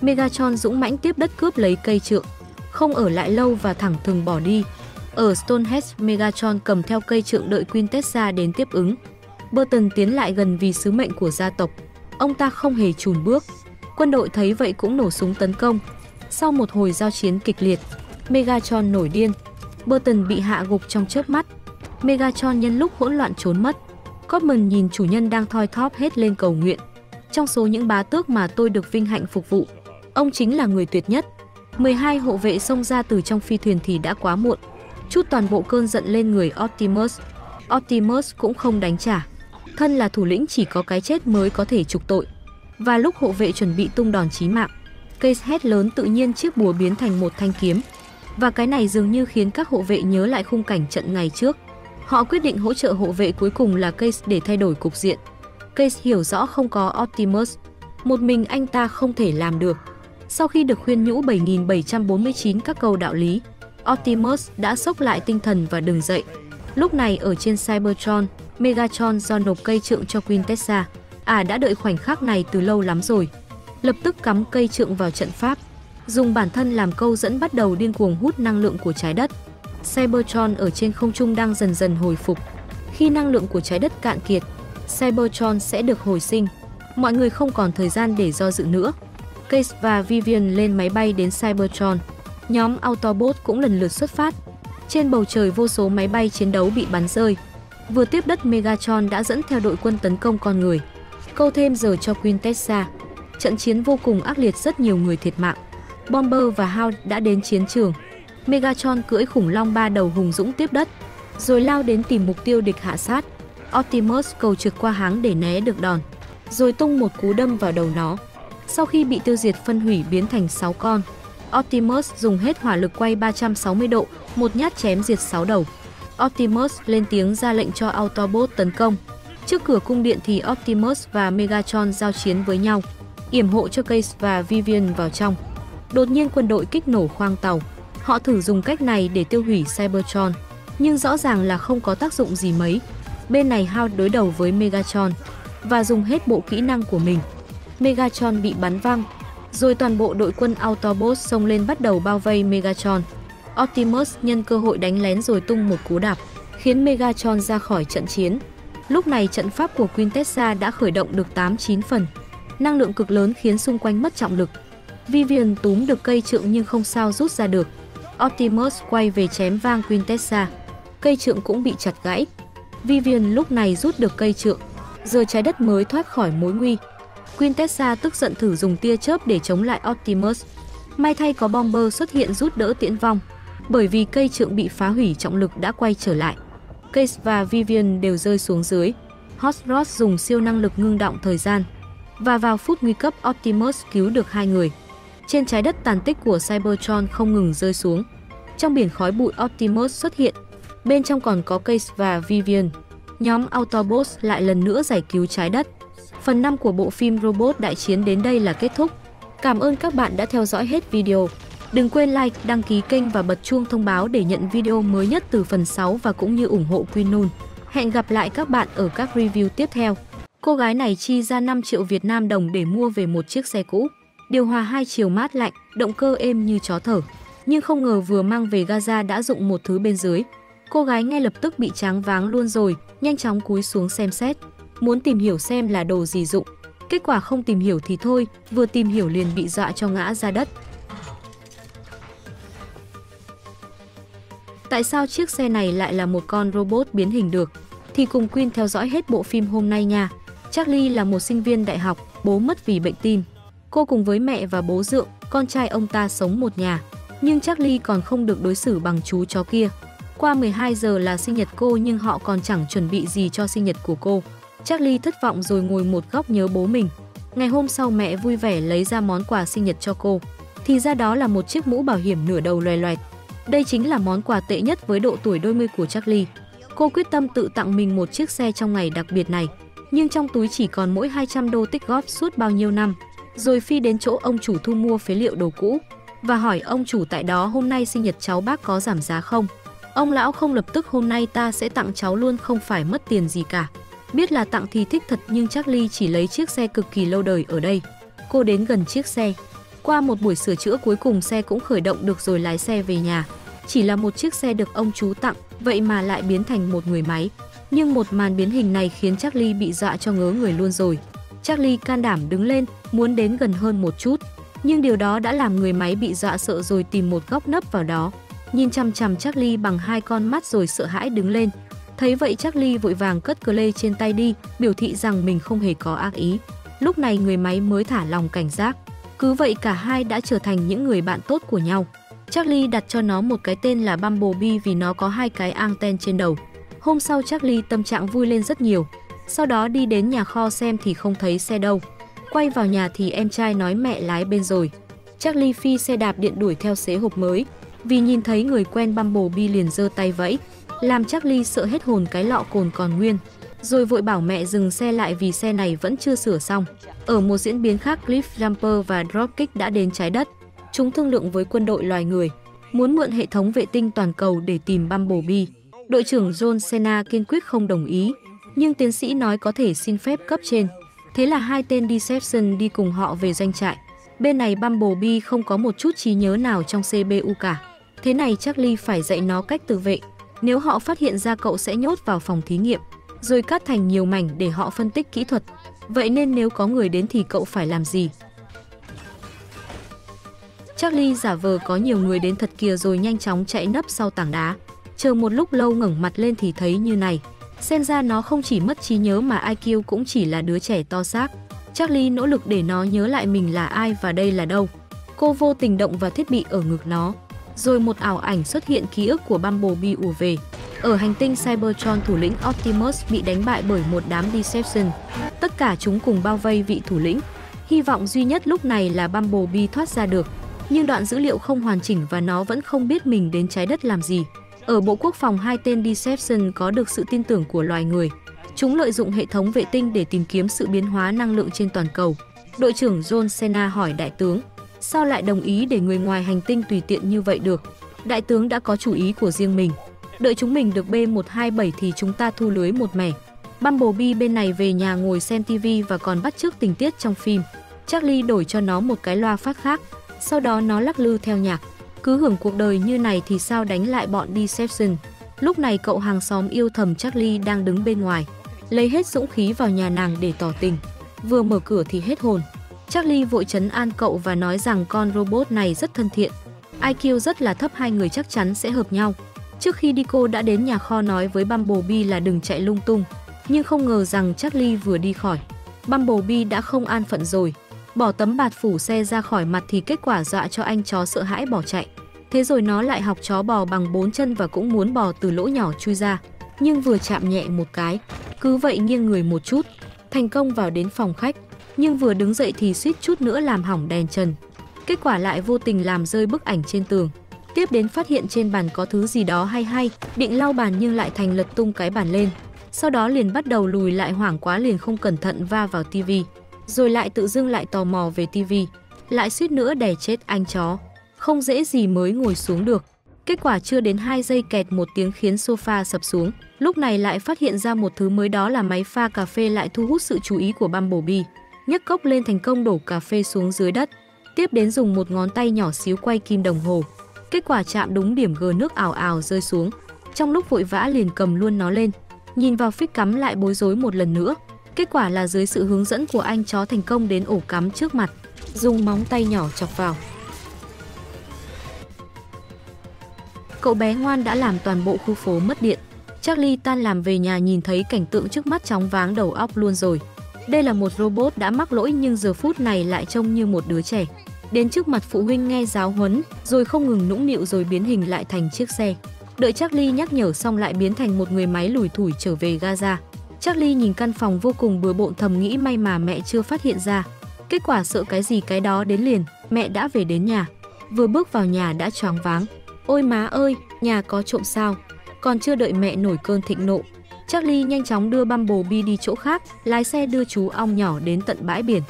Megatron dũng mãnh tiếp đất cướp lấy cây trượng, không ở lại lâu và thẳng thừng bỏ đi. Ở Stonehenge, Megatron cầm theo cây trượng đợi Quintessa đến tiếp ứng. Burton tiến lại gần vì sứ mệnh của gia tộc. Ông ta không hề chùn bước. Quân đội thấy vậy cũng nổ súng tấn công. Sau một hồi giao chiến kịch liệt, Megatron nổi điên. Burton bị hạ gục trong chớp mắt. Megatron nhân lúc hỗn loạn trốn mất. Cotman nhìn chủ nhân đang thoi thóp hết lên cầu nguyện. Trong số những bá tước mà tôi được vinh hạnh phục vụ, ông chính là người tuyệt nhất. 12 hộ vệ xông ra từ trong phi thuyền thì đã quá muộn. Chút toàn bộ cơn giận lên người Optimus. Optimus cũng không đánh trả. Thân là thủ lĩnh chỉ có cái chết mới có thể trục tội. Và lúc hộ vệ chuẩn bị tung đòn chí mạng, Case hét lớn, tự nhiên chiếc búa biến thành một thanh kiếm. Và cái này dường như khiến các hộ vệ nhớ lại khung cảnh trận ngày trước. Họ quyết định hỗ trợ hộ vệ cuối cùng là Case để thay đổi cục diện. Case hiểu rõ không có Optimus, một mình anh ta không thể làm được. Sau khi được khuyên nhủ 7749 các câu đạo lý, Optimus đã xốc lại tinh thần và đứng dậy. Lúc này ở trên Cybertron, Megatron do nộp cây trượng cho Quintessa. Đã đợi khoảnh khắc này từ lâu lắm rồi. Lập tức cắm cây trượng vào trận pháp, dùng bản thân làm câu dẫn bắt đầu điên cuồng hút năng lượng của trái đất. Cybertron ở trên không trung đang dần dần hồi phục. Khi năng lượng của trái đất cạn kiệt, Cybertron sẽ được hồi sinh. Mọi người không còn thời gian để do dự nữa. Case và Vivian lên máy bay đến Cybertron. Nhóm Autobot cũng lần lượt xuất phát. Trên bầu trời vô số máy bay chiến đấu bị bắn rơi. Vừa tiếp đất, Megatron đã dẫn theo đội quân tấn công con người. Câu thêm giờ cho Quintessa. Trận chiến vô cùng ác liệt, rất nhiều người thiệt mạng. Bomber và Hound đã đến chiến trường. Megatron cưỡi khủng long ba đầu hùng dũng tiếp đất, rồi lao đến tìm mục tiêu địch hạ sát. Optimus cầu trượt qua háng để né được đòn, rồi tung một cú đâm vào đầu nó. Sau khi bị tiêu diệt phân hủy biến thành 6 con, Optimus dùng hết hỏa lực quay 360 độ, một nhát chém diệt 6 đầu. Optimus lên tiếng ra lệnh cho Autobot tấn công. Trước cửa cung điện thì Optimus và Megatron giao chiến với nhau, yểm hộ cho Case và Vivian vào trong. Đột nhiên quân đội kích nổ khoang tàu. Họ thử dùng cách này để tiêu hủy Cybertron, nhưng rõ ràng là không có tác dụng gì mấy. Bên này Hound đối đầu với Megatron và dùng hết bộ kỹ năng của mình. Megatron bị bắn văng, rồi toàn bộ đội quân Autobots xông lên bắt đầu bao vây Megatron. Optimus nhân cơ hội đánh lén rồi tung một cú đạp, khiến Megatron ra khỏi trận chiến. Lúc này trận pháp của Quintessa đã khởi động được 8-9 phần. Năng lượng cực lớn khiến xung quanh mất trọng lực. Vivian túm được cây trượng nhưng không sao rút ra được. Optimus quay về chém vang Quintessa. Cây trượng cũng bị chặt gãy. Vivian lúc này rút được cây trượng, giờ trái đất mới thoát khỏi mối nguy. Quintessa tức giận thử dùng tia chớp để chống lại Optimus. May thay có Bomber xuất hiện giúp đỡ tiễn vong, bởi vì cây trượng bị phá hủy trọng lực đã quay trở lại. Case và Vivian đều rơi xuống dưới. Hot Rod dùng siêu năng lực ngưng đọng thời gian. Và vào phút nguy cấp, Optimus cứu được hai người. Trên trái đất tàn tích của Cybertron không ngừng rơi xuống. Trong biển khói bụi Optimus xuất hiện. Bên trong còn có Case và Vivian. Nhóm Autobots lại lần nữa giải cứu trái đất. Phần 5 của bộ phim Robot Đại Chiến đến đây là kết thúc. Cảm ơn các bạn đã theo dõi hết video. Đừng quên like, đăng ký kênh và bật chuông thông báo để nhận video mới nhất từ phần 6 và cũng như ủng hộ Quinun. Hẹn gặp lại các bạn ở các review tiếp theo. Cô gái này chi ra 5 triệu Việt Nam đồng để mua về một chiếc xe cũ. Điều hòa 2 chiều mát lạnh, động cơ êm như chó thở. Nhưng không ngờ vừa mang về Gaza đã rụng một thứ bên dưới. Cô gái ngay lập tức bị tráng váng luôn rồi, nhanh chóng cúi xuống xem xét. Muốn tìm hiểu xem là đồ gì dụng. Kết quả không tìm hiểu thì thôi, vừa tìm hiểu liền bị dọa cho ngã ra đất. Tại sao chiếc xe này lại là một con robot biến hình được? Thì cùng Queen theo dõi hết bộ phim hôm nay nha. Charlie là một sinh viên đại học, bố mất vì bệnh tim. Cô cùng với mẹ và bố dượng, con trai ông ta sống một nhà. Nhưng Charlie còn không được đối xử bằng chú chó kia. Qua 12 giờ là sinh nhật cô nhưng họ còn chẳng chuẩn bị gì cho sinh nhật của cô. Charlie thất vọng rồi ngồi một góc nhớ bố mình. Ngày hôm sau mẹ vui vẻ lấy ra món quà sinh nhật cho cô. Thì ra đó là một chiếc mũ bảo hiểm nửa đầu loè loẹt. Đây chính là món quà tệ nhất với độ tuổi đôi mươi của Charlie. Cô quyết tâm tự tặng mình một chiếc xe trong ngày đặc biệt này. Nhưng trong túi chỉ còn mỗi 200 đô tích góp suốt bao nhiêu năm. Rồi phi đến chỗ ông chủ thu mua phế liệu đồ cũ. Và hỏi ông chủ tại đó hôm nay sinh nhật cháu bác có giảm giá không? Ông lão không lập tức hôm nay ta sẽ tặng cháu luôn không phải mất tiền gì cả. Biết là tặng thì thích thật nhưng Charlie chỉ lấy chiếc xe cực kỳ lâu đời ở đây. Cô đến gần chiếc xe. Qua một buổi sửa chữa cuối cùng xe cũng khởi động được rồi lái xe về nhà. Chỉ là một chiếc xe được ông chú tặng, vậy mà lại biến thành một người máy. Nhưng một màn biến hình này khiến Charlie bị dọa cho ngớ người luôn rồi. Charlie can đảm đứng lên, muốn đến gần hơn một chút. Nhưng điều đó đã làm người máy bị dọa sợ rồi tìm một góc nấp vào đó. Nhìn chằm chằm Charlie bằng hai con mắt rồi sợ hãi đứng lên. Thấy vậy Charlie vội vàng cất cờ lê trên tay đi, biểu thị rằng mình không hề có ác ý. Lúc này người máy mới thả lòng cảnh giác. Cứ vậy cả hai đã trở thành những người bạn tốt của nhau. Charlie đặt cho nó một cái tên là Bumblebee vì nó có hai cái anten trên đầu. Hôm sau Charlie tâm trạng vui lên rất nhiều. Sau đó đi đến nhà kho xem thì không thấy xe đâu. Quay vào nhà thì em trai nói mẹ lái bên rồi. Charlie phi xe đạp điện đuổi theo xế hộp mới. Vì nhìn thấy người quen Bumblebee liền giơ tay vẫy. Làm Charlie sợ hết hồn cái lọ cồn còn nguyên. Rồi vội bảo mẹ dừng xe lại vì xe này vẫn chưa sửa xong. Ở một diễn biến khác, Cliff Jumper và Dropkick đã đến trái đất. Chúng thương lượng với quân đội loài người, muốn mượn hệ thống vệ tinh toàn cầu để tìm Bumblebee. Đội trưởng John Cena kiên quyết không đồng ý, nhưng tiến sĩ nói có thể xin phép cấp trên. Thế là hai tên Decepticon đi cùng họ về doanh trại. Bên này Bumblebee không có một chút trí nhớ nào trong CPU cả. Thế này Charlie phải dạy nó cách tự vệ. Nếu họ phát hiện ra cậu sẽ nhốt vào phòng thí nghiệm, rồi cắt thành nhiều mảnh để họ phân tích kỹ thuật. Vậy nên nếu có người đến thì cậu phải làm gì? Charlie giả vờ có nhiều người đến thật kìa rồi nhanh chóng chạy nấp sau tảng đá. Chờ một lúc lâu ngẩng mặt lên thì thấy như này. Xem ra nó không chỉ mất trí nhớ mà IQ cũng chỉ là đứa trẻ to xác. Charlie nỗ lực để nó nhớ lại mình là ai và đây là đâu. Cô vô tình động vào thiết bị ở ngực nó. Rồi một ảo ảnh xuất hiện ký ức của Bumblebee ùa về. Ở hành tinh Cybertron, thủ lĩnh Optimus bị đánh bại bởi một đám Decepticon. Tất cả chúng cùng bao vây vị thủ lĩnh. Hy vọng duy nhất lúc này là Bumblebee thoát ra được. Nhưng đoạn dữ liệu không hoàn chỉnh và nó vẫn không biết mình đến trái đất làm gì. Ở Bộ Quốc phòng, hai tên Decepticon có được sự tin tưởng của loài người. Chúng lợi dụng hệ thống vệ tinh để tìm kiếm sự biến hóa năng lượng trên toàn cầu. Đội trưởng John Cena hỏi đại tướng, sao lại đồng ý để người ngoài hành tinh tùy tiện như vậy được? Đại tướng đã có chủ ý của riêng mình. Đợi chúng mình được B127 thì chúng ta thu lưới một mẻ. Bumblebee bên này về nhà ngồi xem TV và còn bắt chước tình tiết trong phim. Charlie đổi cho nó một cái loa phát khác, sau đó nó lắc lư theo nhạc. Cứ hưởng cuộc đời như này thì sao đánh lại bọn Decepticon. Lúc này cậu hàng xóm yêu thầm Charlie đang đứng bên ngoài, lấy hết dũng khí vào nhà nàng để tỏ tình. Vừa mở cửa thì hết hồn. Charlie vội trấn an cậu và nói rằng con robot này rất thân thiện. IQ rất là thấp, hai người chắc chắn sẽ hợp nhau. Trước khi đi cô đã đến nhà kho nói với Bumblebee là đừng chạy lung tung. Nhưng không ngờ rằng Charlie vừa đi khỏi, Bumblebee đã không an phận rồi. Bỏ tấm bạt phủ xe ra khỏi mặt thì kết quả dọa cho anh chó sợ hãi bỏ chạy. Thế rồi nó lại học chó bò bằng bốn chân và cũng muốn bò từ lỗ nhỏ chui ra. Nhưng vừa chạm nhẹ một cái, cứ vậy nghiêng người một chút, thành công vào đến phòng khách. Nhưng vừa đứng dậy thì suýt chút nữa làm hỏng đèn trần. Kết quả lại vô tình làm rơi bức ảnh trên tường. Tiếp đến phát hiện trên bàn có thứ gì đó hay, định lau bàn nhưng lại thành lật tung cái bàn lên. Sau đó liền bắt đầu lùi lại, hoảng quá liền không cẩn thận va vào tivi. Rồi lại tự dưng lại tò mò về tivi, lại suýt nữa đè chết anh chó. Không dễ gì mới ngồi xuống được. Kết quả chưa đến 2 giây kẹt một tiếng khiến sofa sập xuống. Lúc này lại phát hiện ra một thứ mới, đó là máy pha cà phê lại thu hút sự chú ý của Bumblebee. Nhấc cốc lên thành công đổ cà phê xuống dưới đất. Tiếp đến dùng một ngón tay nhỏ xíu quay kim đồng hồ. Kết quả chạm đúng điểm G, nước ào ào rơi xuống. Trong lúc vội vã liền cầm luôn nó lên. Nhìn vào phích cắm lại bối rối một lần nữa. Kết quả là dưới sự hướng dẫn của anh chó thành công đến ổ cắm trước mặt. Dùng móng tay nhỏ chọc vào. Cậu bé ngoan đã làm toàn bộ khu phố mất điện. Charlie tan làm về nhà nhìn thấy cảnh tượng trước mắt chóng váng đầu óc luôn rồi. Đây là một robot đã mắc lỗi nhưng giờ phút này lại trông như một đứa trẻ. Đến trước mặt phụ huynh nghe giáo huấn, rồi không ngừng nũng nịu rồi biến hình lại thành chiếc xe. Đợi Charlie nhắc nhở xong lại biến thành một người máy lủi thủi trở về Gaza. Charlie nhìn căn phòng vô cùng bừa bộn thầm nghĩ may mà mẹ chưa phát hiện ra. Kết quả sợ cái gì cái đó đến liền, mẹ đã về đến nhà. Vừa bước vào nhà đã choáng váng. Ôi má ơi, nhà có trộm sao? Còn chưa đợi mẹ nổi cơn thịnh nộ, Charlie nhanh chóng đưa Bumblebee đi chỗ khác, lái xe đưa chú ong nhỏ đến tận bãi biển.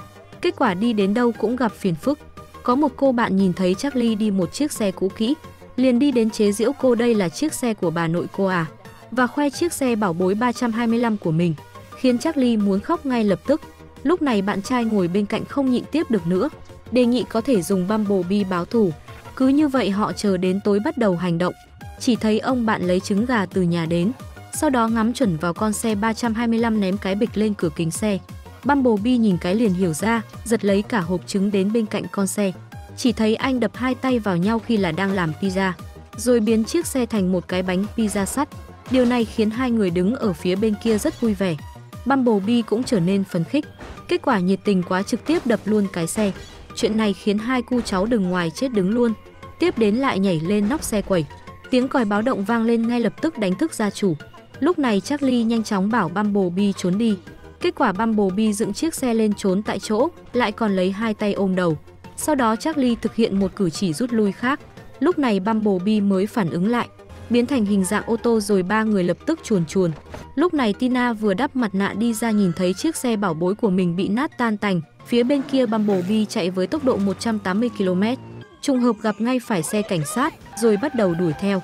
Kết quả đi đến đâu cũng gặp phiền phức. Có một cô bạn nhìn thấy Charlie đi một chiếc xe cũ kỹ, liền đi đến chế giễu cô, đây là chiếc xe của bà nội cô à? Và khoe chiếc xe bảo bối 325 của mình, khiến Charlie muốn khóc ngay lập tức. Lúc này bạn trai ngồi bên cạnh không nhịn tiếp được nữa, đề nghị có thể dùng Bumblebee báo thù. Cứ như vậy họ chờ đến tối bắt đầu hành động. Chỉ thấy ông bạn lấy trứng gà từ nhà đến, sau đó ngắm chuẩn vào con xe 325 ném cái bịch lên cửa kính xe. Bumblebee nhìn cái liền hiểu ra, giật lấy cả hộp trứng đến bên cạnh con xe. Chỉ thấy anh đập hai tay vào nhau khi là đang làm pizza, rồi biến chiếc xe thành một cái bánh pizza sắt. Điều này khiến hai người đứng ở phía bên kia rất vui vẻ. Bumblebee cũng trở nên phấn khích. Kết quả nhiệt tình quá trực tiếp đập luôn cái xe. Chuyện này khiến hai cu cháu đừng ngoài chết đứng luôn. Tiếp đến lại nhảy lên nóc xe quẩy. Tiếng còi báo động vang lên ngay lập tức đánh thức gia chủ. Lúc này Charlie nhanh chóng bảo Bumblebee trốn đi. Kết quả Bumblebee dựng chiếc xe lên trốn tại chỗ, lại còn lấy hai tay ôm đầu. Sau đó Charlie thực hiện một cử chỉ rút lui khác. Lúc này Bumblebee mới phản ứng lại, biến thành hình dạng ô tô rồi ba người lập tức chuồn chuồn. Lúc này Tina vừa đắp mặt nạ đi ra nhìn thấy chiếc xe bảo bối của mình bị nát tan tành. Phía bên kia Bumblebee chạy với tốc độ 180 km. Trùng hợp gặp ngay phải xe cảnh sát, rồi bắt đầu đuổi theo.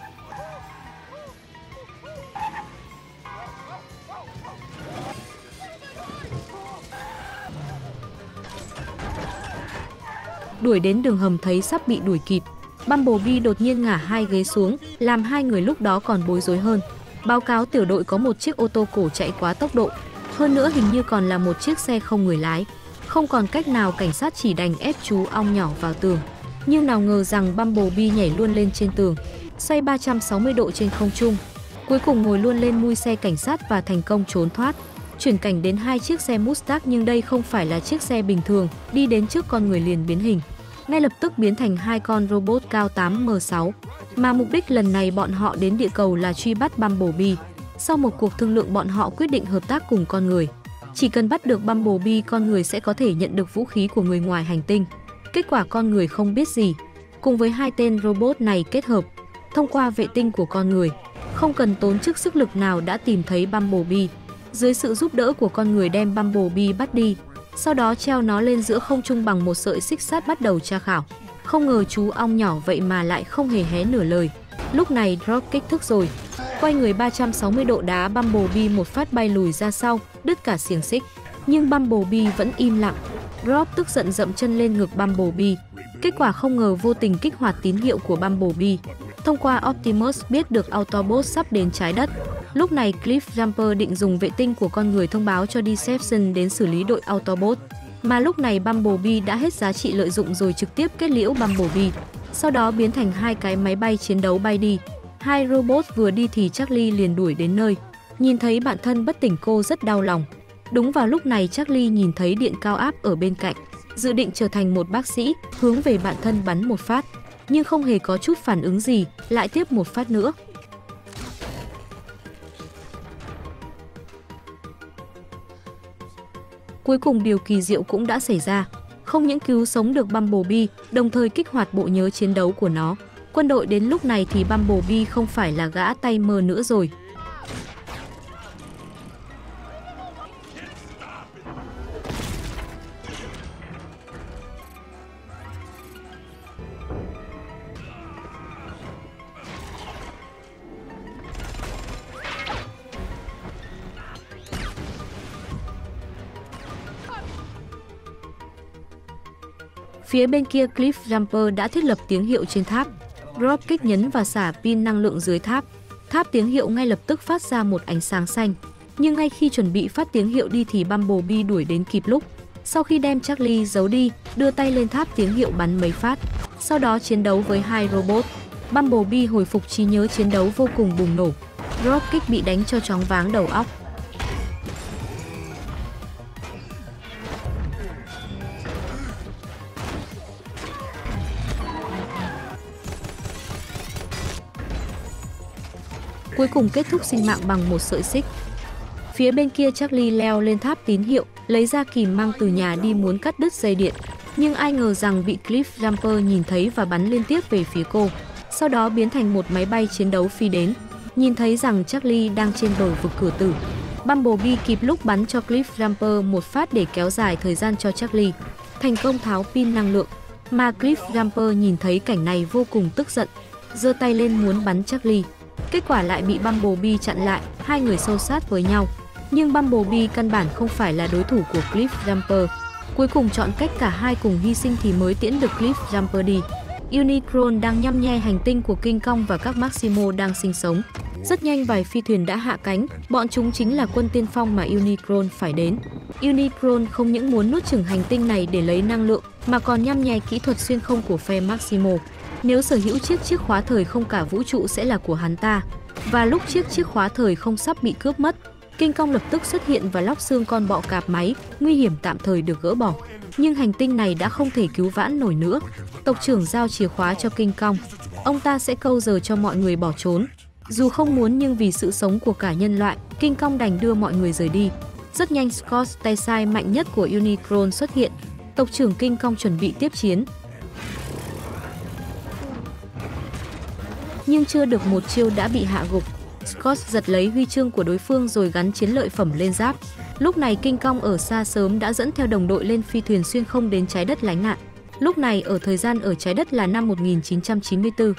Đuổi đến đường hầm thấy sắp bị đuổi kịp, Bumblebee đột nhiên ngã hai ghế xuống, làm hai người lúc đó còn bối rối hơn. Báo cáo tiểu đội có một chiếc ô tô cổ chạy quá tốc độ, hơn nữa hình như còn là một chiếc xe không người lái. Không còn cách nào cảnh sát chỉ đành ép chú ong nhỏ vào tường. Nhưng nào ngờ rằng Bumblebee nhảy luôn lên trên tường, xoay 360 độ trên không trung. Cuối cùng ngồi luôn lên mui xe cảnh sát và thành công trốn thoát. Chuyển cảnh đến hai chiếc xe Mustang nhưng đây không phải là chiếc xe bình thường, đi đến trước con người liền biến hình. Ngay lập tức biến thành hai con robot cao 8m6. Mà mục đích lần này bọn họ đến địa cầu là truy bắt Bumblebee. Sau một cuộc thương lượng bọn họ quyết định hợp tác cùng con người. Chỉ cần bắt được Bumblebee, con người sẽ có thể nhận được vũ khí của người ngoài hành tinh. Kết quả con người không biết gì. Cùng với hai tên robot này kết hợp, thông qua vệ tinh của con người, không cần tốn chút sức lực nào đã tìm thấy Bumblebee. Dưới sự giúp đỡ của con người đem Bumblebee bắt đi, sau đó treo nó lên giữa không trung bằng một sợi xích sắt bắt đầu tra khảo. Không ngờ chú ong nhỏ vậy mà lại không hề hé nửa lời. Lúc này drop kích thước rồi. Quay người 360 độ đá Bumblebee một phát bay lùi ra sau, đứt cả xiềng xích. Nhưng Bumblebee vẫn im lặng. Drop tức giận dậm chân lên ngực Bumblebee. Kết quả không ngờ vô tình kích hoạt tín hiệu của Bumblebee. Thông qua Optimus biết được Autobot sắp đến trái đất. Lúc này Cliff Jumper định dùng vệ tinh của con người thông báo cho Decepticon đến xử lý đội Autobot. Mà lúc này Bumblebee đã hết giá trị lợi dụng rồi, trực tiếp kết liễu Bumblebee. Sau đó biến thành hai cái máy bay chiến đấu bay đi. Hai robot vừa đi thì Charlie liền đuổi đến nơi. Nhìn thấy bạn thân bất tỉnh cô rất đau lòng. Đúng vào lúc này Charlie nhìn thấy điện cao áp ở bên cạnh. Dự định trở thành một bác sĩ, hướng về bạn thân bắn một phát. Nhưng không hề có chút phản ứng gì, lại tiếp một phát nữa. Cuối cùng điều kỳ diệu cũng đã xảy ra. Không những cứu sống được Bumblebee, đồng thời kích hoạt bộ nhớ chiến đấu của nó. Quân đội đến lúc này thì Bumblebee không phải là gã tay mơ nữa rồi. Phía bên kia Cliff Jumper đã thiết lập tín hiệu trên tháp. Dropkick nhấn và xả pin năng lượng dưới tháp. Tháp tín hiệu ngay lập tức phát ra một ánh sáng xanh. Nhưng ngay khi chuẩn bị phát tín hiệu đi thì Bumblebee đuổi đến kịp lúc. Sau khi đem Charlie giấu đi, đưa tay lên tháp tín hiệu bắn mấy phát. Sau đó chiến đấu với hai robot. Bumblebee hồi phục trí nhớ chiến đấu vô cùng bùng nổ. Dropkick bị đánh cho choáng váng đầu óc. Cuối cùng kết thúc sinh mạng bằng một sợi xích. Phía bên kia Charlie leo lên tháp tín hiệu, lấy ra kìm mang từ nhà đi muốn cắt đứt dây điện. Nhưng ai ngờ rằng bị Cliff Jumper nhìn thấy và bắn liên tiếp về phía cô. Sau đó biến thành một máy bay chiến đấu phi đến. Nhìn thấy rằng Charlie đang trên bờ vực cửa tử. Bumblebee kịp lúc bắn cho Cliff Jumper một phát để kéo dài thời gian cho Charlie. Thành công tháo pin năng lượng. Mà Cliff Jumper nhìn thấy cảnh này vô cùng tức giận. Giơ tay lên muốn bắn Charlie. Kết quả lại bị Bumblebee chặn lại, hai người xô sát với nhau. Nhưng Bumblebee căn bản không phải là đối thủ của Cliff Jumper. Cuối cùng chọn cách cả hai cùng hy sinh thì mới tiễn được Cliff Jumper đi. Unicron đang nhăm nhe hành tinh của King Kong và các Maximo đang sinh sống. Rất nhanh vài phi thuyền đã hạ cánh, bọn chúng chính là quân tiên phong mà Unicron phải đến. Unicron không những muốn nuốt chửng hành tinh này để lấy năng lượng, mà còn nhăm nhe kỹ thuật xuyên không của phe Maximo. Nếu sở hữu chiếc khóa thời không cả vũ trụ sẽ là của hắn ta. Và lúc chiếc khóa thời không sắp bị cướp mất, King Kong lập tức xuất hiện và lóc xương con bọ cạp máy, nguy hiểm tạm thời được gỡ bỏ. Nhưng hành tinh này đã không thể cứu vãn nổi nữa. Tộc trưởng giao chìa khóa cho King Kong. Ông ta sẽ câu giờ cho mọi người bỏ trốn. Dù không muốn nhưng vì sự sống của cả nhân loại, King Kong đành đưa mọi người rời đi. Rất nhanh Scott, tay sai mạnh nhất của Unicron xuất hiện. Tộc trưởng King Kong chuẩn bị tiếp chiến. Nhưng chưa được một chiêu đã bị hạ gục. Scott giật lấy huy chương của đối phương rồi gắn chiến lợi phẩm lên giáp. Lúc này King Kong ở xa sớm đã dẫn theo đồng đội lên phi thuyền xuyên không đến trái đất lánh nạn. Lúc này ở thời gian ở trái đất là năm 1994.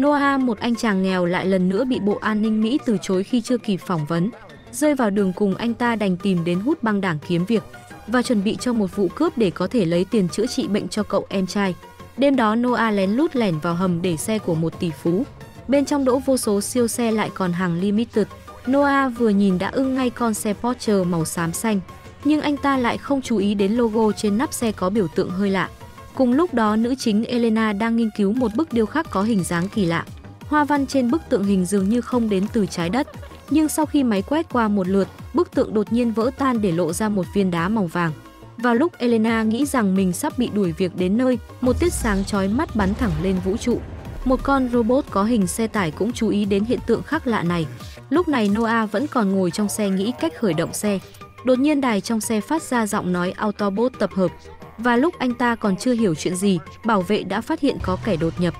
Noah, một anh chàng nghèo, lại lần nữa bị Bộ An ninh Mỹ từ chối khi chưa kịp phỏng vấn. Rơi vào đường cùng, anh ta đành tìm đến hút băng đảng kiếm việc và chuẩn bị cho một vụ cướp để có thể lấy tiền chữa trị bệnh cho cậu em trai. Đêm đó Noah lén lút lẻn vào hầm để xe của một tỷ phú. Bên trong đỗ vô số siêu xe lại còn hàng limited. Noah vừa nhìn đã ưng ngay con xe Porsche màu xám xanh. Nhưng anh ta lại không chú ý đến logo trên nắp xe có biểu tượng hơi lạ. Cùng lúc đó nữ chính Elena đang nghiên cứu một bức điêu khắc có hình dáng kỳ lạ. Hoa văn trên bức tượng hình dường như không đến từ trái đất. Nhưng sau khi máy quét qua một lượt, bức tượng đột nhiên vỡ tan để lộ ra một viên đá màu vàng. Vào lúc Elena nghĩ rằng mình sắp bị đuổi việc đến nơi, một tia sáng chói mắt bắn thẳng lên vũ trụ. một con robot có hình xe tải cũng chú ý đến hiện tượng khác lạ này. Lúc này Noah vẫn còn ngồi trong xe nghĩ cách khởi động xe. Đột nhiên đài trong xe phát ra giọng nói Autobot tập hợp. Và lúc anh ta còn chưa hiểu chuyện gì, bảo vệ đã phát hiện có kẻ đột nhập.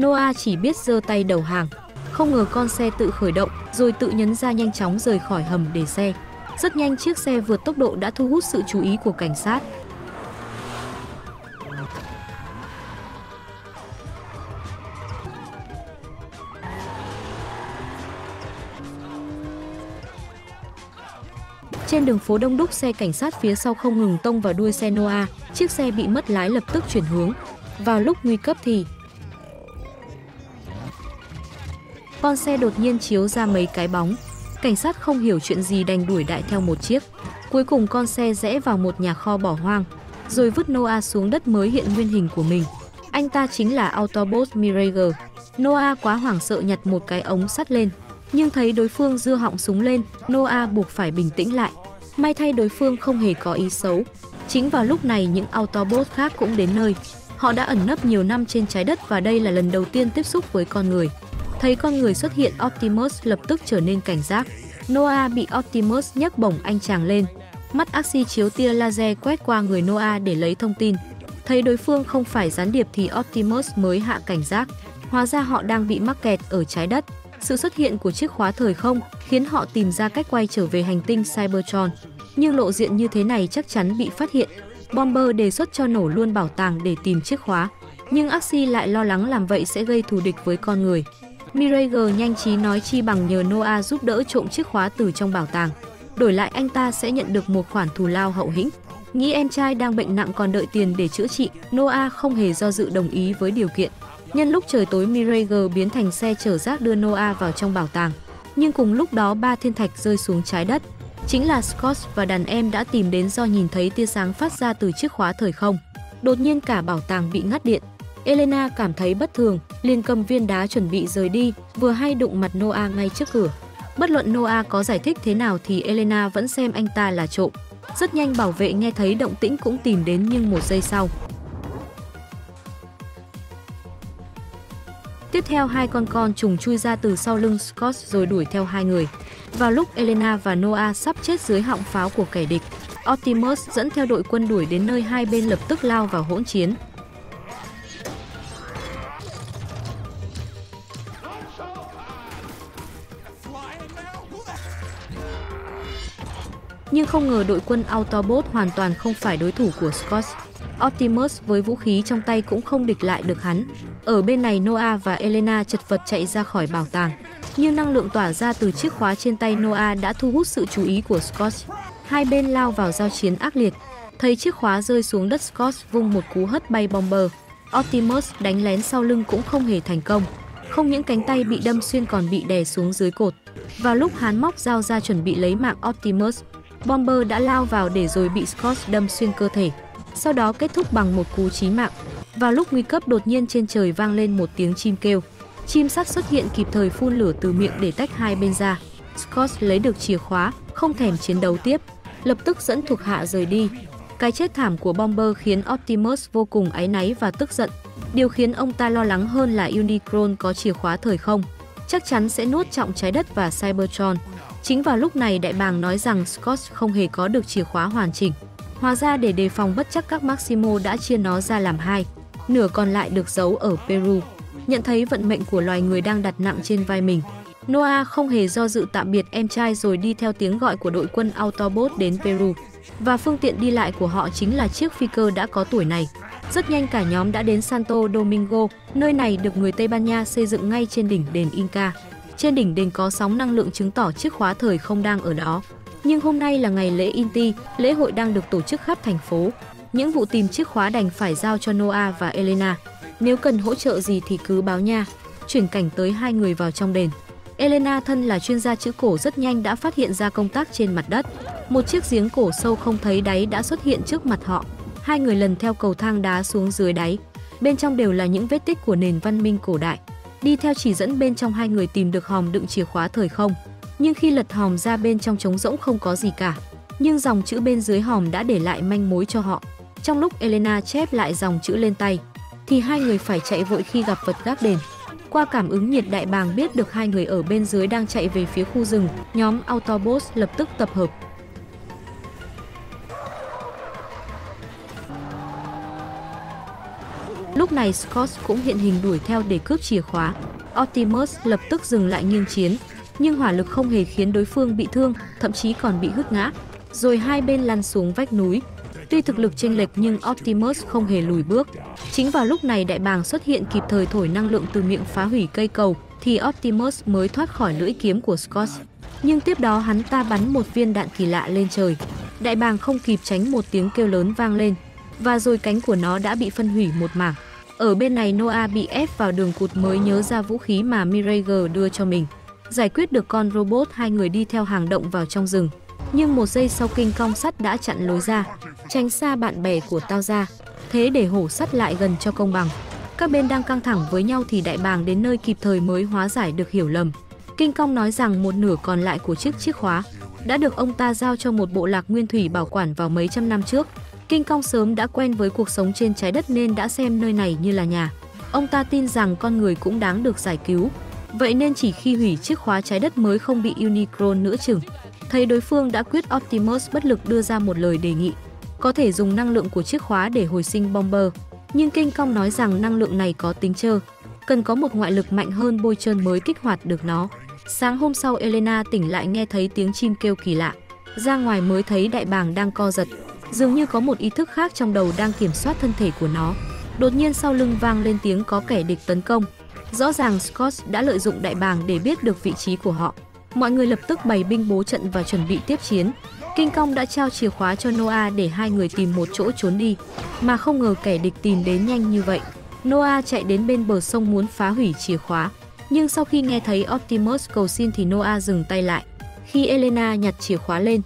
Noah chỉ biết giơ tay đầu hàng. Không ngờ con xe tự khởi động, rồi tự nhấn ra nhanh chóng rời khỏi hầm để xe. Rất nhanh chiếc xe vượt tốc độ đã thu hút sự chú ý của cảnh sát. Trên đường phố đông đúc, xe cảnh sát phía sau không ngừng tông vào đuôi xe Noah, chiếc xe bị mất lái lập tức chuyển hướng. Vào lúc nguy cấp thì con xe đột nhiên chiếu ra mấy cái bóng. Cảnh sát không hiểu chuyện gì đành đuổi đại theo một chiếc. Cuối cùng con xe rẽ vào một nhà kho bỏ hoang, rồi vứt Noah xuống đất mới hiện nguyên hình của mình. Anh ta chính là Autobot Mirager. Noah quá hoảng sợ nhặt một cái ống sắt lên. Nhưng thấy đối phương giơ họng súng lên, Noah buộc phải bình tĩnh lại. May thay đối phương không hề có ý xấu. Chính vào lúc này những Autobot khác cũng đến nơi. Họ đã ẩn nấp nhiều năm trên trái đất và đây là lần đầu tiên tiếp xúc với con người. Thấy con người xuất hiện, Optimus lập tức trở nên cảnh giác. Noah bị Optimus nhấc bổng anh chàng lên. Mắt Axie chiếu tia laser quét qua người Noah để lấy thông tin. Thấy đối phương không phải gián điệp thì Optimus mới hạ cảnh giác. Hóa ra họ đang bị mắc kẹt ở trái đất. Sự xuất hiện của chiếc khóa thời không khiến họ tìm ra cách quay trở về hành tinh Cybertron. Nhưng lộ diện như thế này chắc chắn bị phát hiện. Bomber đề xuất cho nổ luôn bảo tàng để tìm chiếc khóa. Nhưng Axie lại lo lắng làm vậy sẽ gây thù địch với con người. Mirager nhanh trí nói chi bằng nhờ Noah giúp đỡ trộm chiếc khóa từ trong bảo tàng. Đổi lại anh ta sẽ nhận được một khoản thù lao hậu hĩnh. Nghĩ em trai đang bệnh nặng còn đợi tiền để chữa trị, Noah không hề do dự đồng ý với điều kiện. Nhân lúc trời tối, Mirager biến thành xe chở rác đưa Noah vào trong bảo tàng. Nhưng cùng lúc đó ba thiên thạch rơi xuống trái đất. Chính là Scott và đàn em đã tìm đến do nhìn thấy tia sáng phát ra từ chiếc khóa thời không. Đột nhiên cả bảo tàng bị ngắt điện. Elena cảm thấy bất thường, liền cầm viên đá chuẩn bị rời đi, vừa hay đụng mặt Noah ngay trước cửa. Bất luận Noah có giải thích thế nào thì Elena vẫn xem anh ta là trộm. Rất nhanh bảo vệ nghe thấy động tĩnh cũng tìm đến nhưng một giây sau. Tiếp theo hai con trùng chui ra từ sau lưng Scott rồi đuổi theo hai người. Vào lúc Elena và Noah sắp chết dưới họng pháo của kẻ địch, Optimus dẫn theo đội quân đuổi đến nơi hai bên lập tức lao vào hỗn chiến. Nhưng không ngờ đội quân Autobot hoàn toàn không phải đối thủ của Scott. Optimus với vũ khí trong tay cũng không địch lại được hắn. Ở bên này Noah và Elena chật vật chạy ra khỏi bảo tàng. Nhưng năng lượng tỏa ra từ chiếc khóa trên tay Noah đã thu hút sự chú ý của Scott. Hai bên lao vào giao chiến ác liệt. Thấy chiếc khóa rơi xuống đất, Scott vung một cú hất bay Bomber. Optimus đánh lén sau lưng cũng không hề thành công. Không những cánh tay bị đâm xuyên còn bị đè xuống dưới cột. Vào lúc hắn móc dao ra chuẩn bị lấy mạng Optimus, Bomber đã lao vào để rồi bị Scott đâm xuyên cơ thể. Sau đó kết thúc bằng một cú chí mạng. Vào lúc nguy cấp đột nhiên trên trời vang lên một tiếng chim kêu. Chim sắt xuất hiện kịp thời phun lửa từ miệng để tách hai bên ra. Scott lấy được chìa khóa, không thèm chiến đấu tiếp, lập tức dẫn thuộc hạ rời đi. Cái chết thảm của Bomber khiến Optimus vô cùng áy náy và tức giận. Điều khiến ông ta lo lắng hơn là Unicron có chìa khóa thời không. Chắc chắn sẽ nuốt chọn trái đất và Cybertron. Chính vào lúc này đại bàng nói rằng Scott không hề có được chìa khóa hoàn chỉnh. Hóa ra để đề phòng bất chắc các Maximo đã chia nó ra làm hai. Nửa còn lại được giấu ở Peru. Nhận thấy vận mệnh của loài người đang đặt nặng trên vai mình, Noah không hề do dự tạm biệt em trai rồi đi theo tiếng gọi của đội quân Autobot đến Peru. Và phương tiện đi lại của họ chính là chiếc phi cơ đã có tuổi này. Rất nhanh cả nhóm đã đến Santo Domingo, nơi này được người Tây Ban Nha xây dựng ngay trên đỉnh đền Inca. Trên đỉnh đền có sóng năng lượng chứng tỏ chiếc khóa thời không đang ở đó. Nhưng hôm nay là ngày lễ Inti, lễ hội đang được tổ chức khắp thành phố. Những vụ tìm chiếc khóa đành phải giao cho Noah và Elena. Nếu cần hỗ trợ gì thì cứ báo nha. Chuyển cảnh tới hai người vào trong đền. Elena thân là chuyên gia chữ cổ rất nhanh đã phát hiện ra công tác trên mặt đất. Một chiếc giếng cổ sâu không thấy đáy đã xuất hiện trước mặt họ. Hai người lần theo cầu thang đá xuống dưới đáy. Bên trong đều là những vết tích của nền văn minh cổ đại. Đi theo chỉ dẫn bên trong hai người tìm được hòm đựng chìa khóa thời không. Nhưng khi lật hòm ra bên trong trống rỗng không có gì cả. Nhưng dòng chữ bên dưới hòm đã để lại manh mối cho họ. Trong lúc Elena chép lại dòng chữ lên tay, thì hai người phải chạy vội khi gặp vật gác đền. Qua cảm ứng nhiệt đại bàng biết được hai người ở bên dưới đang chạy về phía khu rừng, nhóm Autobots lập tức tập hợp. Lúc này Scott cũng hiện hình đuổi theo để cướp chìa khóa. Optimus lập tức dừng lại nghiêng chiến, nhưng hỏa lực không hề khiến đối phương bị thương, thậm chí còn bị hất ngã. Rồi hai bên lăn xuống vách núi. Tuy thực lực chênh lệch nhưng Optimus không hề lùi bước. Chính vào lúc này đại bàng xuất hiện kịp thời thổi năng lượng từ miệng phá hủy cây cầu, thì Optimus mới thoát khỏi lưỡi kiếm của Scott. Nhưng tiếp đó hắn ta bắn một viên đạn kỳ lạ lên trời. Đại bàng không kịp tránh một tiếng kêu lớn vang lên, và rồi cánh của nó đã bị phân hủy một mảng. Ở bên này Noah bị ép vào đường cụt mới nhớ ra vũ khí mà Mirage đưa cho mình. Giải quyết được con robot, hai người đi theo hang động vào trong rừng. Nhưng một giây sau King Kong sắt đã chặn lối ra, tránh xa bạn bè của tao ra, thế để hổ sắt lại gần cho công bằng. Các bên đang căng thẳng với nhau thì đại bàng đến nơi kịp thời mới hóa giải được hiểu lầm. King Kong nói rằng một nửa còn lại của chiếc khóa đã được ông ta giao cho một bộ lạc nguyên thủy bảo quản vào mấy trăm năm trước. King Kong sớm đã quen với cuộc sống trên trái đất nên đã xem nơi này như là nhà. Ông ta tin rằng con người cũng đáng được giải cứu. Vậy nên chỉ khi hủy chiếc khóa trái đất mới không bị Unicron nữa chừng. Thấy đối phương đã quyết, Optimus bất lực đưa ra một lời đề nghị. Có thể dùng năng lượng của chiếc khóa để hồi sinh Bomber. Nhưng King Kong nói rằng năng lượng này có tính trơ. Cần có một ngoại lực mạnh hơn bôi trơn mới kích hoạt được nó. Sáng hôm sau Elena tỉnh lại nghe thấy tiếng chim kêu kỳ lạ. Ra ngoài mới thấy đại bàng đang co giật. Dường như có một ý thức khác trong đầu đang kiểm soát thân thể của nó. Đột nhiên sau lưng vang lên tiếng có kẻ địch tấn công. Rõ ràng Scott đã lợi dụng đại bàng để biết được vị trí của họ. Mọi người lập tức bày binh bố trận và chuẩn bị tiếp chiến. King Kong đã trao chìa khóa cho Noah để hai người tìm một chỗ trốn đi. Mà không ngờ kẻ địch tìm đến nhanh như vậy. Noah chạy đến bên bờ sông muốn phá hủy chìa khóa. Nhưng sau khi nghe thấy Optimus cầu xin thì Noah dừng tay lại. Khi Elena nhặt chìa khóa lên,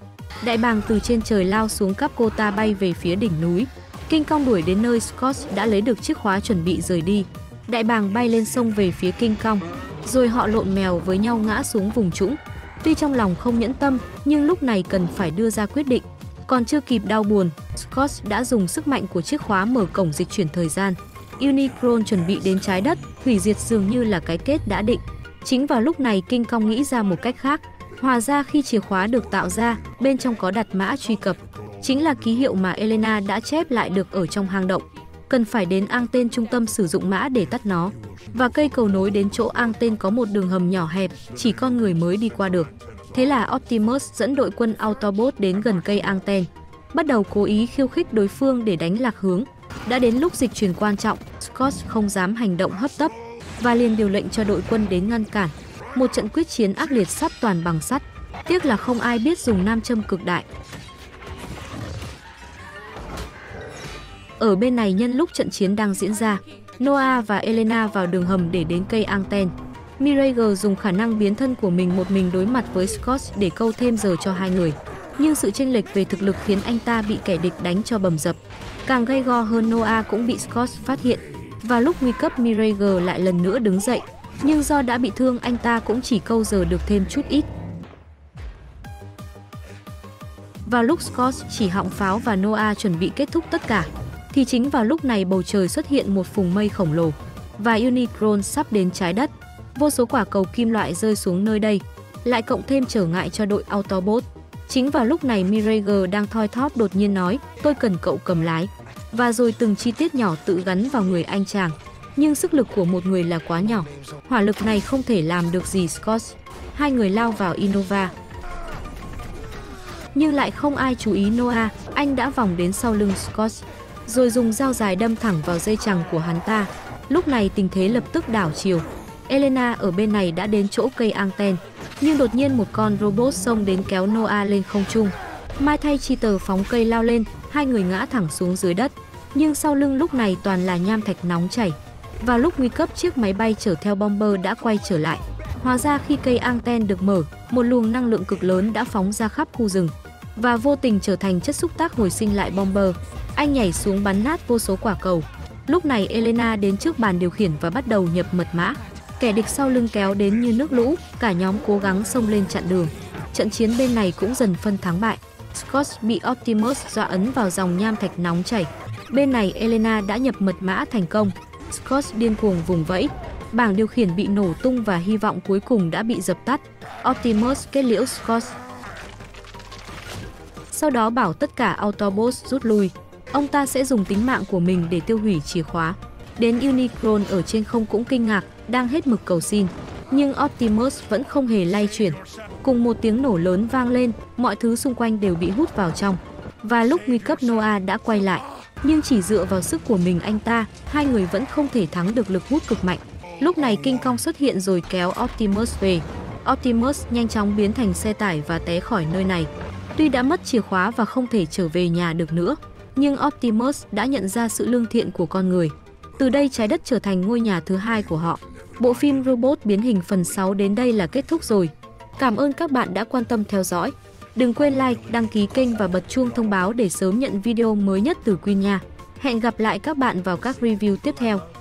đại bàng từ trên trời lao xuống cắp cô ta bay về phía đỉnh núi. King Kong đuổi đến nơi Scott đã lấy được chiếc khóa chuẩn bị rời đi. Đại bàng bay lên sông về phía King Kong, rồi họ lộn mèo với nhau ngã xuống vùng trũng. Tuy trong lòng không nhẫn tâm, nhưng lúc này cần phải đưa ra quyết định. Còn chưa kịp đau buồn, Scott đã dùng sức mạnh của chiếc khóa mở cổng dịch chuyển thời gian. Unicron chuẩn bị đến trái đất, hủy diệt dường như là cái kết đã định. Chính vào lúc này King Kong nghĩ ra một cách khác. Hóa ra khi chìa khóa được tạo ra, bên trong có đặt mã truy cập. Chính là ký hiệu mà Elena đã chép lại được ở trong hang động. Cần phải đến anten trung tâm sử dụng mã để tắt nó. Và cây cầu nối đến chỗ anten có một đường hầm nhỏ hẹp, chỉ con người mới đi qua được. Thế là Optimus dẫn đội quân Autobot đến gần cây anten. Bắt đầu cố ý khiêu khích đối phương để đánh lạc hướng. Đã đến lúc dịch chuyển quan trọng, Scott không dám hành động hấp tấp và liền điều lệnh cho đội quân đến ngăn cản. Một trận quyết chiến ác liệt sắt toàn bằng sắt. Tiếc là không ai biết dùng nam châm cực đại. Ở bên này nhân lúc trận chiến đang diễn ra, Noah và Elena vào đường hầm để đến cây anten. Mirage dùng khả năng biến thân của mình một mình đối mặt với Scott để câu thêm giờ cho hai người. Nhưng sự chênh lệch về thực lực khiến anh ta bị kẻ địch đánh cho bầm dập. Càng gay go hơn Noah cũng bị Scott phát hiện. Và lúc nguy cấp Mirage lại lần nữa đứng dậy. Nhưng do đã bị thương anh ta cũng chỉ câu giờ được thêm chút ít. Vào lúc Scott chỉ họng pháo và Noah chuẩn bị kết thúc tất cả, thì chính vào lúc này bầu trời xuất hiện một vùng mây khổng lồ và Unicron sắp đến trái đất. Vô số quả cầu kim loại rơi xuống nơi đây, lại cộng thêm trở ngại cho đội Autobot. Chính vào lúc này Mirage đang thoi thóp đột nhiên nói, tôi cần cậu cầm lái. Và rồi từng chi tiết nhỏ tự gắn vào người anh chàng. Nhưng sức lực của một người là quá nhỏ. Hỏa lực này không thể làm được gì Scott. Hai người lao vào Innova. Nhưng lại không ai chú ý Noah. Anh đã vòng đến sau lưng Scott, rồi dùng dao dài đâm thẳng vào dây chằng của hắn ta. Lúc này tình thế lập tức đảo chiều. Elena ở bên này đã đến chỗ cây anten. Nhưng đột nhiên một con robot xông đến kéo Noah lên không trung. Mai thay Cheater phóng cây lao lên. Hai người ngã thẳng xuống dưới đất. Nhưng sau lưng lúc này toàn là nham thạch nóng chảy. Vào lúc nguy cấp chiếc máy bay chở theo Bomber đã quay trở lại. Hóa ra khi cây anten được mở, một luồng năng lượng cực lớn đã phóng ra khắp khu rừng và vô tình trở thành chất xúc tác hồi sinh lại Bomber. Anh nhảy xuống bắn nát vô số quả cầu. Lúc này Elena đến trước bàn điều khiển và bắt đầu nhập mật mã. Kẻ địch sau lưng kéo đến như nước lũ, cả nhóm cố gắng xông lên chặn đường. Trận chiến bên này cũng dần phân thắng bại. Scott bị Optimus dọa ấn vào dòng nham thạch nóng chảy. Bên này Elena đã nhập mật mã thành công. Scott điên cuồng vùng vẫy Bảng điều khiển bị nổ tung và hy vọng cuối cùng đã bị dập tắt. Optimus kết liễu Scott. Sau đó bảo tất cả Autobots rút lui. Ông ta sẽ dùng tính mạng của mình để tiêu hủy chìa khóa. Đến Unicron ở trên không cũng kinh ngạc, đang hết mực cầu xin. Nhưng Optimus vẫn không hề lay chuyển. Cùng một tiếng nổ lớn vang lên, mọi thứ xung quanh đều bị hút vào trong. Và lúc nguy cấp, Noah đã quay lại. Nhưng chỉ dựa vào sức của mình anh ta, hai người vẫn không thể thắng được lực hút cực mạnh. Lúc này King Kong xuất hiện rồi kéo Optimus về. Optimus nhanh chóng biến thành xe tải và té khỏi nơi này. Tuy đã mất chìa khóa và không thể trở về nhà được nữa, nhưng Optimus đã nhận ra sự lương thiện của con người. Từ đây trái đất trở thành ngôi nhà thứ hai của họ. Bộ phim Robot Biến Hình phần 6 đến đây là kết thúc rồi. Cảm ơn các bạn đã quan tâm theo dõi. Đừng quên like, đăng ký kênh và bật chuông thông báo để sớm nhận video mới nhất từ Queen nha. Hẹn gặp lại các bạn vào các review tiếp theo.